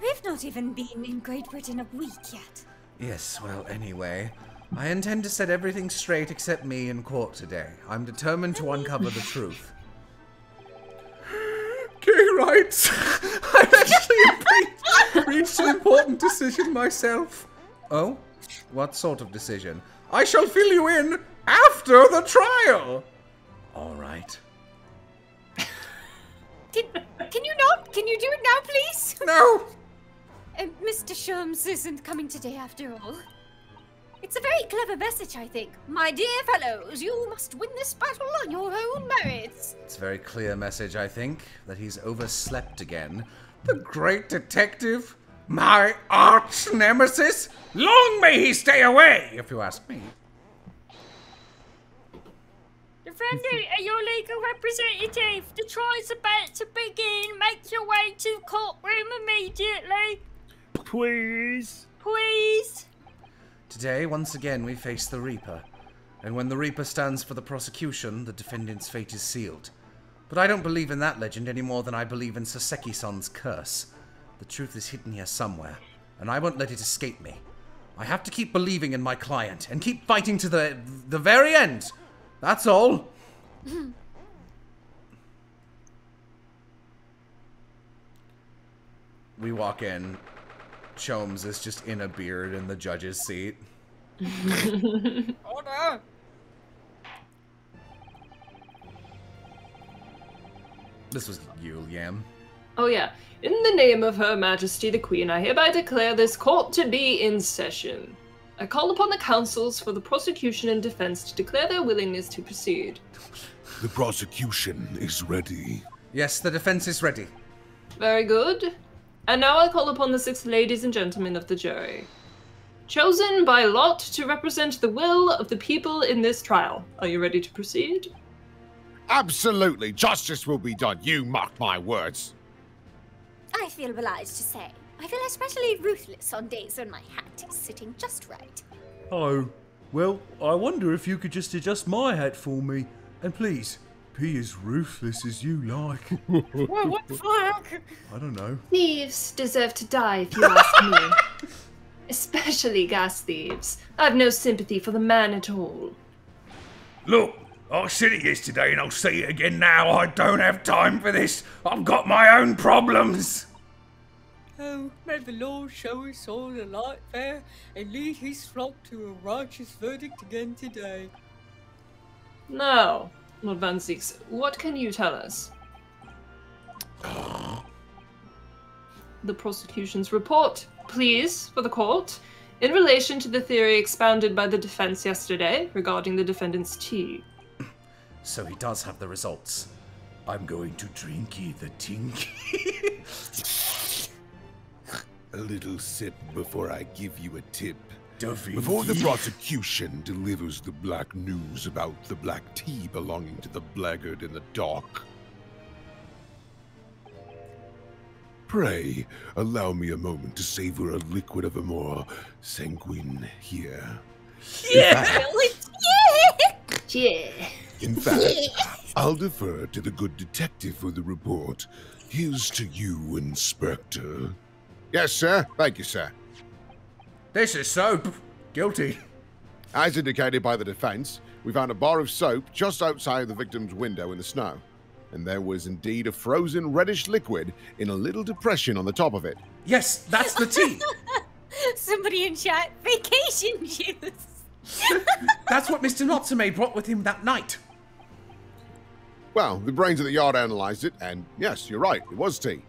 We've not even been in Great Britain a week yet. Yes, well, anyway, I intend to set everything straight except me in court today. I'm determined to uncover the truth. Gay rights. I've actually reached an important decision myself. Oh? What sort of decision? I shall fill you in after the trial! All right. Can, can you not? Can you do it now, please? No! Uh, Mister Sholmes isn't coming today after all. It's a very clever message, I think. My dear fellows, you must win this battle on your own merits. It's a very clear message, I think, that he's overslept again. The great detective, my arch nemesis, long may he stay away, if you ask me. Defendant, your legal representative, the trial's about to begin. Make your way to the courtroom immediately. Please. Please. Today, once again, we face the Reaper. And when the Reaper stands for the prosecution, the defendant's fate is sealed. But I don't believe in that legend any more than I believe in Soseki-san's curse. The truth is hidden here somewhere, and I won't let it escape me. I have to keep believing in my client, and keep fighting to the the very end! That's all! We walk in. Sholmes is just in a beard in the judge's seat. Order! This was you, Yam. Oh yeah. In the name of Her Majesty the Queen, I hereby declare this court to be in session. I call upon the counsels for the prosecution and defense to declare their willingness to proceed. The prosecution is ready. Yes, the defense is ready. Very good. And now I call upon the six ladies and gentlemen of the jury. Chosen by lot to represent the will of the people in this trial. Are you ready to proceed? Absolutely. Justice will be done. You mark my words. I feel obliged to say. I feel especially ruthless on days when my hat is sitting just right. Hello. Well, I wonder if you could just adjust my hat for me. And please, be as ruthless as you like. Well, what the fuck? I don't know. Thieves deserve to die, if you ask me. Especially gas thieves. I've no sympathy for the man at all. Look, I said it yesterday and I'll say it again now. I don't have time for this. I've got my own problems. Oh, may the Lord show us all a light there and lead his flock to a righteous verdict again today. No. Lord Van Zieks, what can you tell us? The prosecution's report, please, for the court, in relation to the theory expounded by the defense yesterday regarding the defendant's tea. So he does have the results. I'm going to drinky the tinky. A little sip before I give you a tip. Before the prosecution delivers the black news about the black tea belonging to the blackguard in the dock, pray allow me a moment to savor a liquid of a more sanguine here. Yeah! Yeah! Yeah! In fact, yeah. I'll defer to the good detective for the report. Here's to you, Inspector. Yes, sir. Thank you, sir. This is soap. Guilty. As indicated by the defense, we found a bar of soap just outside the victim's window in the snow. And there was indeed a frozen reddish liquid in a little depression on the top of it. Yes, that's the tea. Somebody in chat, vacation juice. That's what Mister Natsume brought with him that night. Well, the brains at the yard analyzed it, and yes, you're right, it was tea.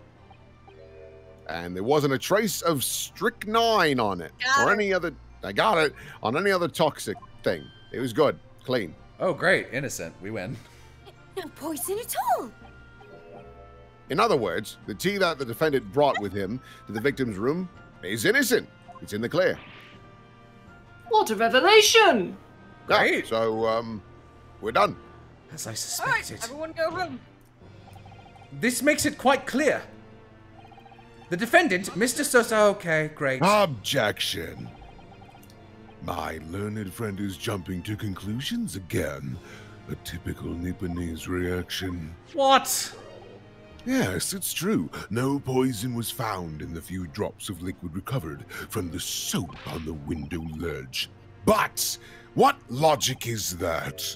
And there wasn't a trace of strychnine on it, or any other I got it on any other toxic thing. It was good. Clean. Oh, great. Innocent. We win. No poison at all. In other words, the tea that the defendant brought with him to the victim's room is innocent. It's in the clear. What a revelation. Great. Yeah, so, um, we're done. As I suspected. All right, everyone go room. This makes it quite clear. The defendant, Mister Sosa, okay, great. Objection. My learned friend is jumping to conclusions again. A typical Nipponese reaction. What? Yes, it's true. No poison was found in the few drops of liquid recovered from the soap on the window ledge. But what logic is that?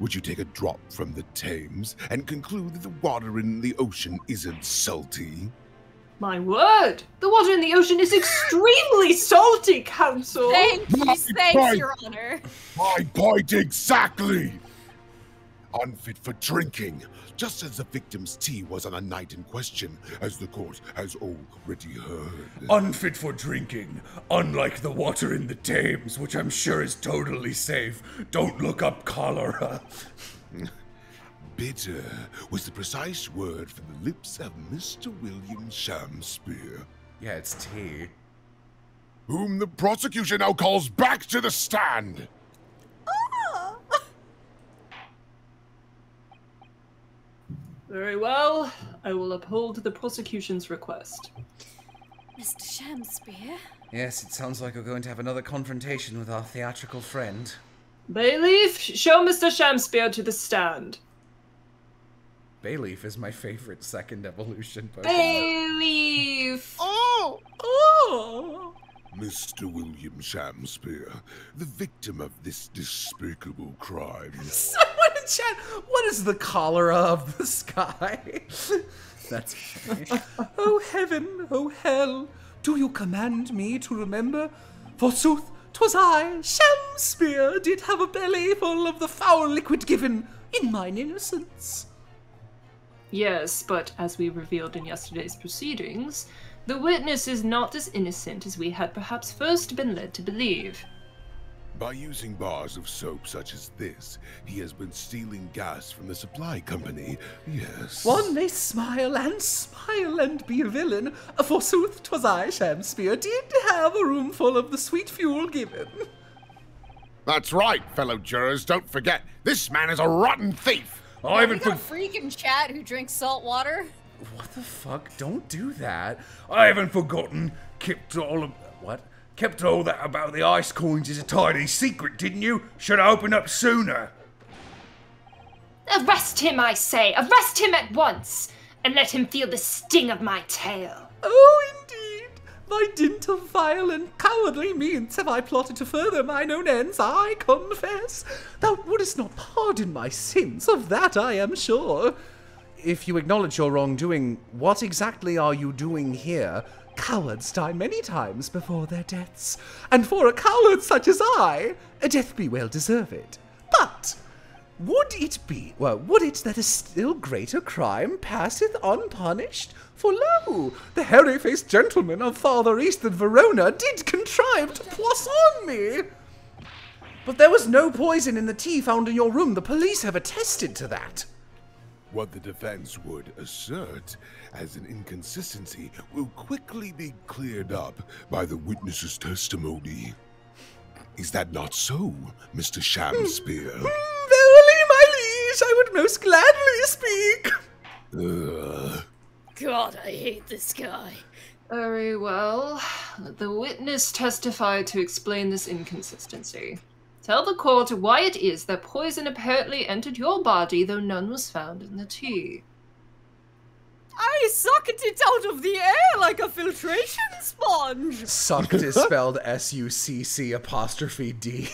Would you take a drop from the Thames and conclude that the water in the ocean isn't salty? My word! The water in the ocean is extremely salty, Counsel! Thank you, My thanks, point. Your Honor! My point exactly! Unfit for drinking, just as the victim's tea was on a night in question, as the court has already heard. Unfit for drinking, unlike the water in the Thames, which I'm sure is totally safe. Don't look up cholera. Bitter was the precise word from the lips of Mister William Shamspeare. Yeah, it's tea. Whom the prosecution now calls back to the stand. Very well. I will uphold the prosecution's request. Mister Shamspeare? Yes, it sounds like we're going to have another confrontation with our theatrical friend. Bayleaf, show Mister Shamspeare to the stand. Bayleaf is my favorite second evolution Pokemon. Bayleaf! Oh! Oh! Mister William Shamspeare, the victim of this despicable crime. Chat, what is the cholera of the sky? That's funny. Oh heaven, oh hell, do you command me to remember? Forsooth, 'twas I, Shamspeare, did have a belly full of the foul liquid given in mine innocence. Yes, but as we revealed in yesterday's proceedings, the witness is not as innocent as we had perhaps first been led to believe. By using bars of soap such as this, he has been stealing gas from the supply company, yes. One may smile and smile and be a villain. Forsooth, 'twas I, Shamspeare, did have a room full of the sweet fuel given. That's right, fellow jurors, don't forget, this man is a rotten thief. I haven't got a freak in chat who drinks salt water. What the fuck? Don't do that. I haven't forgotten, kept all of... what? Kept all that about the ice coins is a tidy secret, didn't you? Should have opened up sooner. Arrest him, I say. Arrest him at once. And let him feel the sting of my tail. Oh, indeed. By dint of vile and cowardly means have I plotted to further mine own ends, I confess. Thou wouldest not pardon my sins, of that I am sure. If you acknowledge your wrongdoing, what exactly are you doing here? Cowards die many times before their deaths, and for a coward such as I, a death be well deserved. But would it be, well, would it that a still greater crime passeth unpunished? For lo, the hairy-faced gentleman of farther east than Verona did contrive to poison me. But there was no poison in the tea found in your room. The police have attested to that. What the defense would assert as an inconsistency will quickly be cleared up by the witness's testimony. Is that not so, Mister Shamspeare? Verily, my liege, I would most gladly speak. Uh. God, I hate this guy. Very well. Let the witness testify to explain this inconsistency. Tell the court why it is that poison apparently entered your body, though none was found in the tea. I sucked it out of the air like a filtration sponge. Sucked is spelled S U C C apostrophe D.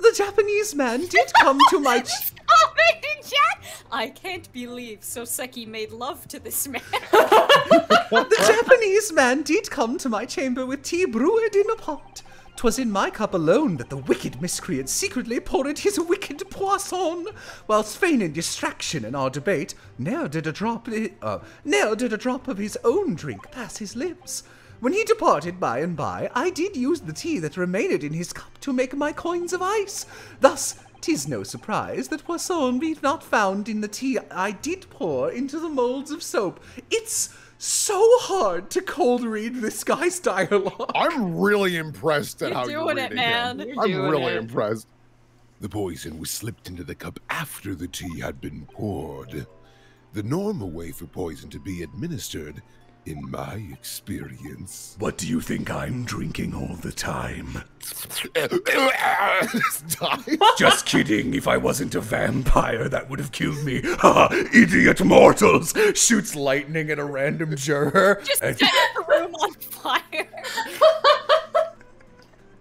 The Japanese man did come to my... Stop it, chat! I can't believe Sōseki made love to this man. The Japanese man did come to my chamber with tea brewed in a pot. 'Twas in my cup alone that the wicked miscreant secretly poured his wicked poison, whilst feigning distraction in our debate, ne'er did a drop, uh, ne'er did a drop of his own drink pass his lips. When he departed by and by, I did use the tea that remained in his cup to make my coins of ice. Thus, tis no surprise that Poisson be not found in the tea I did pour into the moulds of soap. It's so hard to cold read this guy's dialogue. I'm really impressed at you're how doing you're doing it, man. You're I'm doing really it. impressed. The poison was slipped into the cup after the tea had been poured. The normal way for poison to be administered, in my experience. What do you think I'm drinking all the time? Just kidding. If I wasn't a vampire, that would have killed me. Ha! Idiot mortals! Shoots lightning at a random juror. Just set the room on fire.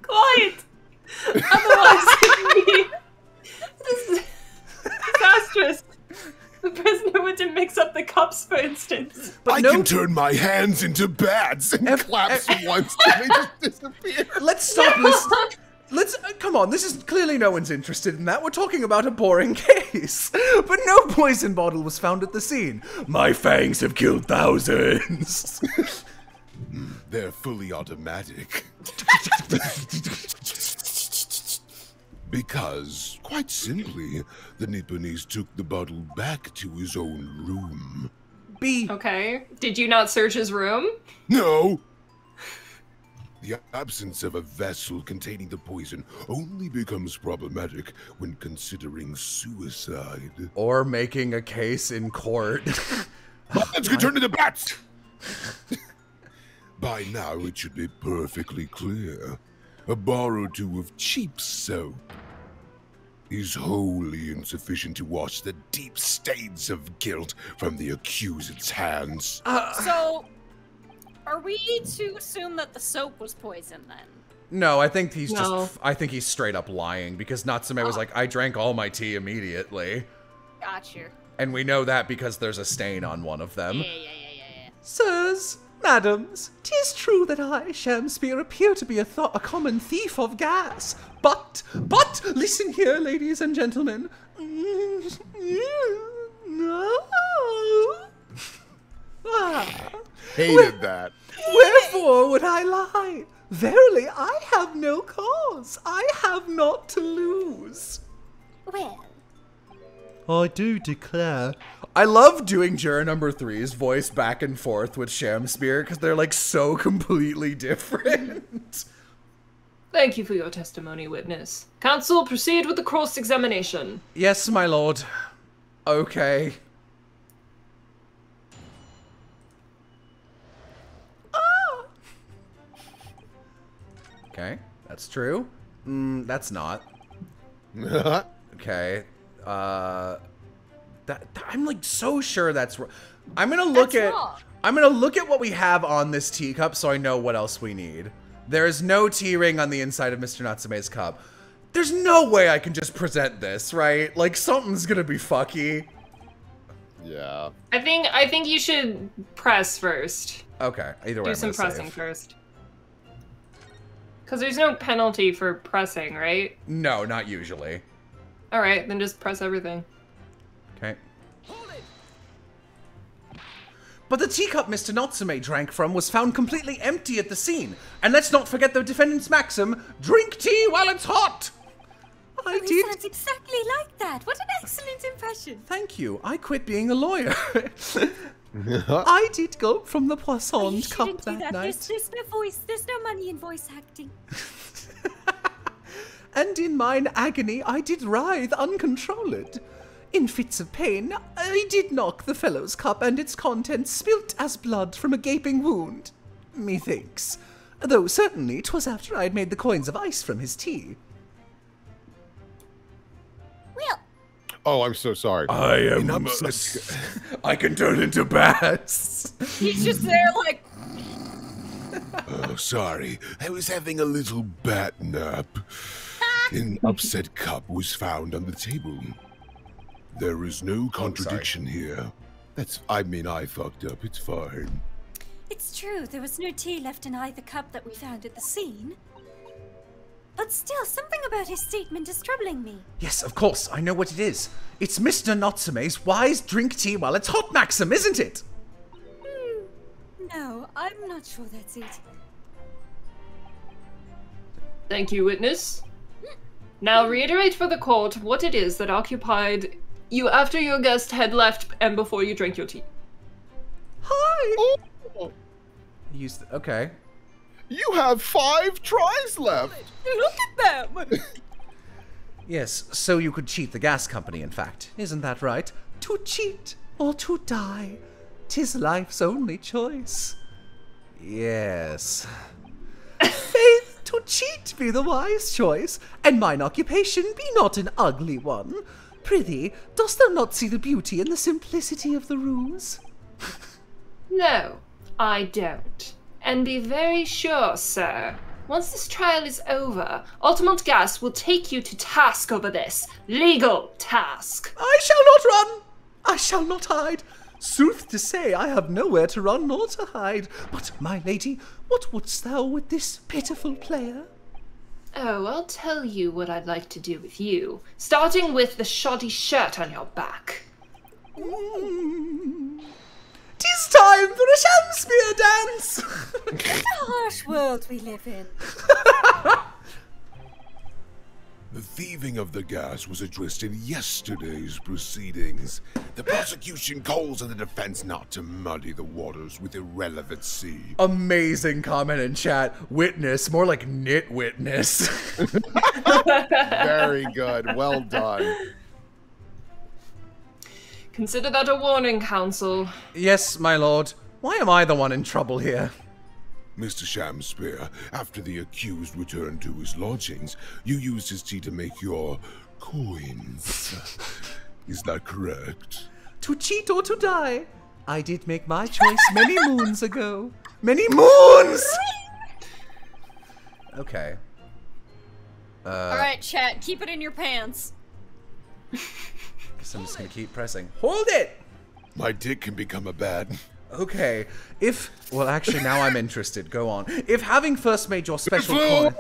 Quiet. Otherwise, it'd be this is disastrous. The prisoner wouldn't mix up the cups, for instance. But I no... can turn my hands into bats and F claps F once and they just disappear. Let's stop no. listening. Let's uh, come on. This is clearly no one's interested in that. We're talking about a boring case. But no poison bottle was found at the scene. My fangs have killed thousands. They're fully automatic. Because, quite simply, the Nipponese took the bottle back to his own room. B. Okay. Did you not search his room? No. The absence of a vessel containing the poison only becomes problematic when considering suicide. Or making a case in court. Let's get turned into bats! By now, it should be perfectly clear. A bar or two of cheap soap is wholly insufficient to wash the deep stains of guilt from the accused's hands. Uh, so, are we to assume that the soap was poison then? No, I think he's no. just, I think he's straight up lying because Natsume oh. was like, I drank all my tea immediately. Gotcha. And we know that because there's a stain on one of them. Yeah, yeah, yeah, yeah, yeah. Sirs. Madams, 'tis true that I, Shamspeare, appear to be a, th a common thief of gas, but, but, listen here, ladies and gentlemen. Hated that. Wherefore would I lie? Verily, I have no cause. I have naught to lose. Well. I do declare. I love doing juror number three's voice back and forth with Shamspeare because they're like so completely different. Thank you for your testimony, witness. Counsel, proceed with the cross-examination. Yes, my lord. Okay. Ah. Okay, that's true. Mm, that's not. Okay. Uh, that I'm like so sure that's. I'm gonna look that's at. Wrong. I'm gonna look at what we have on this teacup so I know what else we need. There is no tea ring on the inside of Mister Natsume's cup. There's no way I can just present this, right? Like something's gonna be fucky. Yeah. I think I think you should press first. Okay. Either way. Do some pressing save. first. Because there's no penalty for pressing, right? No, not usually. All right, then just press everything. Okay. But the teacup Mister Natsume drank from was found completely empty at the scene. And let's not forget the defendant's maxim, drink tea while it's hot! I did. Sounds exactly like that. What an excellent impression. Thank you. I quit being a lawyer. I did gulp from the Poisson oh, cup that, that night. There's, there's no voice. There's no money in voice acting. And in mine agony I did writhe uncontrolled. In fits of pain, I did knock the fellow's cup, and its contents spilt as blood from a gaping wound, methinks. Though certainly 'twas after I had made the coins of ice from his tea. Well. Oh, I'm so sorry. I am. am so I can turn into bats. He's just there, like. Oh, sorry. I was having a little bat nap. An upset cup was found on the table. There is no contradiction oh, here. That's, I mean, I fucked up. It's fine. It's true. There was no tea left in either cup that we found at the scene. But still, something about his statement is troubling me. Yes, of course. I know what it is. It's Mister Natsume's wise drink tea while it's hot maxim, isn't it? Hmm. No, I'm not sure that's it. Thank you, witness. Now reiterate for the court what it is that occupied you after your guest had left and before you drank your tea. Hi! Oh. You st okay. You have five tries left! Look at them! Yes, so you could cheat the gas company, in fact. Isn't that right? To cheat or to die. Tis life's only choice. Yes. Faith, to cheat be the wise choice, and mine occupation be not an ugly one. Prithee, dost thou not see the beauty and the simplicity of the ruse? No, I don't. And be very sure, sir. Once this trial is over, Altamont Gas will take you to task over this. Legal task. I shall not run. I shall not hide. Sooth to say, I have nowhere to run nor to hide. But, my lady, what wouldst thou with this pitiful player? Oh, I'll tell you what I'd like to do with you, starting with the shoddy shirt on your back. Mm. 'Tis time for a Shamspeare dance! What a harsh world we live in. The thieving of the gas was addressed in yesterday's proceedings. The prosecution calls on the defense not to muddy the waters with irrelevancy. Amazing comment in chat. Witness, more like knit witness. Very good. Well done. Consider that a warning, counsel. Yes, my lord. Why am I the one in trouble here? Mister Shamspeare, after the accused returned to his lodgings, you used his tea to make your coins. Is that correct? To cheat or to die. I did make my choice many moons ago. Many moons! Okay. Uh, All right, chat, keep it in your pants. Guess I'm just gonna keep pressing. Hold it! My dick can become a bad. Okay, if... Well, actually, now I'm interested. Go on. If having first made your special coin...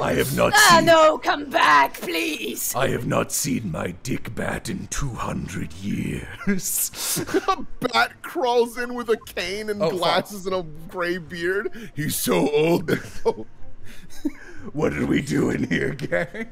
I have not ah, seen... No, come back, please! I have not seen my dick bat in two hundred years. A bat crawls in with a cane and oh, glasses fuck. and a gray beard. He's so old. What did we do in here, gang?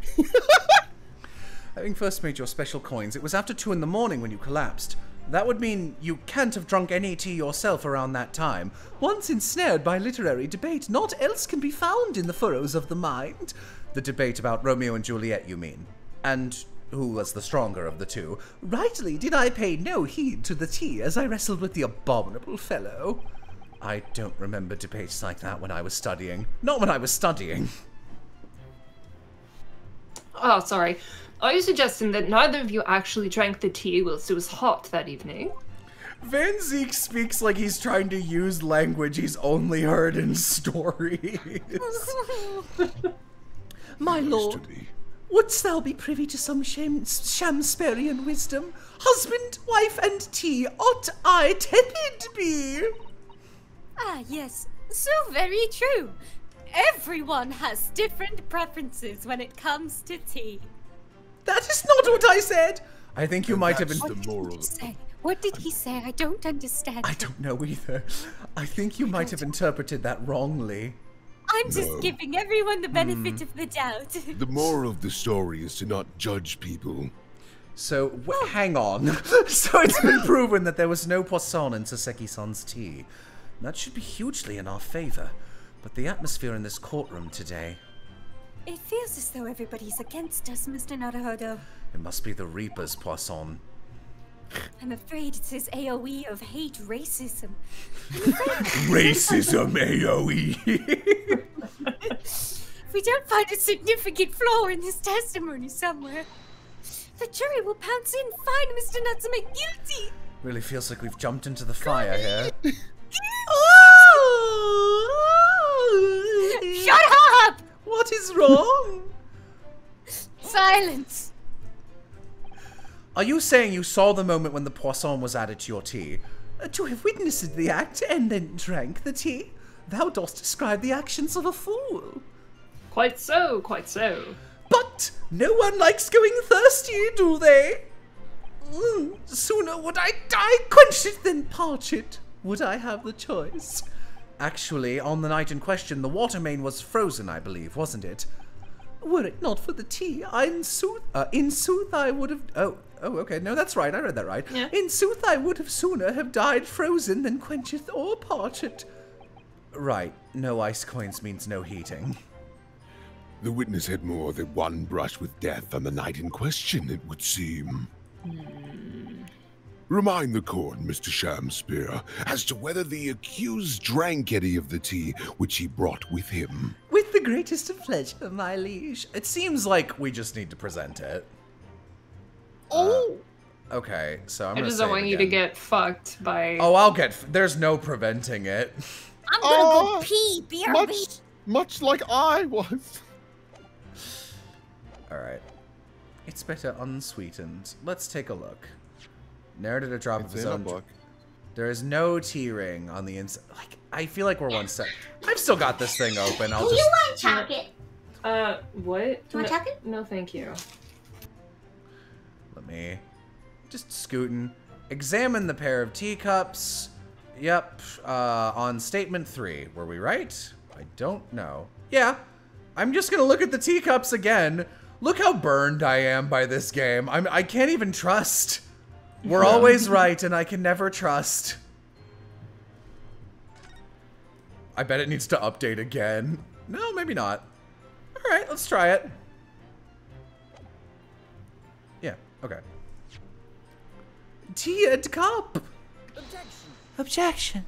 Having first made your special coins, it was after two in the morning when you collapsed. That would mean you can't have drunk any tea yourself around that time. Once ensnared by literary debate, naught else can be found in the furrows of the mind. The debate about Romeo and Juliet, you mean? And who was the stronger of the two? Rightly did I pay no heed to the tea as I wrestled with the abominable fellow. I don't remember debates like that when I was studying. Not when I was studying. Oh, sorry. Are you suggesting that neither of you actually drank the tea whilst it was hot that evening? Van Zieks speaks like he's trying to use language he's only heard in stories. My lord, wouldst thou be privy to some Shamspearian wisdom? Husband, wife, and tea, ought I tepid be? Ah, yes, so very true. Everyone has different preferences when it comes to tea. That is not what I said! I think you and might have been- What did he say? What did he say? I don't understand. I don't know either. I think you I might have interpreted that wrongly. I'm just no. giving everyone the benefit mm. of the doubt. The moral of the story is to not judge people. So, w oh. hang on. So it's been proven that there was no poisson in Sōseki-san's tea. That should be hugely in our favor. But the atmosphere in this courtroom today... It feels as though everybody's against us, Mister Naruhodo. It must be the Reaper's poisson. I'm afraid it's his A O E of hate racism. Racism A O E! If we don't find a significant flaw in his testimony somewhere, the jury will pounce in, find Mister Natsume guilty! Really feels like we've jumped into the fire here. Oh! Shut up! What is wrong? Silence! Are you saying you saw the moment when the poisson was added to your tea? Uh, to have witnessed the act and then drank the tea? Thou dost describe the actions of a fool. Quite so, quite so. But no one likes going thirsty, do they? Mm, sooner would I die, quench it than parch it. Would I have the choice? Actually, on the night in question, the water main was frozen, I believe, wasn't it? Were it not for the tea, I in sooth, uh, in sooth I would have... Oh, oh, okay, no, that's right, I read that right. Yeah. In sooth I would have sooner have died frozen than quencheth or parcheth. Right, no ice coins means no heating. The witness had more than one brush with death on the night in question, it would seem. Mm. Remind the court, Mister Shamspeare, as to whether the accused drank any of the tea which he brought with him. With the greatest of pleasure, my liege. It seems like we just need to present it. Oh! Uh, okay, so I'm I gonna just don't want again. you to get fucked by... Oh, I'll get... F There's no preventing it. I'm gonna uh, go pee, B R B. Much, much like I was. Alright. It's better unsweetened. Let's take a look. Narrated a drop it's of his own book. There is no tea ring on the inside. Like, I feel like we're one step. I've still got this thing open. I'll Do just. Do you want to tuck it? Uh, what? Do you no, want to tuck it? No, thank you. Let me. Just scootin'. Examine the pair of teacups. Yep. Uh, on statement three. Were we right? I don't know. Yeah. I'm just gonna look at the teacups again. Look how burned I am by this game. I'm, I can't even trust. We're always right, and I can never trust. I bet it needs to update again. No, maybe not. All right, let's try it. Yeah, okay. Tea and cup. Objection. Objection.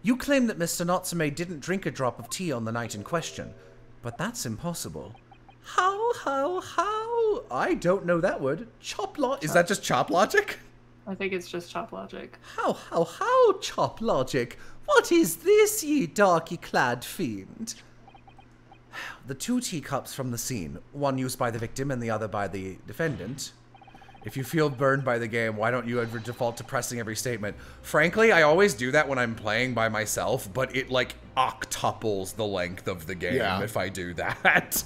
You claim that Mister Natsume didn't drink a drop of tea on the night in question, but that's impossible. How, how, how? I don't know that word. Chop logic. Is that just chop logic? I think it's just chop logic. How, how, how, chop logic? What is this, ye darky-clad fiend? The two teacups from the scene, one used by the victim and the other by the defendant. If you feel burned by the game, why don't you ever default to pressing every statement? Frankly, I always do that when I'm playing by myself, but it, like, octuples the length of the game yeah. if I do that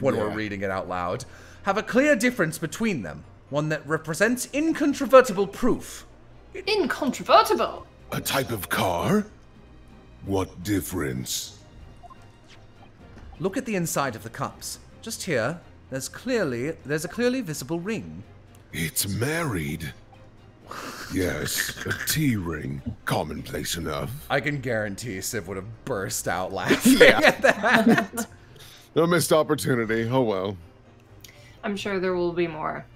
when yeah. we're reading it out loud. Have a clear difference between them, one that represents incontrovertible proof. Incontrovertible? A type of car? What difference? Look at the inside of the cups. Just here, there's clearly, there's a clearly visible ring. It's married. Yes, a tea ring. Commonplace enough. I can guarantee Civ would have burst out laughing yeah. at that. No missed opportunity. Oh well. I'm sure there will be more.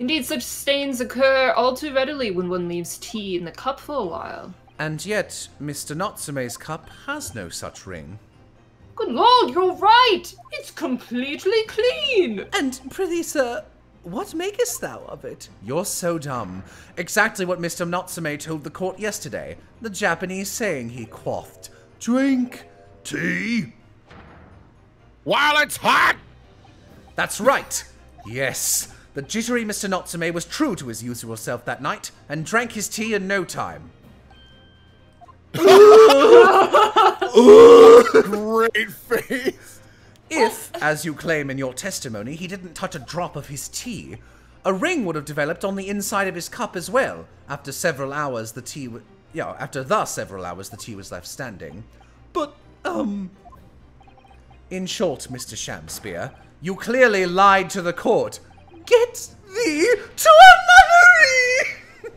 Indeed, such stains occur all too readily when one leaves tea in the cup for a while. And yet, Mister Natsume's cup has no such ring. Good lord, you're right! It's completely clean! And, prithee, sir, what makest thou of it? You're so dumb. Exactly what Mister Natsume told the court yesterday. The Japanese saying he quaffed. Drink tea while it's hot! That's right. Yes. The jittery Mister Natsume was true to his usual self that night and drank his tea in no time. Great face. If, as you claim in your testimony, he didn't touch a drop of his tea, a ring would have developed on the inside of his cup as well. After several hours, the tea, w yeah, after the several hours, the tea was left standing. But um, in short, Mister Shamspeare, you clearly lied to the court. Get thee to a nunnery.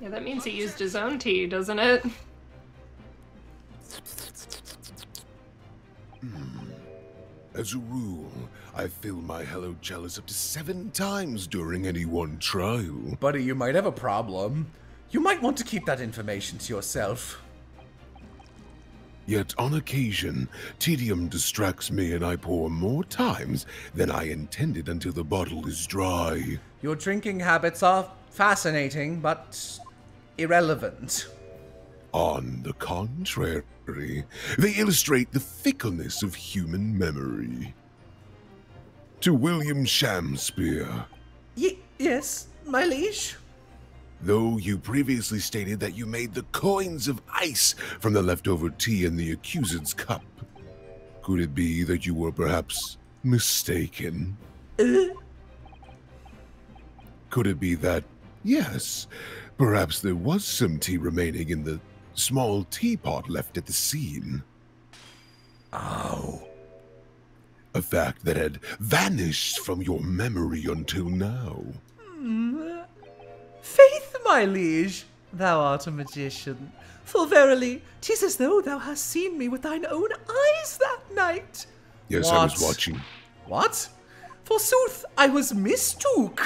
Yeah, that means he used his own tea, doesn't it? As a rule, I fill my Hello Chalice up to seven times during any one trial. Buddy, you might have a problem. You might want to keep that information to yourself. Yet on occasion, tedium distracts me and I pour more times than I intended until the bottle is dry. Your drinking habits are fascinating, but irrelevant. On the contrary, they illustrate the fickleness of human memory. To William Shamspeare. Y yes, my liege? Though you previously stated that you made the coins of ice from the leftover tea in the accused's cup, could it be that you were perhaps mistaken? Uh. Could it be that Yes, perhaps there was some tea remaining in the small teapot left at the scene. Oh. A fact that had vanished from your memory until now. Hmm. Faith, my liege, thou art a magician. For verily, 'tis as though thou hast seen me with thine own eyes that night. Yes, what? I was watching. What? Forsooth, I was mistook.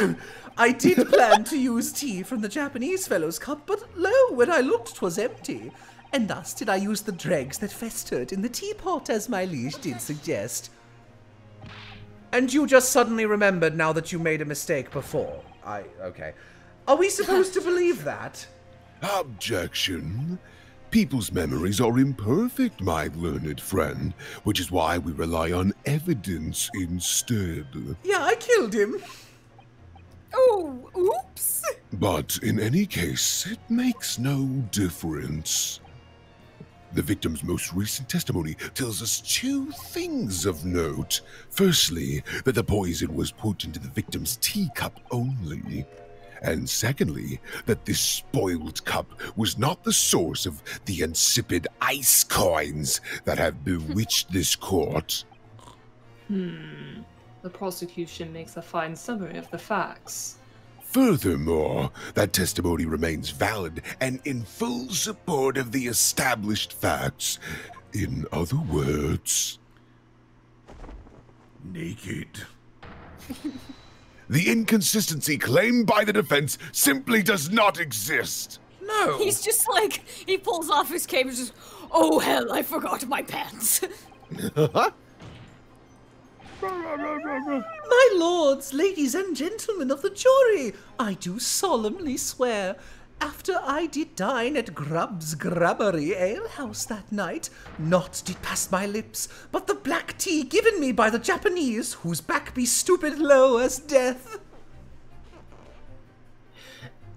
I did plan to use tea from the Japanese fellow's cup, but lo, when I looked, 'twas empty. And thus did I use the dregs that festered in the teapot, as my liege did suggest. And you just suddenly remembered now that you made a mistake before. I, okay. Are we supposed to believe that? Objection. People's memories are imperfect, my learned friend, which is why we rely on evidence instead. Yeah, I killed him. Oh, oops. But in any case, it makes no difference. The victim's most recent testimony tells us two things of note. Firstly, that the poison was put into the victim's teacup only. And secondly, that this spoiled cup was not the source of the insipid ice coins that have bewitched this court. Hmm. The prosecution makes a fine summary of the facts. Furthermore, that testimony remains valid and in full support of the established facts. In other words... naked. The inconsistency claimed by the defense simply does not exist. No. He's just like, he pulls off his cape and just, oh hell, I forgot my pants. My lords, ladies and gentlemen of the jury, I do solemnly swear, after I did dine at Grubb's Grubbery Alehouse that night, naught did pass my lips but the black tea given me by the Japanese, whose back be stupid low as death.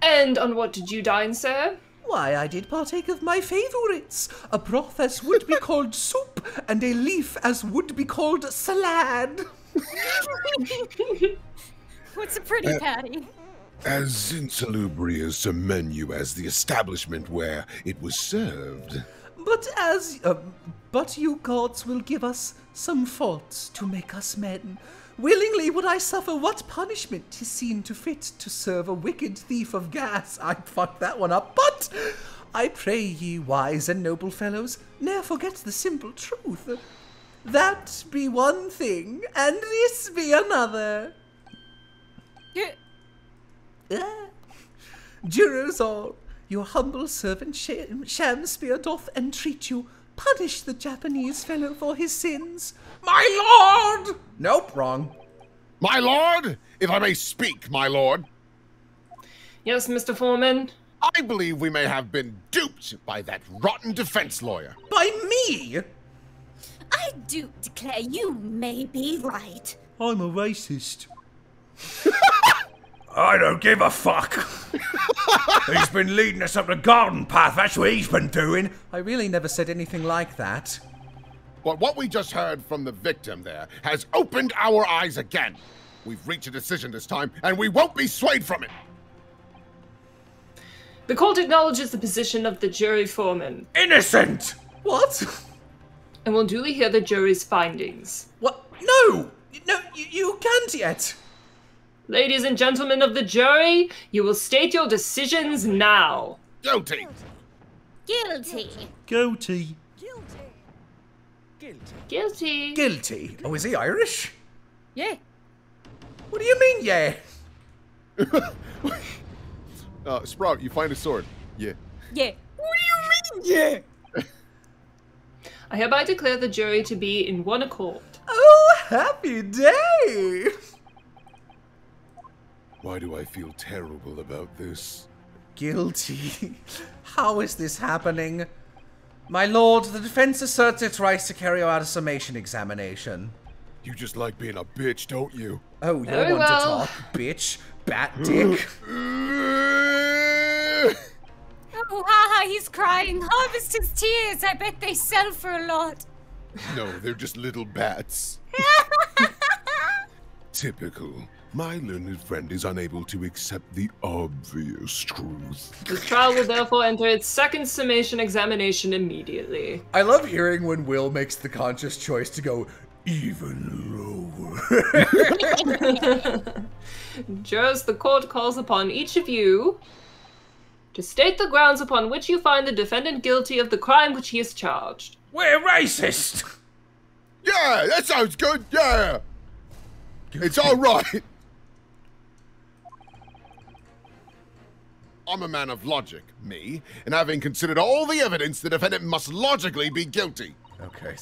And on what did you dine, sir? Why, I did partake of my favourites, a broth as would be called soup, and a leaf as would be called salad. What's a pretty uh, patty? As insalubrious a menu as the establishment where it was served. But as, uh, but you gods will give us some faults to make us men. Willingly would I suffer what punishment 'tis seen to fit to serve a wicked thief of gas. I fucked that one up, but I pray ye wise and noble fellows, ne'er forget the simple truth. That be one thing, and this be another. Yeah. Ah. Jurors all, your humble servant Sham Shamspeare doth entreat you, punish the Japanese fellow for his sins. My lord! Nope, wrong. My lord? If I may speak, my lord. Yes, Mister Foreman? I believe we may have been duped by that rotten defense lawyer. By me? I do declare you may be right. I'm a racist. I don't give a fuck. He's been leading us up the garden path. That's what he's been doing. I really never said anything like that. But what we just heard from the victim there has opened our eyes again. We've reached a decision this time, and we won't be swayed from it. The court acknowledges the position of the jury foreman. Innocent! What? And will duly hear the jury's findings. What? No! No, you, you can't yet. Ladies and gentlemen of the jury, you will state your decisions now. Guilty. Guilty. Guilty. Guilty. Guilty. Guilty. Guilty. Oh, is he Irish? Yeah. What do you mean, yeah? uh, Sprout, you find a sword. Yeah. Yeah. What do you mean, yeah? I hereby declare the jury to be in one accord. Oh, happy day! Why do I feel terrible about this? Guilty? How is this happening? My lord, the defense asserts its right to carry out a summation examination. You just like being a bitch, don't you? Oh, you're one well. to talk, bitch. Bat dick. Oh, haha, he's crying. Harvest his tears. I bet they sell for a lot. No, they're just little bats. Typical. My learned friend is unable to accept the obvious truth. This trial will therefore enter its second summation examination immediately. I love hearing when Will makes the conscious choice to go even lower. Jurors, the court calls upon each of you to state the grounds upon which you find the defendant guilty of the crime which he is charged. We're racist! Yeah, that sounds good, yeah! It's alright! I'm a man of logic, me, and having considered all the evidence, the defendant must logically be guilty. Okay.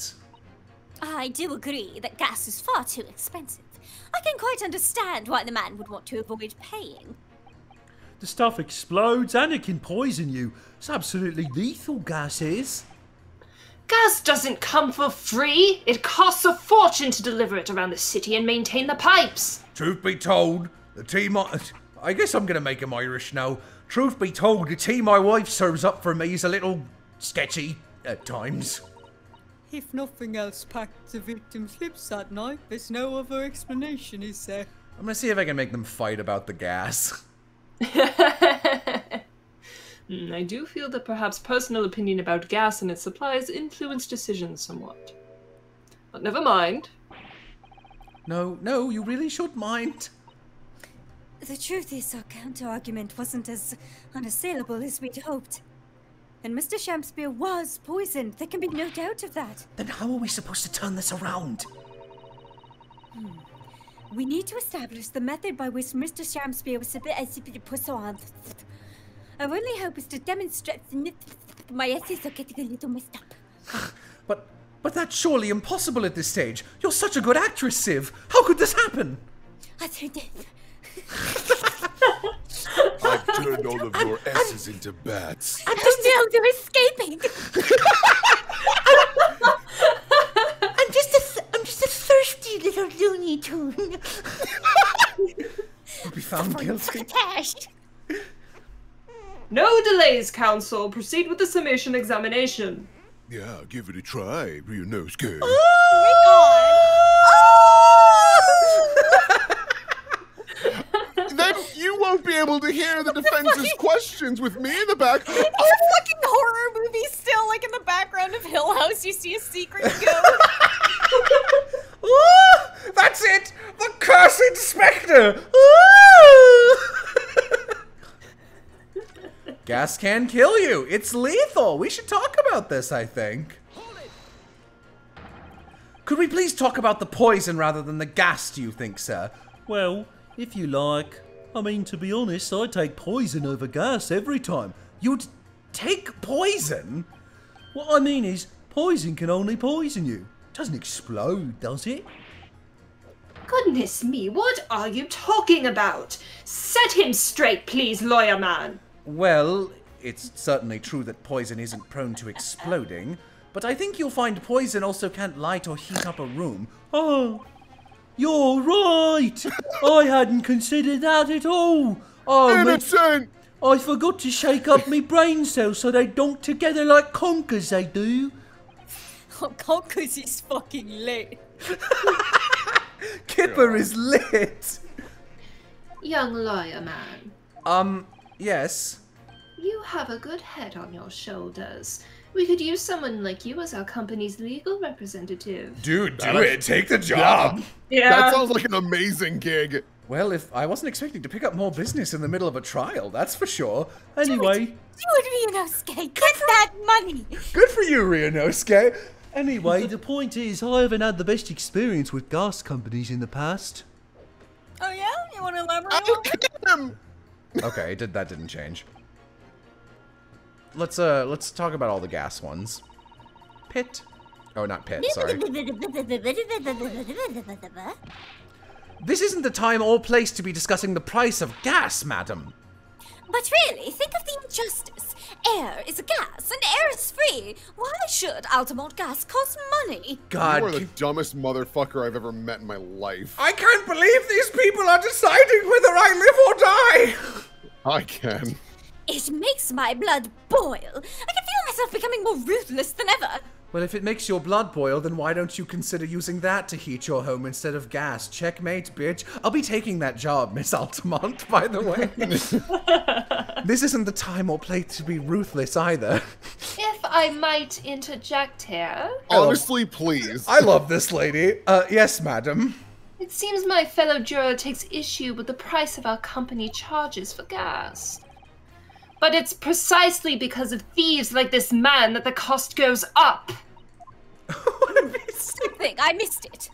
I do agree that gas is far too expensive. I can quite understand why the man would want to avoid paying. The stuff explodes and it can poison you. It's absolutely lethal, gas is. Gas doesn't come for free. It costs a fortune to deliver it around the city and maintain the pipes. Truth be told, the tea my... I guess I'm going to make him Irish now. Truth be told, the tea my wife serves up for me is a little sketchy at times. If nothing else packed the victim's lips that night, there's no other explanation, is there? I'm going to see if I can make them fight about the gas. Mm, I do feel that perhaps personal opinion about gas and its supplies influence decisions somewhat. But never mind. No, no, you really should mind. The truth is our counter-argument wasn't as unassailable as we'd hoped. And Mister Shamspeare was poisoned. There can be no doubt of that. Then how are we supposed to turn this around? Hmm. We need to establish the method by which Mister Shamspeare was poisoned. Our only hope is to demonstrate my essays are getting a little messed up. But, but that's surely impossible at this stage. You're such a good actress, Civ. How could this happen? I turned it. I've turned all of I'm, your S's I'm, into bats. I'm just oh, no, they're escaping. I'm, I'm just a, I'm just a thirsty little Looney Tune. We'll be found guilty. No delays, counsel. Proceed with the summation examination. Yeah, give it a try, Ryunosuke. Oh my god! Then you won't be able to hear the defense's questions with me in the back. It's a fucking horror movie still, like in the background of Hill House, you see a secret go. Ooh, that's it! The curse inspector! Ooh. Gas can kill you. It's lethal. We should talk about this, I think. Could we please talk about the poison rather than the gas, do you think, sir? Well, if you like. I mean, to be honest, I take poison over gas every time. You'd take poison? What I mean is, poison can only poison you. It doesn't explode, does it? Goodness me, what are you talking about? Set him straight, please, lawyer man. Well, it's certainly true that poison isn't prone to exploding, but I think you'll find poison also can't light or heat up a room. Oh, you're right! I hadn't considered that at all! Oh, innocent! Me, I forgot to shake up my brain cells so they don't together like conkers they do. Oh, conkers is fucking lit. Kipper yeah. is lit! Young lawyer man. Um... Yes. You have a good head on your shoulders. We could use someone like you as our company's legal representative. Dude, do it. Take the job. Yeah. That sounds like an amazing gig. Well, if I wasn't expecting to pick up more business in the middle of a trial, that's for sure. Anyway. Do it, Ryunosuke. Get that money. Good for you, Ryunosuke. Anyway, the point is, I haven't had the best experience with gas companies in the past. Oh, yeah? You want to elaborate? I'll kick them. Okay, did that didn't change. Let's uh let's talk about all the gas ones. Pit. Oh, not pit, sorry. This isn't the time or place to be discussing the price of gas, madam. But really, think of the injustice. Air is gas and air is free. Why should Altamont gas cost money? God, you are the dumbest motherfucker I've ever met in my life. I can't believe these people are deciding whether I live or die. I can. It makes my blood boil. I can feel myself becoming more ruthless than ever. Well, if it makes your blood boil, then why don't you consider using that to heat your home instead of gas? Checkmate, bitch. I'll be taking that job, Miss Altamont, by the way. This isn't the time or place to be ruthless, either. If I might interject here. Honestly, please. I love this lady. Uh, yes, madam. It seems my fellow juror takes issue with the price of our company charges for gas. But it's precisely because of thieves like this man that the cost goes up. What a something! I missed it.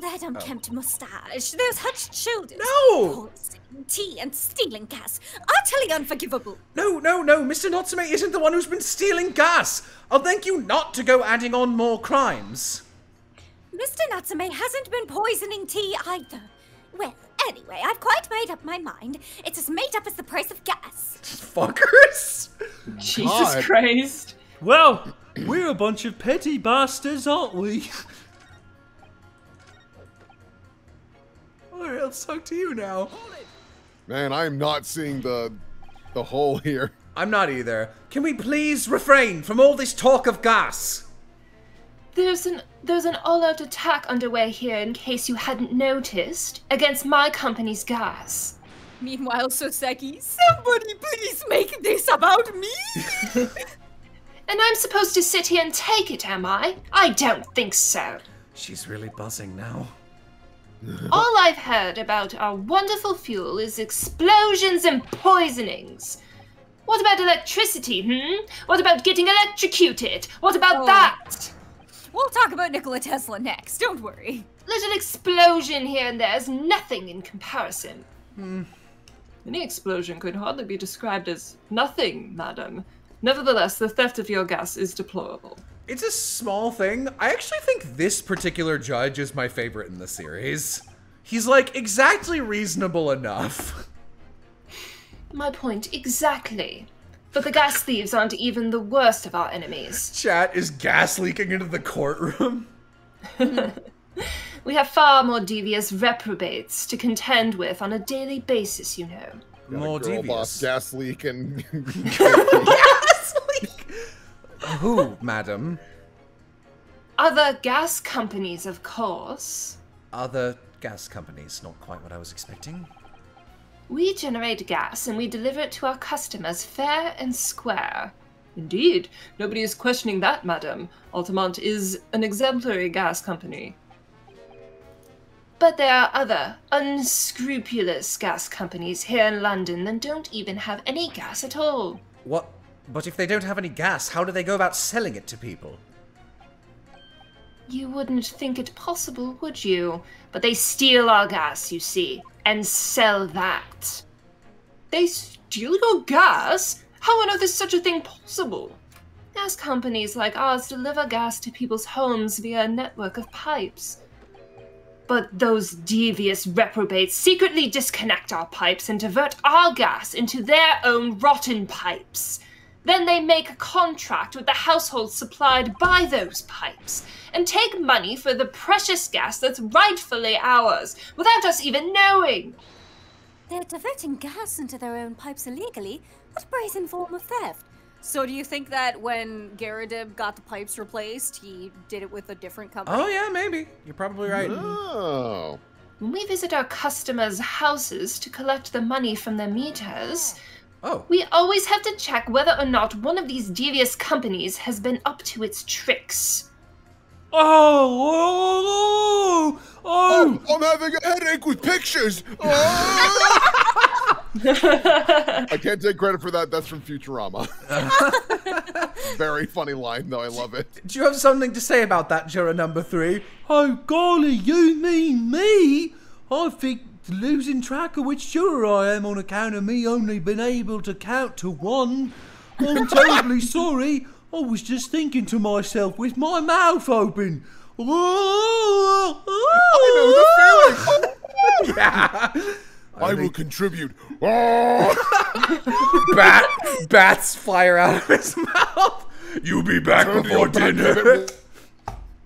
That unkempt oh. mustache, those hunched shoulders, no, pouring tea and stealing gas, utterly unforgivable. No, no, no, Mister Natsume isn't the one who's been stealing gas. I'll thank you not to go adding on more crimes. Mister Natsume hasn't been poisoning tea either. Well, anyway, I've quite made up my mind. It's as made up as the price of gas. Fuckers! Jesus God. Christ. Well, we're a bunch of petty bastards, aren't we? Alright, let's talk to you now. Man, I'm not seeing the, the hole here. I'm not either. Can we please refrain from all this talk of gas? There's an there's an all-out attack underway here, in case you hadn't noticed, against my company's gas. Meanwhile, Sōseki, somebody please make this about me. And I'm supposed to sit here and take it, am I? I don't think so. She's really buzzing now. All I've heard about our wonderful fuel is explosions and poisonings. What about electricity, hmm? What about getting electrocuted? What about oh. that? We'll talk about Nikola Tesla next, don't worry. Little explosion here and there is nothing in comparison. Hmm. Any explosion could hardly be described as nothing, madam. Nevertheless, the theft of your gas is deplorable. It's a small thing. I actually think this particular judge is my favorite in the series. He's like exactly reasonable enough. My point exactly. But the gas thieves aren't even the worst of our enemies. Chat, is gas leaking into the courtroom? We have far more devious reprobates to contend with on a daily basis, you know. Got more girl devious. Boss, gas leak and... Gas leak? Who, madam? Other gas companies, of course. Other gas companies, not quite what I was expecting. We generate gas, and we deliver it to our customers fair and square. Indeed. Nobody is questioning that, madam. Altamont is an exemplary gas company. But there are other unscrupulous gas companies here in London that don't even have any gas at all. What? But if they don't have any gas, how do they go about selling it to people? You wouldn't think it possible, would you? But they steal our gas, you see, and sell that. They steal your gas? How on earth is such a thing possible? Gas companies like ours deliver gas to people's homes via a network of pipes. But those devious reprobates secretly disconnect our pipes and divert our gas into their own rotten pipes. Then they make a contract with the households supplied by those pipes and take money for the precious gas that's rightfully ours, without us even knowing. They're diverting gas into their own pipes illegally. What a brazen form of theft. So do you think that when Garrideb got the pipes replaced, he did it with a different company? Oh yeah, maybe. You're probably right. Oh. When we visit our customers' houses to collect the money from their meters, oh. we always have to check whether or not one of these devious companies has been up to its tricks. Oh! Oh! oh. oh I'm having a headache with pictures! Oh. I can't take credit for that. That's from Futurama. Very funny line, though. I love it. Do you have something to say about that, juror number three? Oh, golly, you mean me? I think... losing track of which juror I am on account of me only been able to count to one. I'm terribly sorry. I was just thinking to myself with my mouth open. I know the feeling. Yeah. I, I will think... contribute. Bat, bats fire out of his mouth. You be back Turn before dinner. Back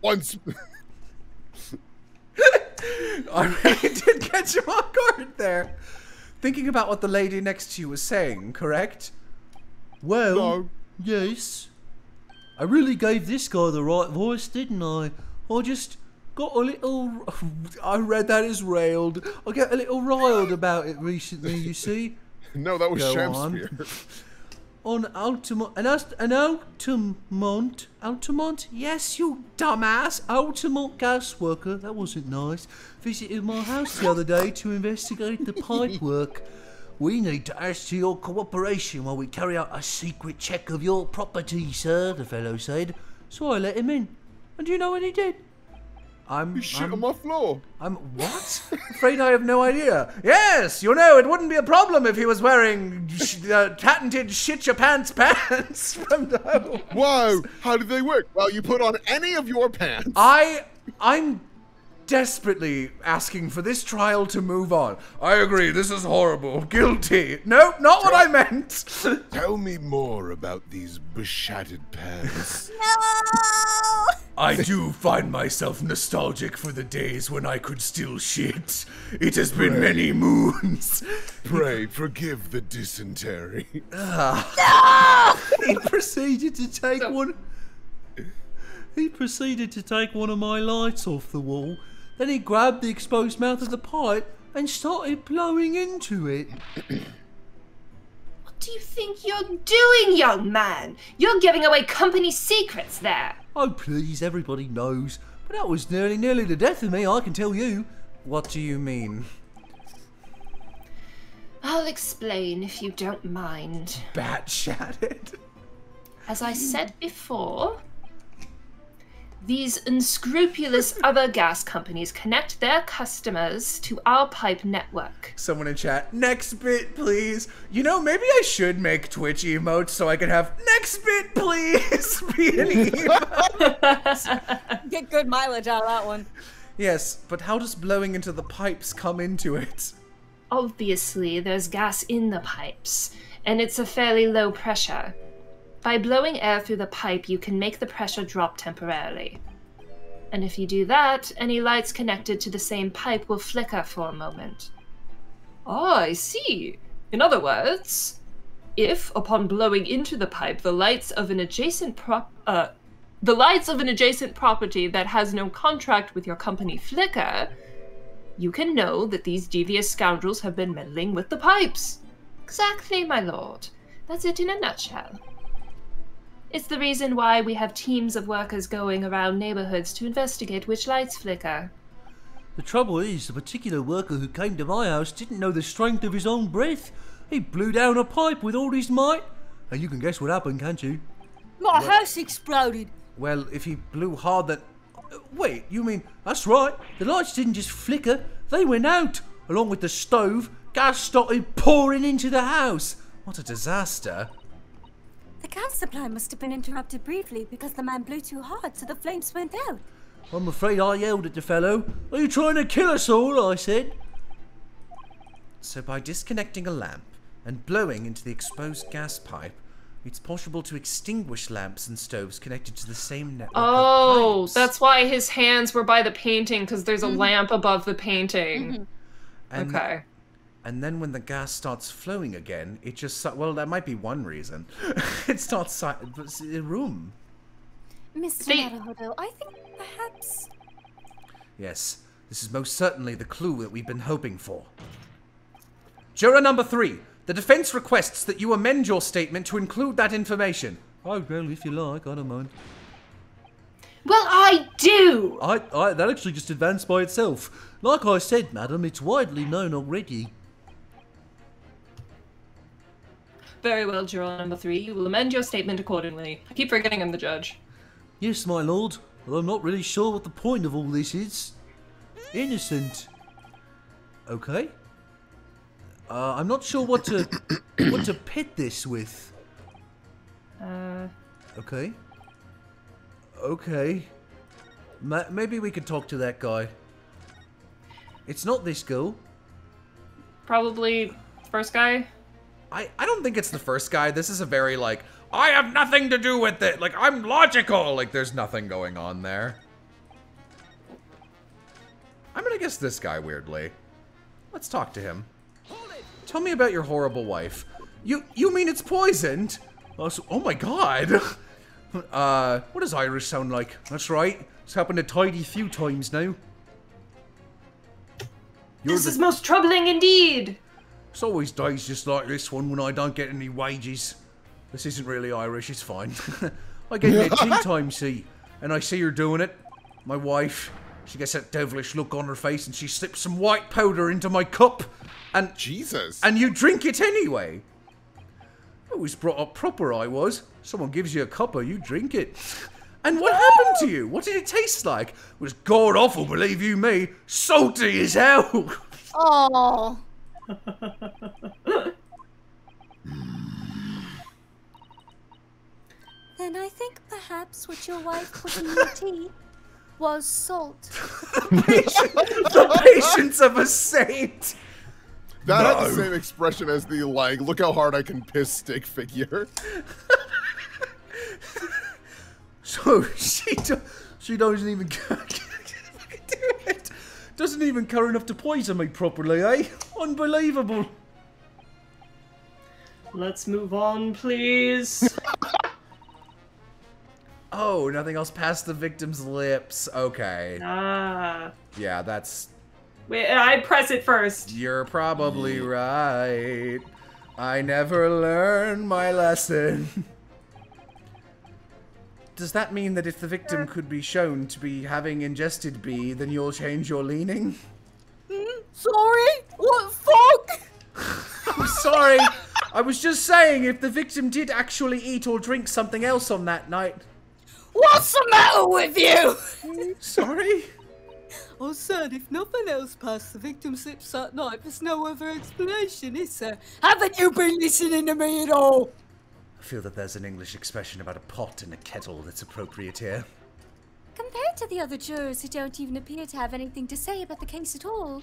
Once. I really did catch him off guard there. Thinking about what the lady next to you was saying, correct? Well, no. Yes. I really gave this guy the right voice, didn't I? I just got a little... I read that as railed. I get a little riled about it recently, you see. No, that was Shamspeare. On Altamont, and as an Altamont, Altamont, yes, you dumbass, Altamont gas worker, that wasn't nice, visited my house the other day to investigate the pipe work. We need to ask for your cooperation while we carry out a secret check of your property, sir, the fellow said. So I let him in, and do you know what he did? I'm, you shit I'm, on my floor. I'm what? Afraid I have no idea. Yes, you know, it wouldn't be a problem if he was wearing sh uh, patented shit your pants pants from the home. Whoa, how did they work? Well, you put on any of your pants. I, I'm desperately asking for this trial to move on. I agree, this is horrible. Guilty. No, nope, not tell, what I meant. Tell me more about these beshattered pants. No! I do find myself nostalgic for the days when I could still shit. It has Pray. been many moons. Pray, forgive the dysentery. Uh, no! He proceeded to take no. one... He proceeded to take one of my lights off the wall. Then he grabbed the exposed mouth of the pipe and started blowing into it. What do you think you're doing, young man? You're giving away company secrets there. Oh, please, everybody knows. But that was nearly, nearly the death of me, I can tell you. What do you mean? I'll explain if you don't mind. Bat shattered. As I said before, these unscrupulous other gas companies connect their customers to our pipe network. Someone in chat, next bit, please. You know, maybe I should make Twitch emotes so I can have next bit, please, be an emote. Get good mileage out of that one. Yes, but how does blowing into the pipes come into it? Obviously, there's gas in the pipes, and it's a fairly low pressure. By blowing air through the pipe, you can make the pressure drop temporarily. And if you do that, any lights connected to the same pipe will flicker for a moment. Ah, I see. In other words, if, upon blowing into the pipe, the lights of an adjacent prop- uh, the lights of an adjacent property that has no contract with your company flicker, you can know that these devious scoundrels have been meddling with the pipes. Exactly, my lord. That's it in a nutshell. It's the reason why we have teams of workers going around neighborhoods to investigate which lights flicker. The trouble is, the particular worker who came to my house didn't know the strength of his own breath. He blew down a pipe with all his might. And you can guess what happened, can't you? My well, house exploded. Well, if he blew hard that... Wait, you mean... That's right. The lights didn't just flicker. They went out. Along with the stove, gas started pouring into the house. What a disaster. The gas supply must have been interrupted briefly because the man blew too hard, so the flames went out. I'm afraid I yelled at the fellow. Are you trying to kill us all? I said. So by disconnecting a lamp and blowing into the exposed gas pipe, it's possible to extinguish lamps and stoves connected to the same network. Oh, of that's why his hands were by the painting, because there's a mm-hmm. lamp above the painting. Mm-hmm. and okay. And then when the gas starts flowing again, it just... Well, that might be one reason. It starts... The room. Mister Naruhodo, I think perhaps... Yes, this is most certainly the clue that we've been hoping for. Juror number three. The defense requests that you amend your statement to include that information. Oh, well, if you like, I don't mind. Well, I do! I, I, that actually just advanced by itself. Like I said, madam, it's widely known already. Very well, juror number three. You will amend your statement accordingly. I keep forgetting I'm the judge. Yes, my lord. Although I'm not really sure what the point of all this is. Innocent. Okay. Uh, I'm not sure what to what to pit this with. Uh. Okay. Okay. Ma maybe we could talk to that guy. It's not this girl. Probably first guy. I, I don't think it's the first guy. This is a very, like, I have nothing to do with it. Like, I'm logical. Like, there's nothing going on there. I'm gonna guess this guy, weirdly. Let's talk to him. Tell me about your horrible wife. You you mean it's poisoned? Oh, so, oh my god. Uh, what does Irish sound like? That's right. It's happened a tidy few times now. You're this is most troubling indeed. It's always days just like this one when I don't get any wages. This isn't really Irish, it's fine. I gave her a tea time, see, and I see her doing it. My wife, she gets that devilish look on her face and she slips some white powder into my cup and... Jesus. And you drink it anyway. I was brought up proper, I was. Someone gives you a cuppa, you drink it. And what happened to you? What did it taste like? It was god-awful, believe you me. Salty as hell. Oh. Then I think perhaps what your wife put in your tea was salt. the, patient, the patience of a saint. That no. had the same expression as the, like, look how hard I can piss stick figure. So she do she doesn't even do it. Doesn't even care enough to poison me properly, eh? Unbelievable. Let's move on, please. Oh, nothing else past the victim's lips. Okay. Ah. Yeah, that's. Wait, I press it first. You're probably right. I never learned my lesson. Does that mean that if the victim could be shown to be having ingested bee, then you'll change your leaning? Mm, sorry? What the fuck? I'm sorry. I was just saying if the victim did actually eat or drink something else on that night. What's the matter with you? Sorry? Oh, sir, if nothing else passed the victim's lips that night, there's no other explanation, is there? Haven't you been listening to me at all? I feel that there's an English expression about a pot and a kettle that's appropriate here. Compared to the other jurors who don't even appear to have anything to say about the case at all,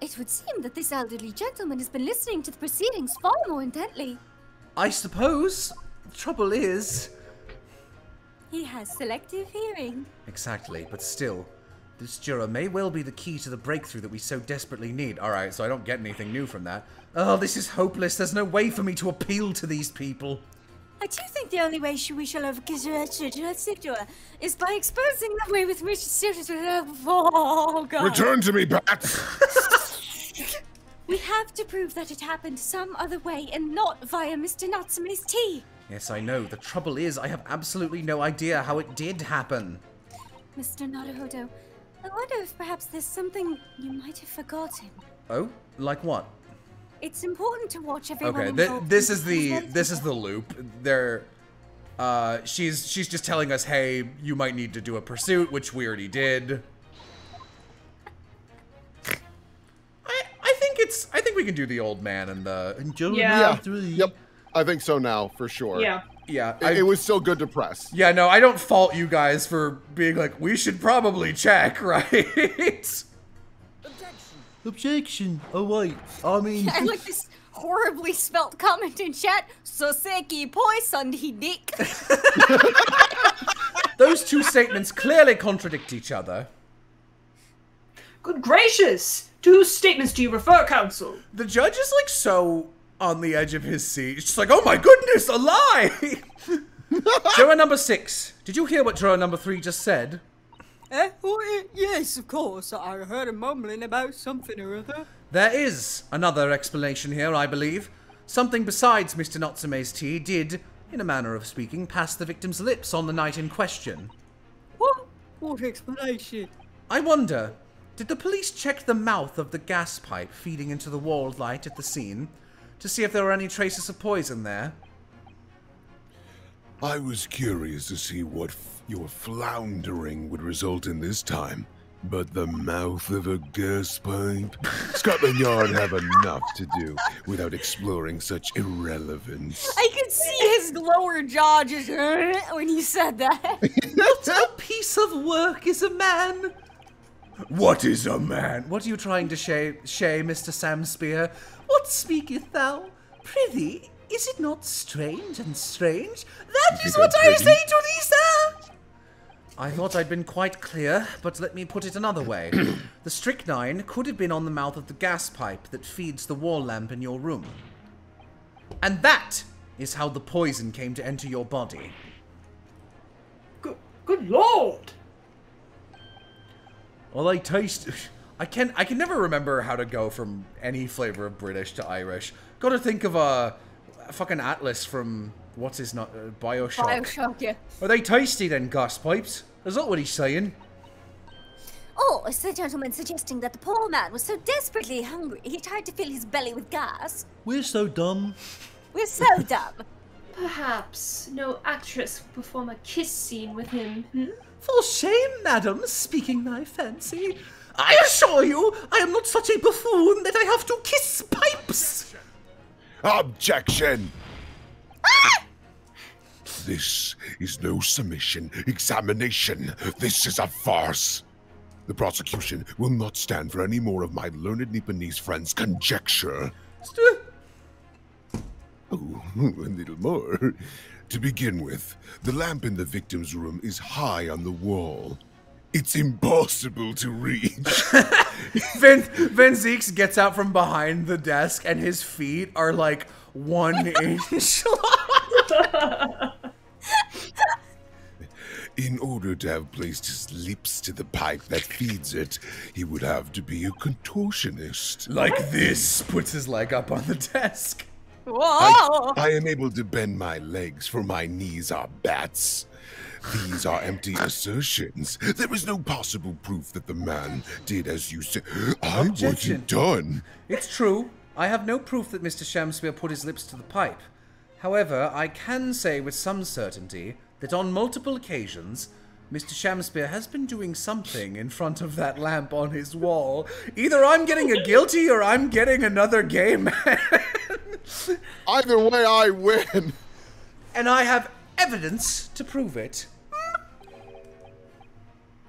it would seem that this elderly gentleman has been listening to the proceedings far more intently. I suppose. The trouble is... he has selective hearing. Exactly, but still, this juror may well be the key to the breakthrough that we so desperately need. Alright, so I don't get anything new from that. Oh, this is hopeless. There's no way for me to appeal to these people. I do think the only way we shall overcome her is by exposing the way with which suitors will oh, God. Return to me, Bat! We have to prove that it happened some other way and not via Mister Natsume's tea. Yes, I know. The trouble is, I have absolutely no idea how it did happen. Mister Naruhodo, I wonder if perhaps there's something you might have forgotten. Oh? Like what? It's important to watch everyone Okay, th this is the this is the loop. They're uh she's she's just telling us, "Hey, you might need to do a pursuit," which we already did. I I think it's I think we can do the old man and the and Joe yeah. yeah. Yep. I think so now, for sure. Yeah. Yeah. I, it was so good to press. Yeah, no, I don't fault you guys for being like, we should probably check, right? Objection. Objection. Oh, wait. I mean... I like this horribly spelt comment in chat. Sōseki poisoned his dick. Those two statements clearly contradict each other. Good gracious. To whose statements do you refer, counsel? The judge is, like, so... on the edge of his seat. It's just like, oh my goodness, a lie! Juror number six. Did you hear what juror number three just said? Eh? Well, yes, of course. I heard him mumbling about something or other. There is another explanation here, I believe. Something besides Mister Natsume's tea did, in a manner of speaking, pass the victim's lips on the night in question. What? What explanation? I wonder, did the police check the mouth of the gas pipe feeding into the wall light at the scene? To see if there were any traces of poison there. I was curious to see what f your floundering would result in this time, but the mouth of a gas pipe? Scotland Yard have enough to do without exploring such irrelevance. I could see his lower jaw just when you said that. What a piece of work is a man! What is a man? What are you trying to say, Mister Shamspeare? What speaketh thou? Prithee, is it not strange and strange? That is what I say to thee, sir! I thought I'd been quite clear, but let me put it another way. The strychnine could have been on the mouth of the gas pipe that feeds the wall lamp in your room. And that is how the poison came to enter your body. lord! Well, I taste... I can I can never remember how to go from any flavor of British to Irish. Got to think of a, a fucking Atlas from what's his not uh, Bioshock. Bioshock, yeah. Are they tasty then, gaspipes? Is that what he's saying? Oh, is the gentleman suggesting that the poor man was so desperately hungry he tried to fill his belly with gas? We're so dumb. We're so dumb. Perhaps no actress will perform a kiss scene with him. Hmm? For shame, madam, speaking my fancy. I assure you, I am not such a buffoon that I have to kiss pipes! Objection! Ah! This is no submission, examination. This is a farce. The prosecution will not stand for any more of my learned Nipponese friend's conjecture. St oh, a little more. To begin with, the lamp in the victim's room is high on the wall. It's impossible to reach. Van, Van Zieks gets out from behind the desk and his feet are like one inch long. In order to have placed his lips to the pipe that feeds it, he would have to be a contortionist. Like this, puts his leg up on the desk. Whoa! I, I am able to bend my legs, for my knees are bats. These are empty assertions. There is no possible proof that the man did as you said. I wasn't done. It's true. I have no proof that Mister Shamspeare put his lips to the pipe. However, I can say with some certainty that on multiple occasions, Mister Shamspeare has been doing something in front of that lamp on his wall. Either I'm getting a guilty or I'm getting another gay man. Either way, I win. And I have evidence to prove it.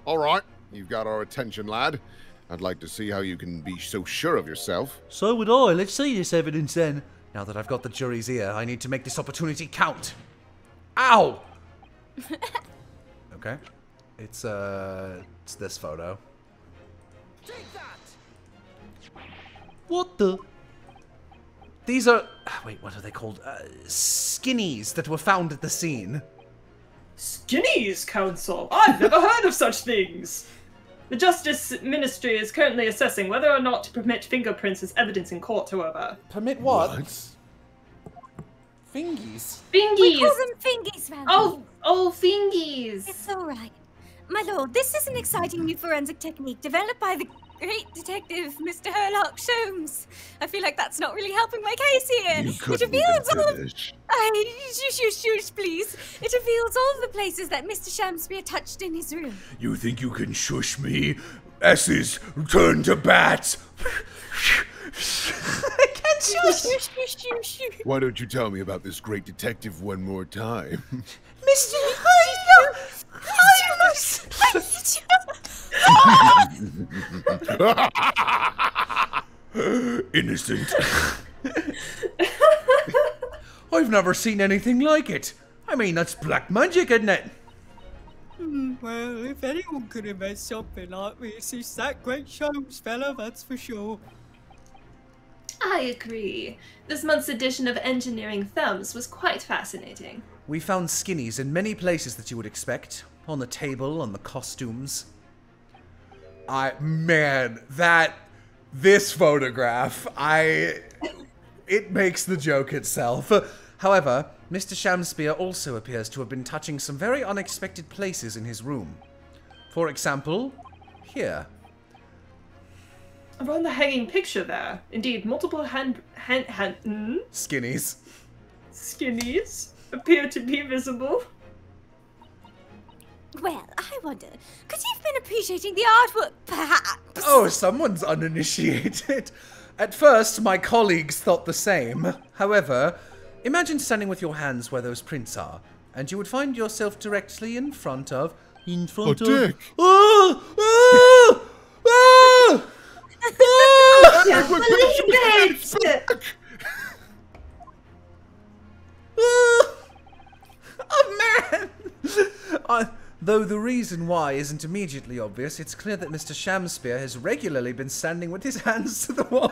All right, you've got our attention, lad. I'd like to see how you can be so sure of yourself. So would I. Let's see this evidence then. Now that I've got the jury's ear, I need to make this opportunity count. Ow! Okay. It's, uh, it's this photo. Take that! What the? These are... Wait, what are they called? Uh, skinnies that were found at the scene. Skinnies, Counsel? I've never heard of such things! The Justice Ministry is currently assessing whether or not to permit fingerprints as evidence in court, however. Permit what? what? Fingies. Fingies! We call them fingies, Randy. Oh, oh, fingies! It's alright. My lord, this is an exciting new forensic technique developed by the great detective, Mister Herlock Sholmes. I feel like that's not really helping my case here. You it reveals all of... I... Shush, shush, shush, please. It reveals all the places that Mister Shamspeare touched in his room. You think you can shush me? S's turn to bats. I can't shush. Why don't you tell me about this great detective one more time? Mister Herlock Sholmes! Innocent. I've never seen anything like it. I mean, that's black magic, isn't it? Mm, well, if anyone could have messed something like this, it's that great Sholmes fella, that's for sure. I agree. This month's edition of Engineering Thumbs was quite fascinating. We found skinnies in many places that you would expect. On the table, on the costumes. I, man, that, this photograph, I, it makes the joke itself. However, Mister Shamspeare also appears to have been touching some very unexpected places in his room. For example, here. Around the hanging picture there. Indeed, multiple hand, hand, hand, mm? Skinnies. Skinnies appear to be visible. Well, I wonder, could you have been appreciating the artwork, perhaps? Oh, someone's uninitiated. At first, my colleagues thought the same. However, imagine standing with your hands where those prints are, and you would find yourself directly in front of... In front oh, of... Dick. Oh, oh, oh, oh, I can't believe it! Oh, oh, man! I... Though the reason why isn't immediately obvious, it's clear that Mister Shamspeare has regularly been standing with his hands to the wall.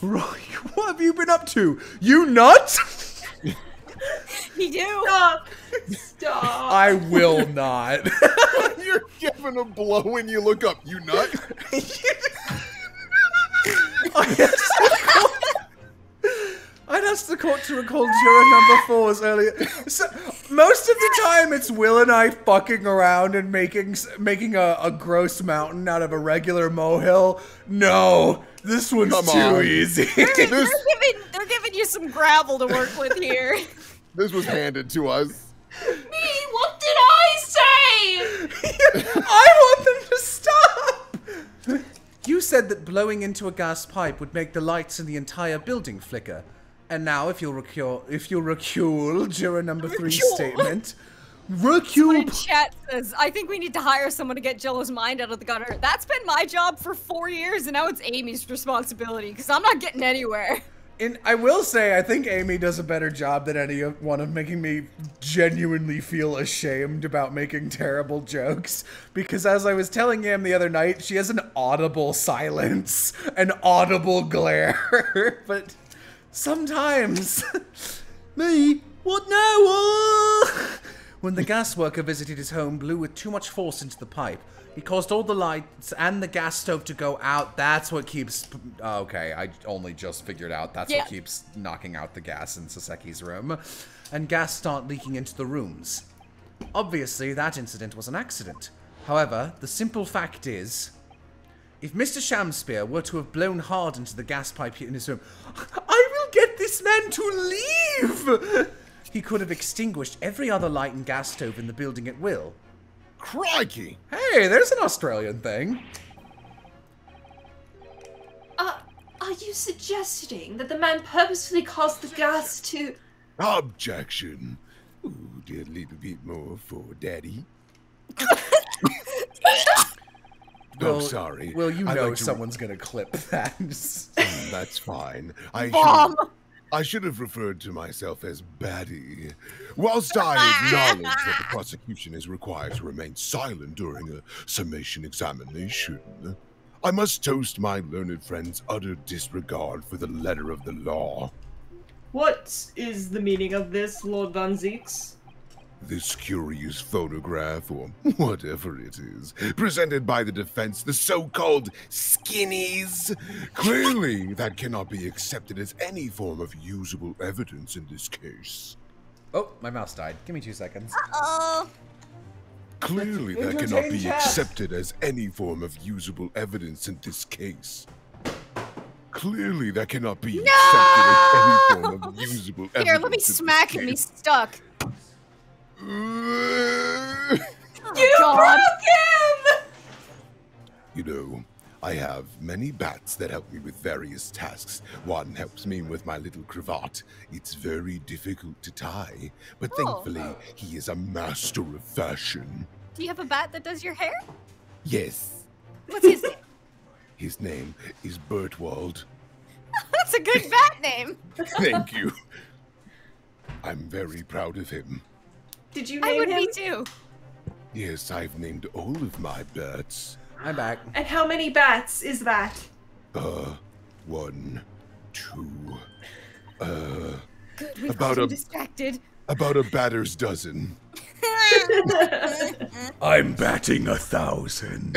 Roy, what have you been up to? You nut? You do? Stop. Stop. I will not. You're giving a blow when you look up, you nut. I'd asked the court to recall juror number four's earlier. So, most of the time, it's Will and I fucking around and making making a, a gross mountain out of a regular molehill. No, this one's Come too on. easy. They're, they're, giving, they're giving you some gravel to work with here. This was handed to us. Me? What did I say? I want them to stop. You said that blowing into a gas pipe would make the lights in the entire building flicker. And now, if you'll recall, if you'll recall juror number recule. three's statement, recule. Chat says, I think we need to hire someone to get Jello's mind out of the gutter. That's been my job for four years, and now it's Amy's responsibility because I'm not getting anywhere. And I will say, I think Amy does a better job than anyone of making me genuinely feel ashamed about making terrible jokes. Because as I was telling him the other night, she has an audible silence, an audible glare. But sometimes, me, what now? When the gas worker visited his home, blew with too much force into the pipe. He caused all the lights and the gas stove to go out. That's what keeps... Okay, I only just figured out that's yeah. what keeps knocking out the gas in Soseki's room. And gas start leaking into the rooms. Obviously, that incident was an accident. However, the simple fact is... If Mister Shamspeare were to have blown hard into the gas pipe in his room... I will get this man to leave! He could have extinguished every other light and gas stove in the building at will. Crikey! Hey, there's an Australian thing. Uh, are you suggesting that the man purposefully caused the gas to... Objection. Ooh, did a little bit more for daddy. Well, oh, sorry. Well, you I know like someone's to... gonna clip that. Mm, that's fine. I Mom! Should... I should have referred to myself as Batty. Whilst I acknowledge that the prosecution is required to remain silent during a summation examination, I must toast my learned friend's utter disregard for the letter of the law. What is the meaning of this, Lord Van Zieks? This curious photograph, or whatever it is, presented by the defense, the so-called skinnies. Clearly, that cannot be accepted as any form of usable evidence in this case. Oh, my mouse died. Give me two seconds. Uh-oh. Clearly, that cannot be accepted as any form of usable evidence in this case. Clearly, that cannot be accepted as any form of usable evidence. Here, let me smack him. He's stuck. You God. broke him! You know, I have many bats that help me with various tasks. One helps me with my little cravat. It's very difficult to tie, but oh. thankfully, he is a master of fashion. Do you have a bat that does your hair? Yes. What's his name? His name is Bertwald. That's a good bat name. Thank you. I'm very proud of him. Did you name I would him? be too. Yes, I've named all of my bats. I'm back. And how many bats is that? Uh, one, two, uh... Good, we've about a, distracted. About a batter's dozen. I'm batting a thousand.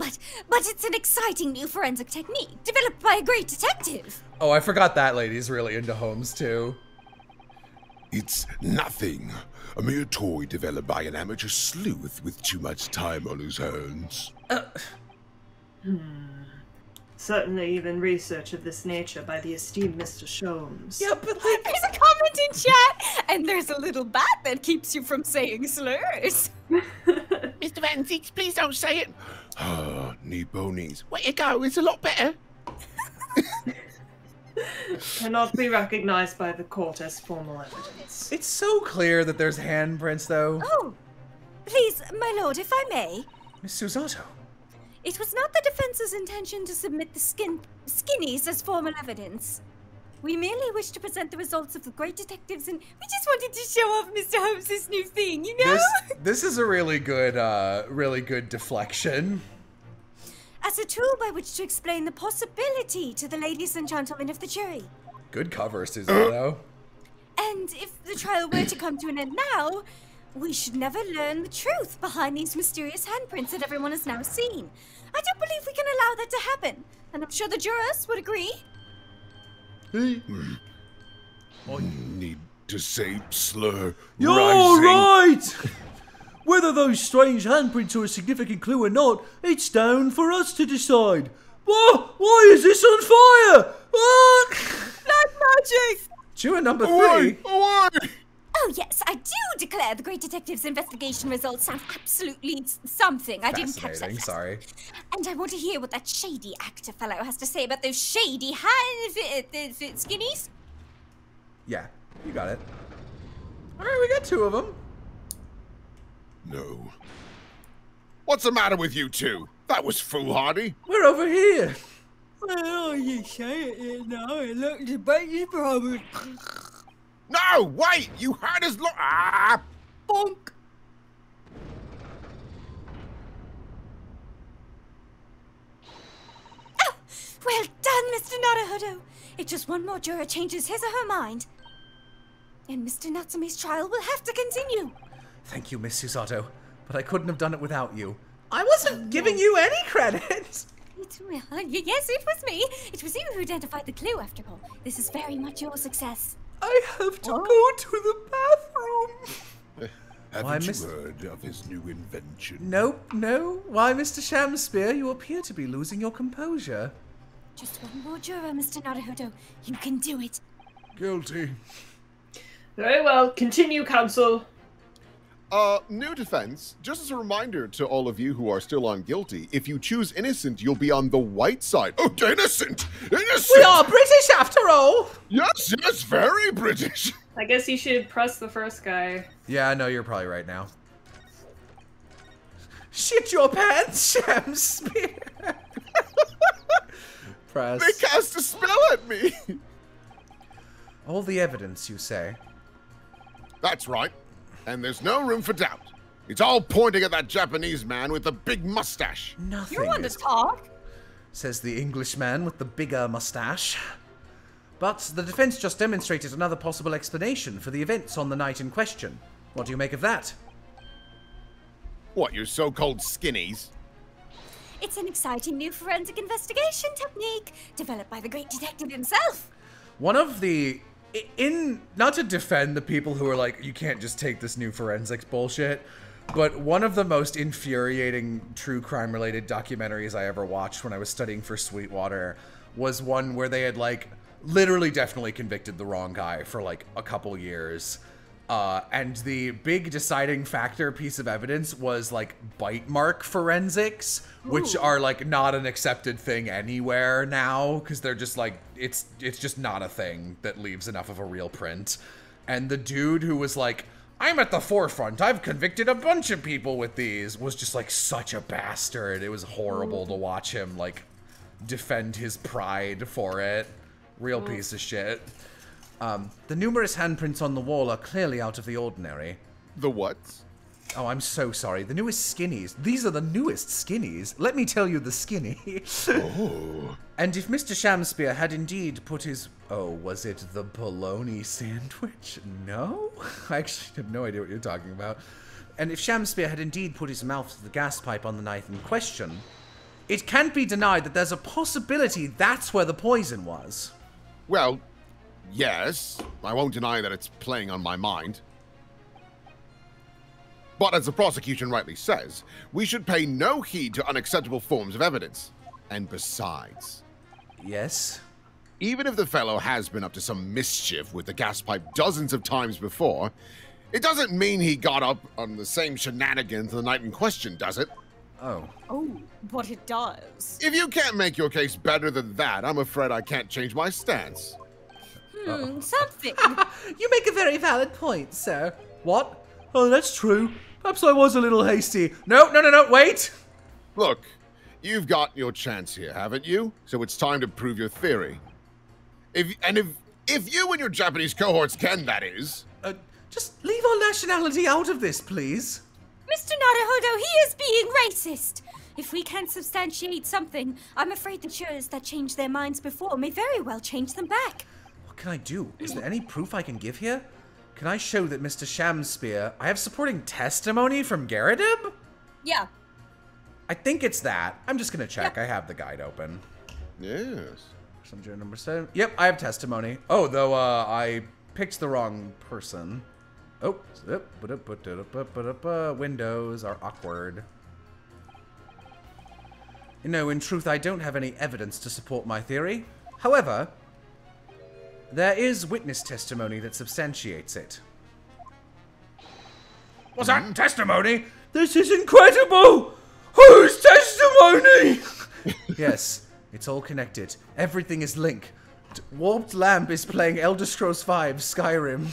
But, but it's an exciting new forensic technique, developed by a great detective. Oh, I forgot that lady's really into Holmes, too. It's nothing. A mere toy developed by an amateur sleuth with too much time on his hands. Uh. Hmm. Certainly even research of this nature by the esteemed Mister Sholmes. Yeah, but like, there's a comment in chat, and there's a little bat that keeps you from saying slurs. Mister Van Zieks, please don't say it. Ah, knee bonies. Way to go, it's a lot better. Cannot be recognized by the court as formal evidence. It's so clear that there's handprints, though. Oh, please, my lord, if I may. Miss Susato. It was not the defense's intention to submit the skin skinnies as formal evidence. We merely wished to present the results of the great detectives, and we just wanted to show off Mister Holmes' new thing, you know? This, this is a really good, uh, really good deflection. As a tool by which to explain the possibility to the ladies and gentlemen of the jury. Good cover, Susato. Uh, And if the trial were to come to an end now, we should never learn the truth behind these mysterious handprints that everyone has now seen. I don't believe we can allow that to happen, and I'm sure the jurors would agree. I need to say slur. You're rising. Right! Whether those strange handprints are a significant clue or not, it's down for us to decide. What? Why is this on fire? What? Black magic! Juror number three. Why? Oh yes, I do declare the Great Detective's investigation results sound absolutely something. I didn't catch that. Sorry. And I want to hear what that shady actor fellow has to say about those shady hand skinnies. Yeah, you got it. All right, we got two of them. No. What's the matter with you two? That was foolhardy. We're over here. Well, you say it, you know, it looks a baby's problem. No, wait! You had us lo- Ah! Bonk! Oh! Well done, Mister Naruhodo! If just one more juror changes his or her mind, and Mister Natsume's trial will have to continue. Thank you, Miss Susato, but I couldn't have done it without you. I wasn't oh, giving no. you any credit! It, well, yes, it was me. It was you who identified the clue, after all. This is very much your success. I have to oh. go to the bathroom. Haven't Why, you Mister heard of his new invention? Nope, no. Why, Mister Shamspeare, you appear to be losing your composure. Just one more juror, Mister Naruhodo. You can do it. Guilty. Very well. Continue, counsel. Uh, new defense. Just as a reminder to all of you who are still on guilty, if you choose innocent, you'll be on the white side. Oh, innocent! Innocent! We are British after all! Yes, yes, very British. I guess you should press the first guy. Yeah, I know you're probably right now. Shit your pants, Shamspeare! Press. They cast a spell at me! All the evidence, you say? That's right. And there's no room for doubt. It's all pointing at that Japanese man with the big mustache. Nothing. You want to talk? Says the Englishman with the bigger mustache. But the defense just demonstrated another possible explanation for the events on the night in question. What do you make of that? What, your so-called skinnies? It's an exciting new forensic investigation technique developed by the great detective himself. One of the... In, not to defend the people who are like, you can't just take this new forensics bullshit, but one of the most infuriating true crime related documentaries I ever watched when I was studying for Sweetwater was one where they had like literally definitely convicted the wrong guy for like a couple years. Uh, and the big deciding factor piece of evidence was like bite mark forensics, Ooh. which are like not an accepted thing anywhere now because they're just like, it's it's just not a thing that leaves enough of a real print. And the dude who was like, I'm at the forefront, I've convicted a bunch of people with these, was just like such a bastard. It was horrible Ooh. to watch him like defend his pride for it. Real Ooh. piece of shit. Um, the numerous handprints on the wall are clearly out of the ordinary. The what? Oh, I'm so sorry. The newest skinnies. These are the newest skinnies. Let me tell you the skinny. Oh. And if Mister Shamspeare had indeed put his... Oh, was it the bologna sandwich? No? I actually have no idea what you're talking about. And if Shamspeare had indeed put his mouth to the gas pipe on the night in question, it can't be denied that there's a possibility that's where the poison was. Well... Yes, I won't deny that it's playing on my mind. But as the prosecution rightly says, we should pay no heed to unacceptable forms of evidence. And besides... Yes? Even if the fellow has been up to some mischief with the gas pipe dozens of times before, it doesn't mean he got up on the same shenanigans the night in question, does it? Oh. Oh, but it does. If you can't make your case better than that, I'm afraid I can't change my stance. Hmm, something. You make a very valid point, sir. What? Oh, that's true. Perhaps I was a little hasty. No, no, no, no, wait! Look, you've got your chance here, haven't you? So it's time to prove your theory. If And if if you and your Japanese cohorts can, that is. Uh, just leave our nationality out of this, please. Mister Naruhodo, he is being racist. If we can substantiate something, I'm afraid the jurors that changed their minds before may very well change them back. What can I do? Is there any proof I can give here? Can I show that Mister Shamspeare... I have supporting testimony from Garrideb? Yeah. I think it's that. I'm just going to check. Yeah. I have the guide open. Yes. Subject number seven. Yep, I have testimony. Oh, though uh, I picked the wrong person. Oh. Windows are awkward. You know, in truth, I don't have any evidence to support my theory. However... there is witness testimony that substantiates it. What's mm-hmm. that? Testimony? This is incredible! Whose testimony? Yes, it's all connected. Everything is linked. Warped Lamp is playing Elder Scrolls five Skyrim.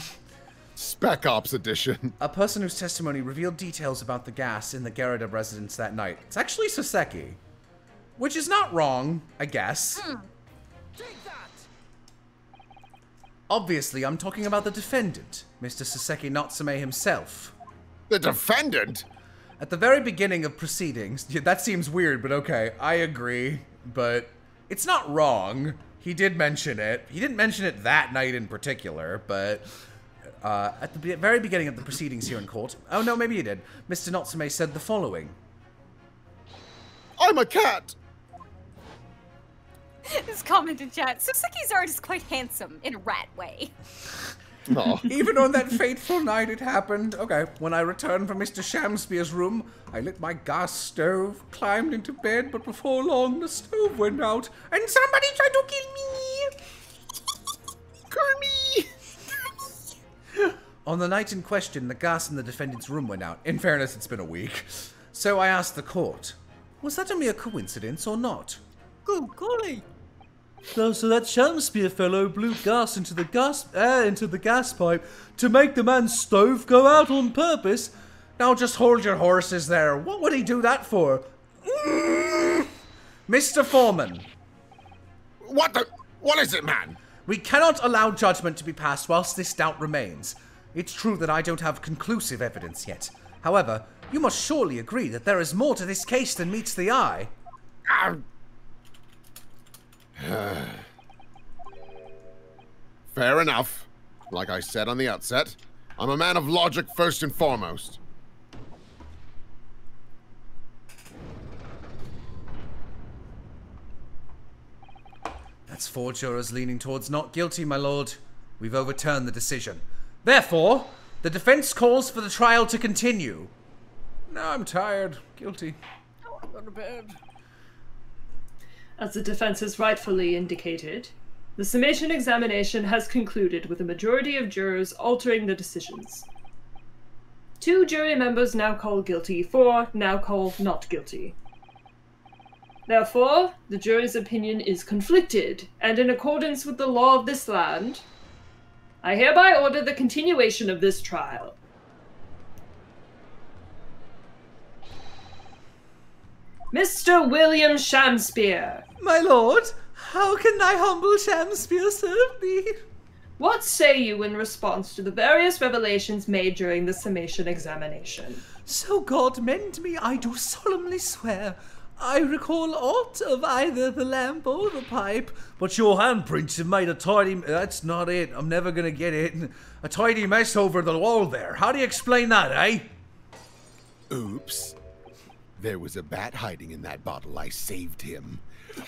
Spec Ops Edition. A person whose testimony revealed details about the gas in the Garrideb residence that night. It's actually Sōseki. Which is not wrong, I guess. Mm. Take that! Obviously, I'm talking about the defendant, Mister Sōseki Natsume himself. The defendant? At the very beginning of proceedings... Yeah, that seems weird, but okay, I agree. But it's not wrong. He did mention it. He didn't mention it that night in particular, but... Uh, at the be very beginning of the proceedings here in court... Oh, no, maybe he did. Mister Natsume said the following. I'm a cat! This comment in chat, Susaki's art is quite handsome, in a rat way. Even on that fateful night it happened, okay, when I returned from Mister Shamspeare's room, I lit my gas stove, climbed into bed, but before long the stove went out, and somebody tried to kill me! Kill me! On the night in question, the gas in the defendant's room went out. In fairness, it's been a week. So I asked the court, was that a mere coincidence or not? Good golly! So, so that Shamspeare fellow blew gas into the gas air into the gas pipe to make the man's stove go out on purpose. Now just hold your horses there. What would he do that for? Mm. Mister Foreman. What the? What is it, man? We cannot allow judgment to be passed whilst this doubt remains. It's true that I don't have conclusive evidence yet. However, you must surely agree that there is more to this case than meets the eye. Uh. Fair enough. Like I said on the outset, I'm a man of logic first and foremost. That's four jurors leaning towards not guilty, my lord. We've overturned the decision. Therefore, the defense calls for the trial to continue. No, I'm tired. Guilty. I want to go to bed. As the defense has rightfully indicated, the summation examination has concluded with a majority of jurors altering the decisions. Two jury members now call guilty, four now call not guilty. Therefore, the jury's opinion is conflicted, and in accordance with the law of this land, I hereby order the continuation of this trial. Mister William Shamspeare. My lord, how can thy humble Shamspeare serve thee? What say you in response to the various revelations made during the summation examination? So God mend me, I do solemnly swear. I recall aught of either the lamp or the pipe. But your handprints have made a tidy... That's not it. I'm never going to get it. A tidy mess over the wall there. How do you explain that, eh? Oops. There was a bat hiding in that bottle. I saved him.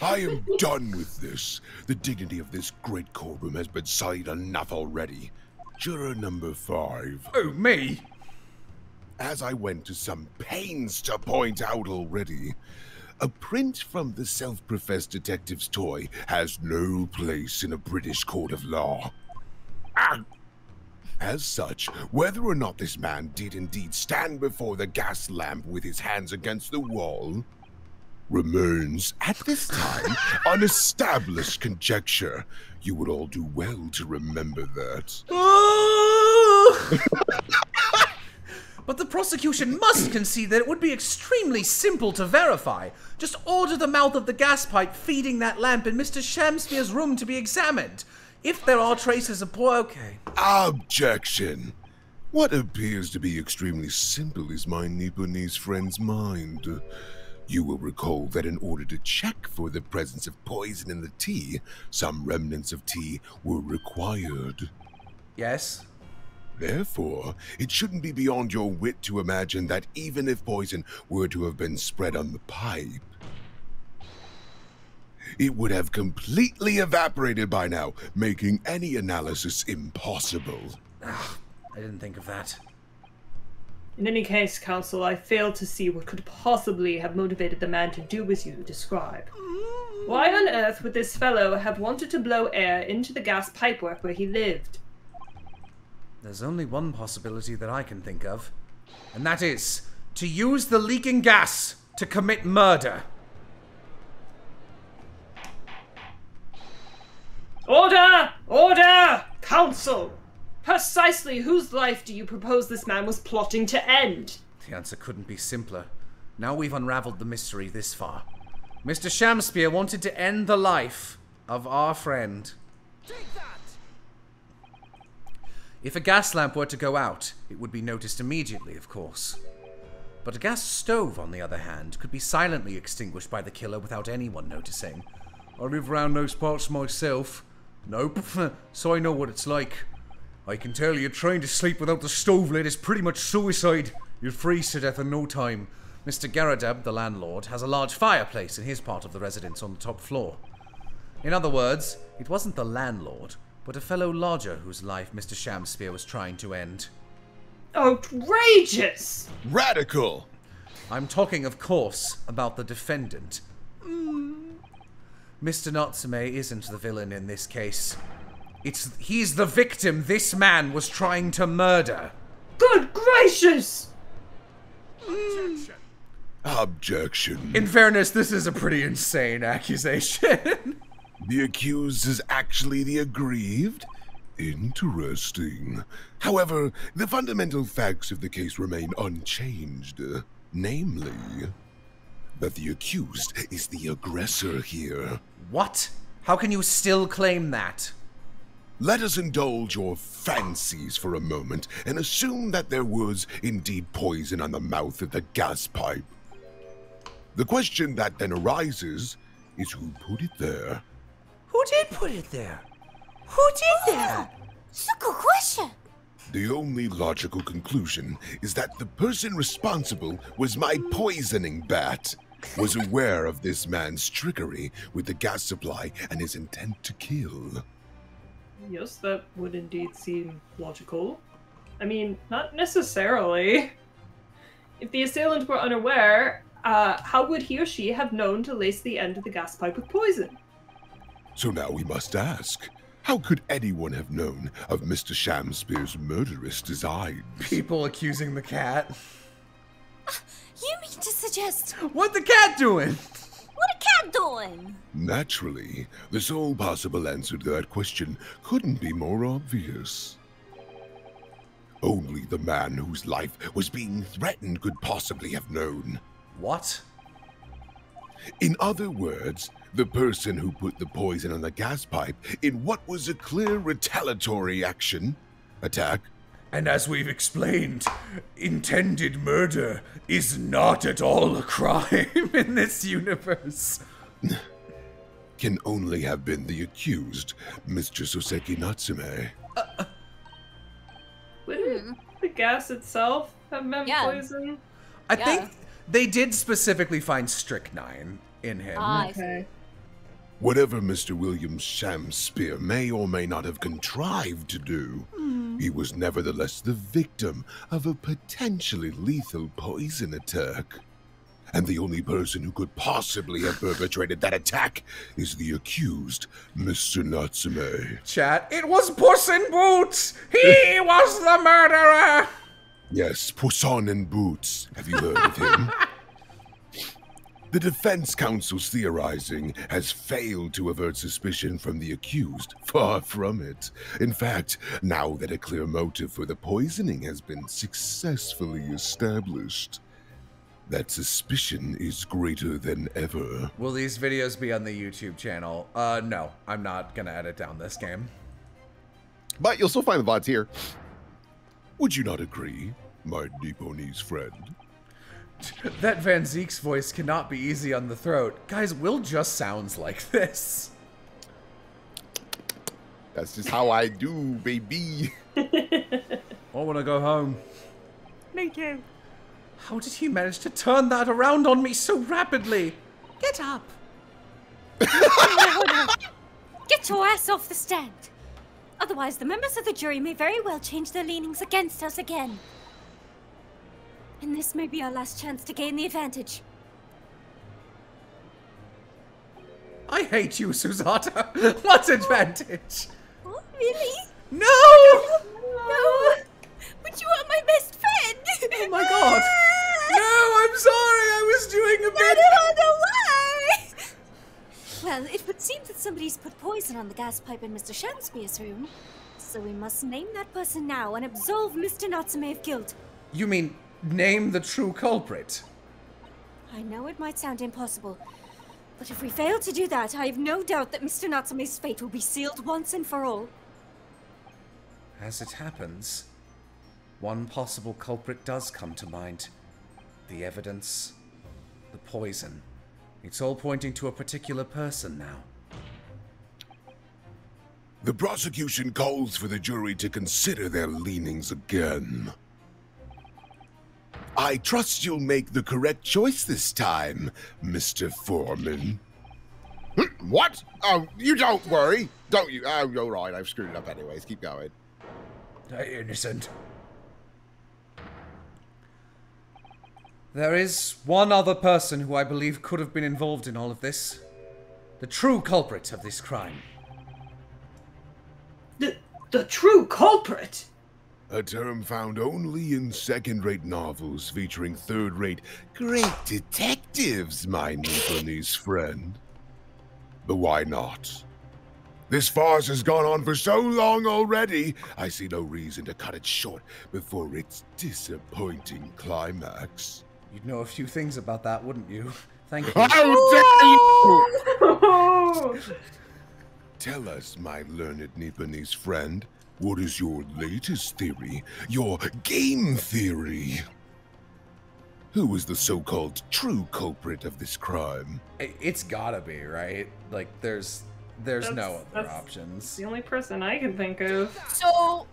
I am done with this. The dignity of this great courtroom has been sullied enough already. Juror number five. Oh, me? As I went to some pains to point out already, a print from the self-professed detective's toy has no place in a British court of law. Ah! As such, whether or not this man did indeed stand before the gas lamp with his hands against the wall remains, at this time, unestablished conjecture. You would all do well to remember that. Oh! But the prosecution must concede that it would be extremely simple to verify. Just order the mouth of the gas pipe feeding that lamp in Mister Shamspeare's room to be examined. If there are traces of poor, okay. Objection! What appears to be extremely simple is my Nipponese friend's mind. You will recall that in order to check for the presence of poison in the tea, some remnants of tea were required. Yes? Therefore, it shouldn't be beyond your wit to imagine that even if poison were to have been spread on the pipe, it would have completely evaporated by now, making any analysis impossible. Ugh, I didn't think of that. In any case, Counsel, I fail to see what could possibly have motivated the man to do as you describe. Why on earth would this fellow have wanted to blow air into the gas pipework where he lived? There's only one possibility that I can think of, and that is to use the leaking gas to commit murder. Order! Order! Counsel! Precisely whose life do you propose this man was plotting to end? The answer couldn't be simpler. Now we've unraveled the mystery this far. Mister Shamspeare wanted to end the life of our friend. Take that! If a gas lamp were to go out, it would be noticed immediately, of course. But a gas stove, on the other hand, could be silently extinguished by the killer without anyone noticing. I live round those parts myself. Nope, so I know what it's like. I can tell you, trying to sleep without the stove lit is pretty much suicide. You'll freeze to death in no time. Mister Garrideb, the landlord, has a large fireplace in his part of the residence on the top floor. In other words, it wasn't the landlord, but a fellow lodger whose life Mister Shamspeare was trying to end. Outrageous! Radical! I'm talking, of course, about the defendant. Mm. Mister Natsume isn't the villain in this case. It's, he's the victim this man was trying to murder. Good gracious! Objection. Objection. In fairness, this is a pretty insane accusation. The accused is actually the aggrieved? Interesting. However, the fundamental facts of the case remain unchanged. Namely, that the accused is the aggressor here. What? How can you still claim that? Let us indulge your fancies for a moment and assume that there was indeed poison on the mouth of the gas pipe. The question that then arises is who put it there? Who did put it there? Who did that? It's a good question. The only logical conclusion is that the person responsible was my poisoning bat, was aware of this man's trickery with the gas supply and his intent to kill. Yes, that would indeed seem logical. I mean, not necessarily. If the assailant were unaware, uh, how would he or she have known to lace the end of the gas pipe with poison? So now we must ask, how could anyone have known of Mister Shamspeare's murderous designs? People accusing the cat. Uh, you mean to suggest... What the cat doing? What a cat doing? Naturally, the sole possible answer to that question couldn't be more obvious. Only the man whose life was being threatened could possibly have known. What? In other words, the person who put the poison on the gas pipe in what was a clear retaliatory action, attack, and as we've explained, intended murder is not at all a crime in this universe. Can only have been the accused, Mister Sōseki Natsume. Uh, uh. Wouldn't the gas itself have meant yeah. poison? I yeah. think they did specifically find strychnine in him. Ah, okay. Whatever Mister William Shamspeare may or may not have contrived to do, mm. he was nevertheless the victim of a potentially lethal poison attack. And the only person who could possibly have perpetrated that attack is the accused, Mister Natsume. Chat, it was Puss in Boots! He was the murderer! Yes, Puss in Boots. Have you heard of him? The defense counsel's theorizing has failed to avert suspicion from the accused. Far from it. In fact, now that a clear motive for the poisoning has been successfully established, that suspicion is greater than ever. Will these videos be on the YouTube channel? Uh, no. I'm not gonna edit down this game. But you'll still find the V O Ds here. Would you not agree, my Nipponese friend? That Van Ziek's voice cannot be easy on the throat. Guys, Will just sounds like this. That's just how I do, baby. I want to go home. Me too. How did he manage to turn that around on me so rapidly? Get up. Get your ass off the stand. Otherwise, the members of the jury may very well change their leanings against us again. And this may be our last chance to gain the advantage. I hate you, Susato. What advantage? Oh, really? No! No! But you are my best friend! Oh my god! No, I'm sorry, I was doing a bit... I don't know why! Well, it would seem that somebody's put poison on the gas pipe in Mister Shamspeare's room. So we must name that person now and absolve Mister Natsume of guilt. You mean, name the true culprit? I know it might sound impossible, but if we fail to do that, I have no doubt that Mister Natsume's fate will be sealed once and for all. As it happens, one possible culprit does come to mind. The evidence, the poison. It's all pointing to a particular person now. The prosecution calls for the jury to consider their leanings again. I trust you'll make the correct choice this time, Mister Foreman. What? Oh, you don't worry. Don't you? Oh, you're right. I've screwed it up anyways. Keep going. Innocent. There is one other person who I believe could have been involved in all of this. The true culprit of this crime. The, the true culprit? A term found only in second-rate novels featuring third-rate great detectives, my Newfoundland's friend. But why not? This farce has gone on for so long already, I see no reason to cut it short before its disappointing climax. You'd know a few things about that, wouldn't you? Thank you. How dare you! Tell us, my learned Nipponese friend, what is your latest theory, your game theory? Who is the so-called true culprit of this crime? It's gotta be, right? Like, there's... There's that's, no other options. The only person I can think of. So...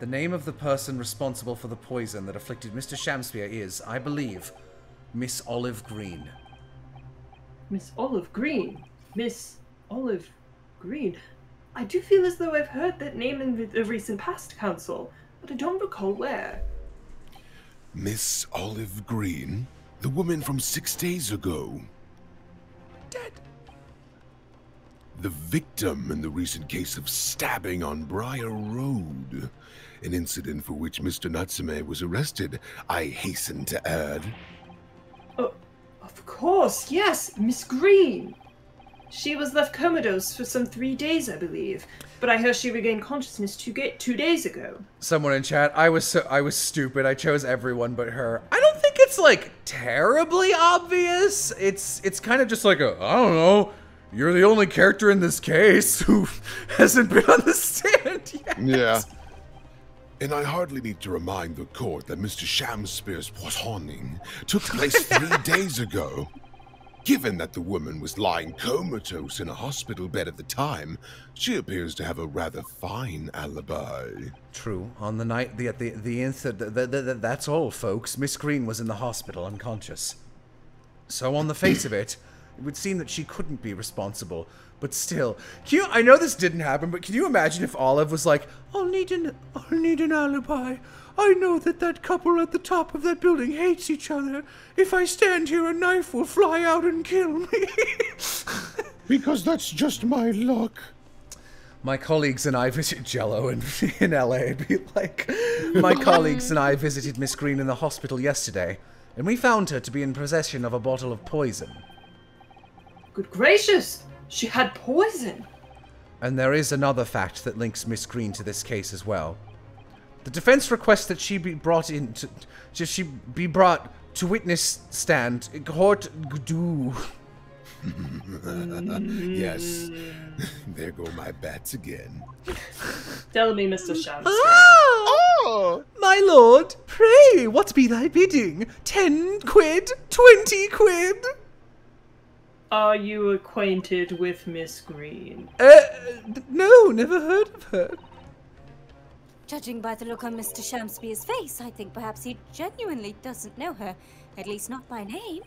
The name of the person responsible for the poison that afflicted Mister Shamspeare is, I believe, Miss Olive Green. Miss Olive Green? Miss Olive Green? I do feel as though I've heard that name in the recent past, Council, but I don't recall where. Miss Olive Green? The woman from six days ago. Dead. The victim in the recent case of stabbing on Briar Road, an incident for which Mister Natsume was arrested, I hasten to add. Oh, of course, yes, Miss Green. She was left comatose for some three days, I believe, but I heard she regained consciousness two, two days ago. Someone in chat, I was so, I was stupid. I chose everyone but her. I don't think it's like terribly obvious. It's it's kind of just like a I don't know. You're the only character in this case who hasn't been on the stand yet. Yeah. And I hardly need to remind the court that Mister Shamspeare's poisoning took place three days ago. Given that the woman was lying comatose in a hospital bed at the time, she appears to have a rather fine alibi. True. On the night the the the incident, the, the, the, that's all, folks. Miss Green was in the hospital unconscious. So on the face of it. It would seem that she couldn't be responsible, but still, can you, I know this didn't happen, but can you imagine if Olive was like, I'll need an, I'll need an alibi. I know that that couple at the top of that building hates each other. If I stand here, a knife will fly out and kill me. Because that's just my luck. My colleagues and I visit Jello in, in L A. Be like, my colleagues and I visited Miss Green in the hospital yesterday, and we found her to be in possession of a bottle of poison. Good gracious! She had poison! And there is another fact that links Miss Green to this case as well. The defense requests that she be brought in to, to she be brought to witness stand court gdu. Yes. There go my bats again. Tell me, Mister Shamspeare. Oh, oh! My lord, pray, what be thy bidding? Ten quid? Twenty quid? Are you acquainted with Miss Green? Uh, no, never heard of her. Judging by the look on Mister Shamspeare's face, I think perhaps he genuinely doesn't know her, at least not by name.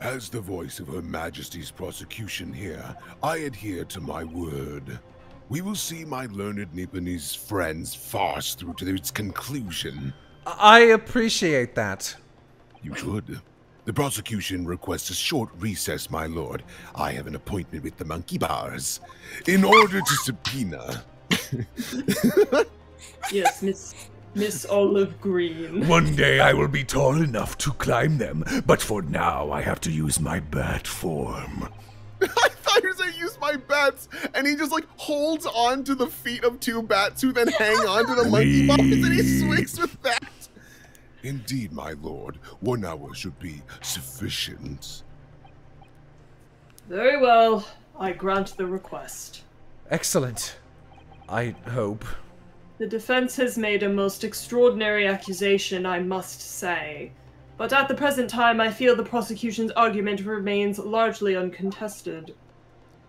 As the voice of Her Majesty's prosecution here, I adhere to my word. We will see my learned Nipponese friend's farce through to its conclusion. I appreciate that. You should. The prosecution requests a short recess, my lord. I have an appointment with the monkey bars. In order to subpoena... Yes, Miss Miss Olive Green. One day I will be tall enough to climb them, but for now I have to use my bat form. I thought you said use my bats, and he just like holds on to the feet of two bats who then hang on to the monkey bars and he swings with that. Indeed, my lord, one hour should be sufficient. Very well, I grant the request. Excellent, I hope. The defense has made a most extraordinary accusation, I must say. But at the present time, I feel the prosecution's argument remains largely uncontested.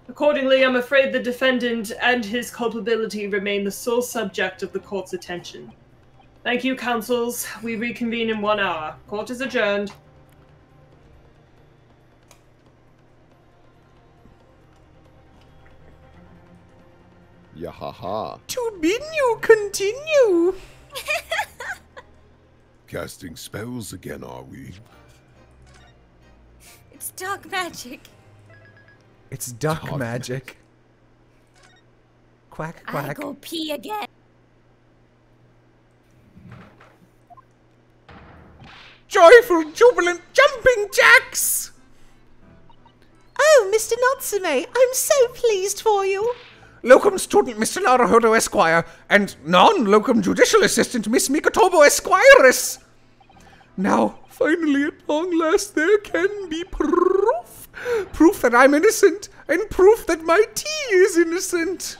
Accordingly, I'm afraid the defendant and his culpability remain the sole subject of the court's attention. Thank you, counsels. We reconvene in one hour. Court is adjourned. Yahaha. To bid you continue. Casting spells again, are we? It's dark magic. It's duck dark magic. magic. Quack, quack. I go pee again. Joyful, jubilant jumping jacks! Oh, Mister Natsume, I'm so pleased for you. Locum student Mister Naruhodo Esquire and non-locum judicial assistant Miss Mikotobo Esquiress. Now, finally, at long last, there can be proof. Proof that I'm innocent and proof that my tea is innocent.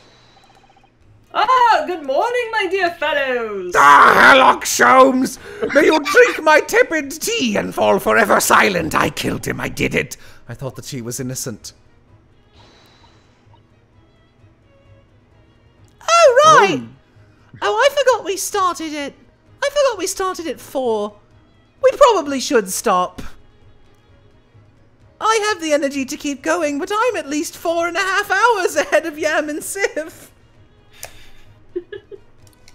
Ah, good morning, my dear fellows! Ah, Herlock Sholmes! May you drink my tepid tea and fall forever silent. I killed him, I did it. I thought that she was innocent. Oh, right! Oh, oh I forgot we started it. I forgot we started at four. We probably should stop. I have the energy to keep going, but I'm at least four and a half hours ahead of Yam and Civ.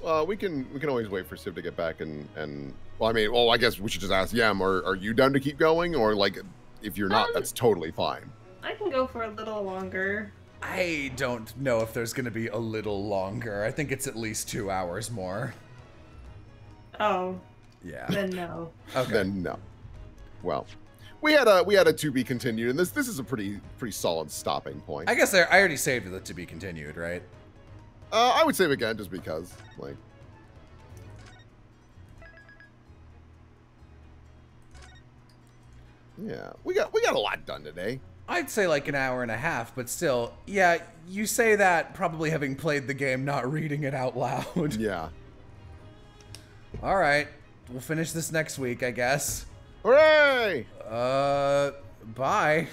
Uh, we can we can always wait for Civ to get back and and well I mean well I guess we should just ask Yam, are are you down to keep going, or like if you're not um, that's totally fine. I can go for a little longer. I don't know if there's gonna be a little longer. I think it's at least two hours more. Oh. Yeah. Then no. Okay. Then no. Well, we had a we had a to be continued, and this this is a pretty pretty solid stopping point. I guess I, I already saved the to be continued, right? Uh, I would save again just because, like. Yeah, we got we got a lot done today. I'd say like an hour and a half, but still, yeah. You say that probably having played the game, not reading it out loud. Yeah. All right, we'll finish this next week, I guess. Hooray! Uh, bye.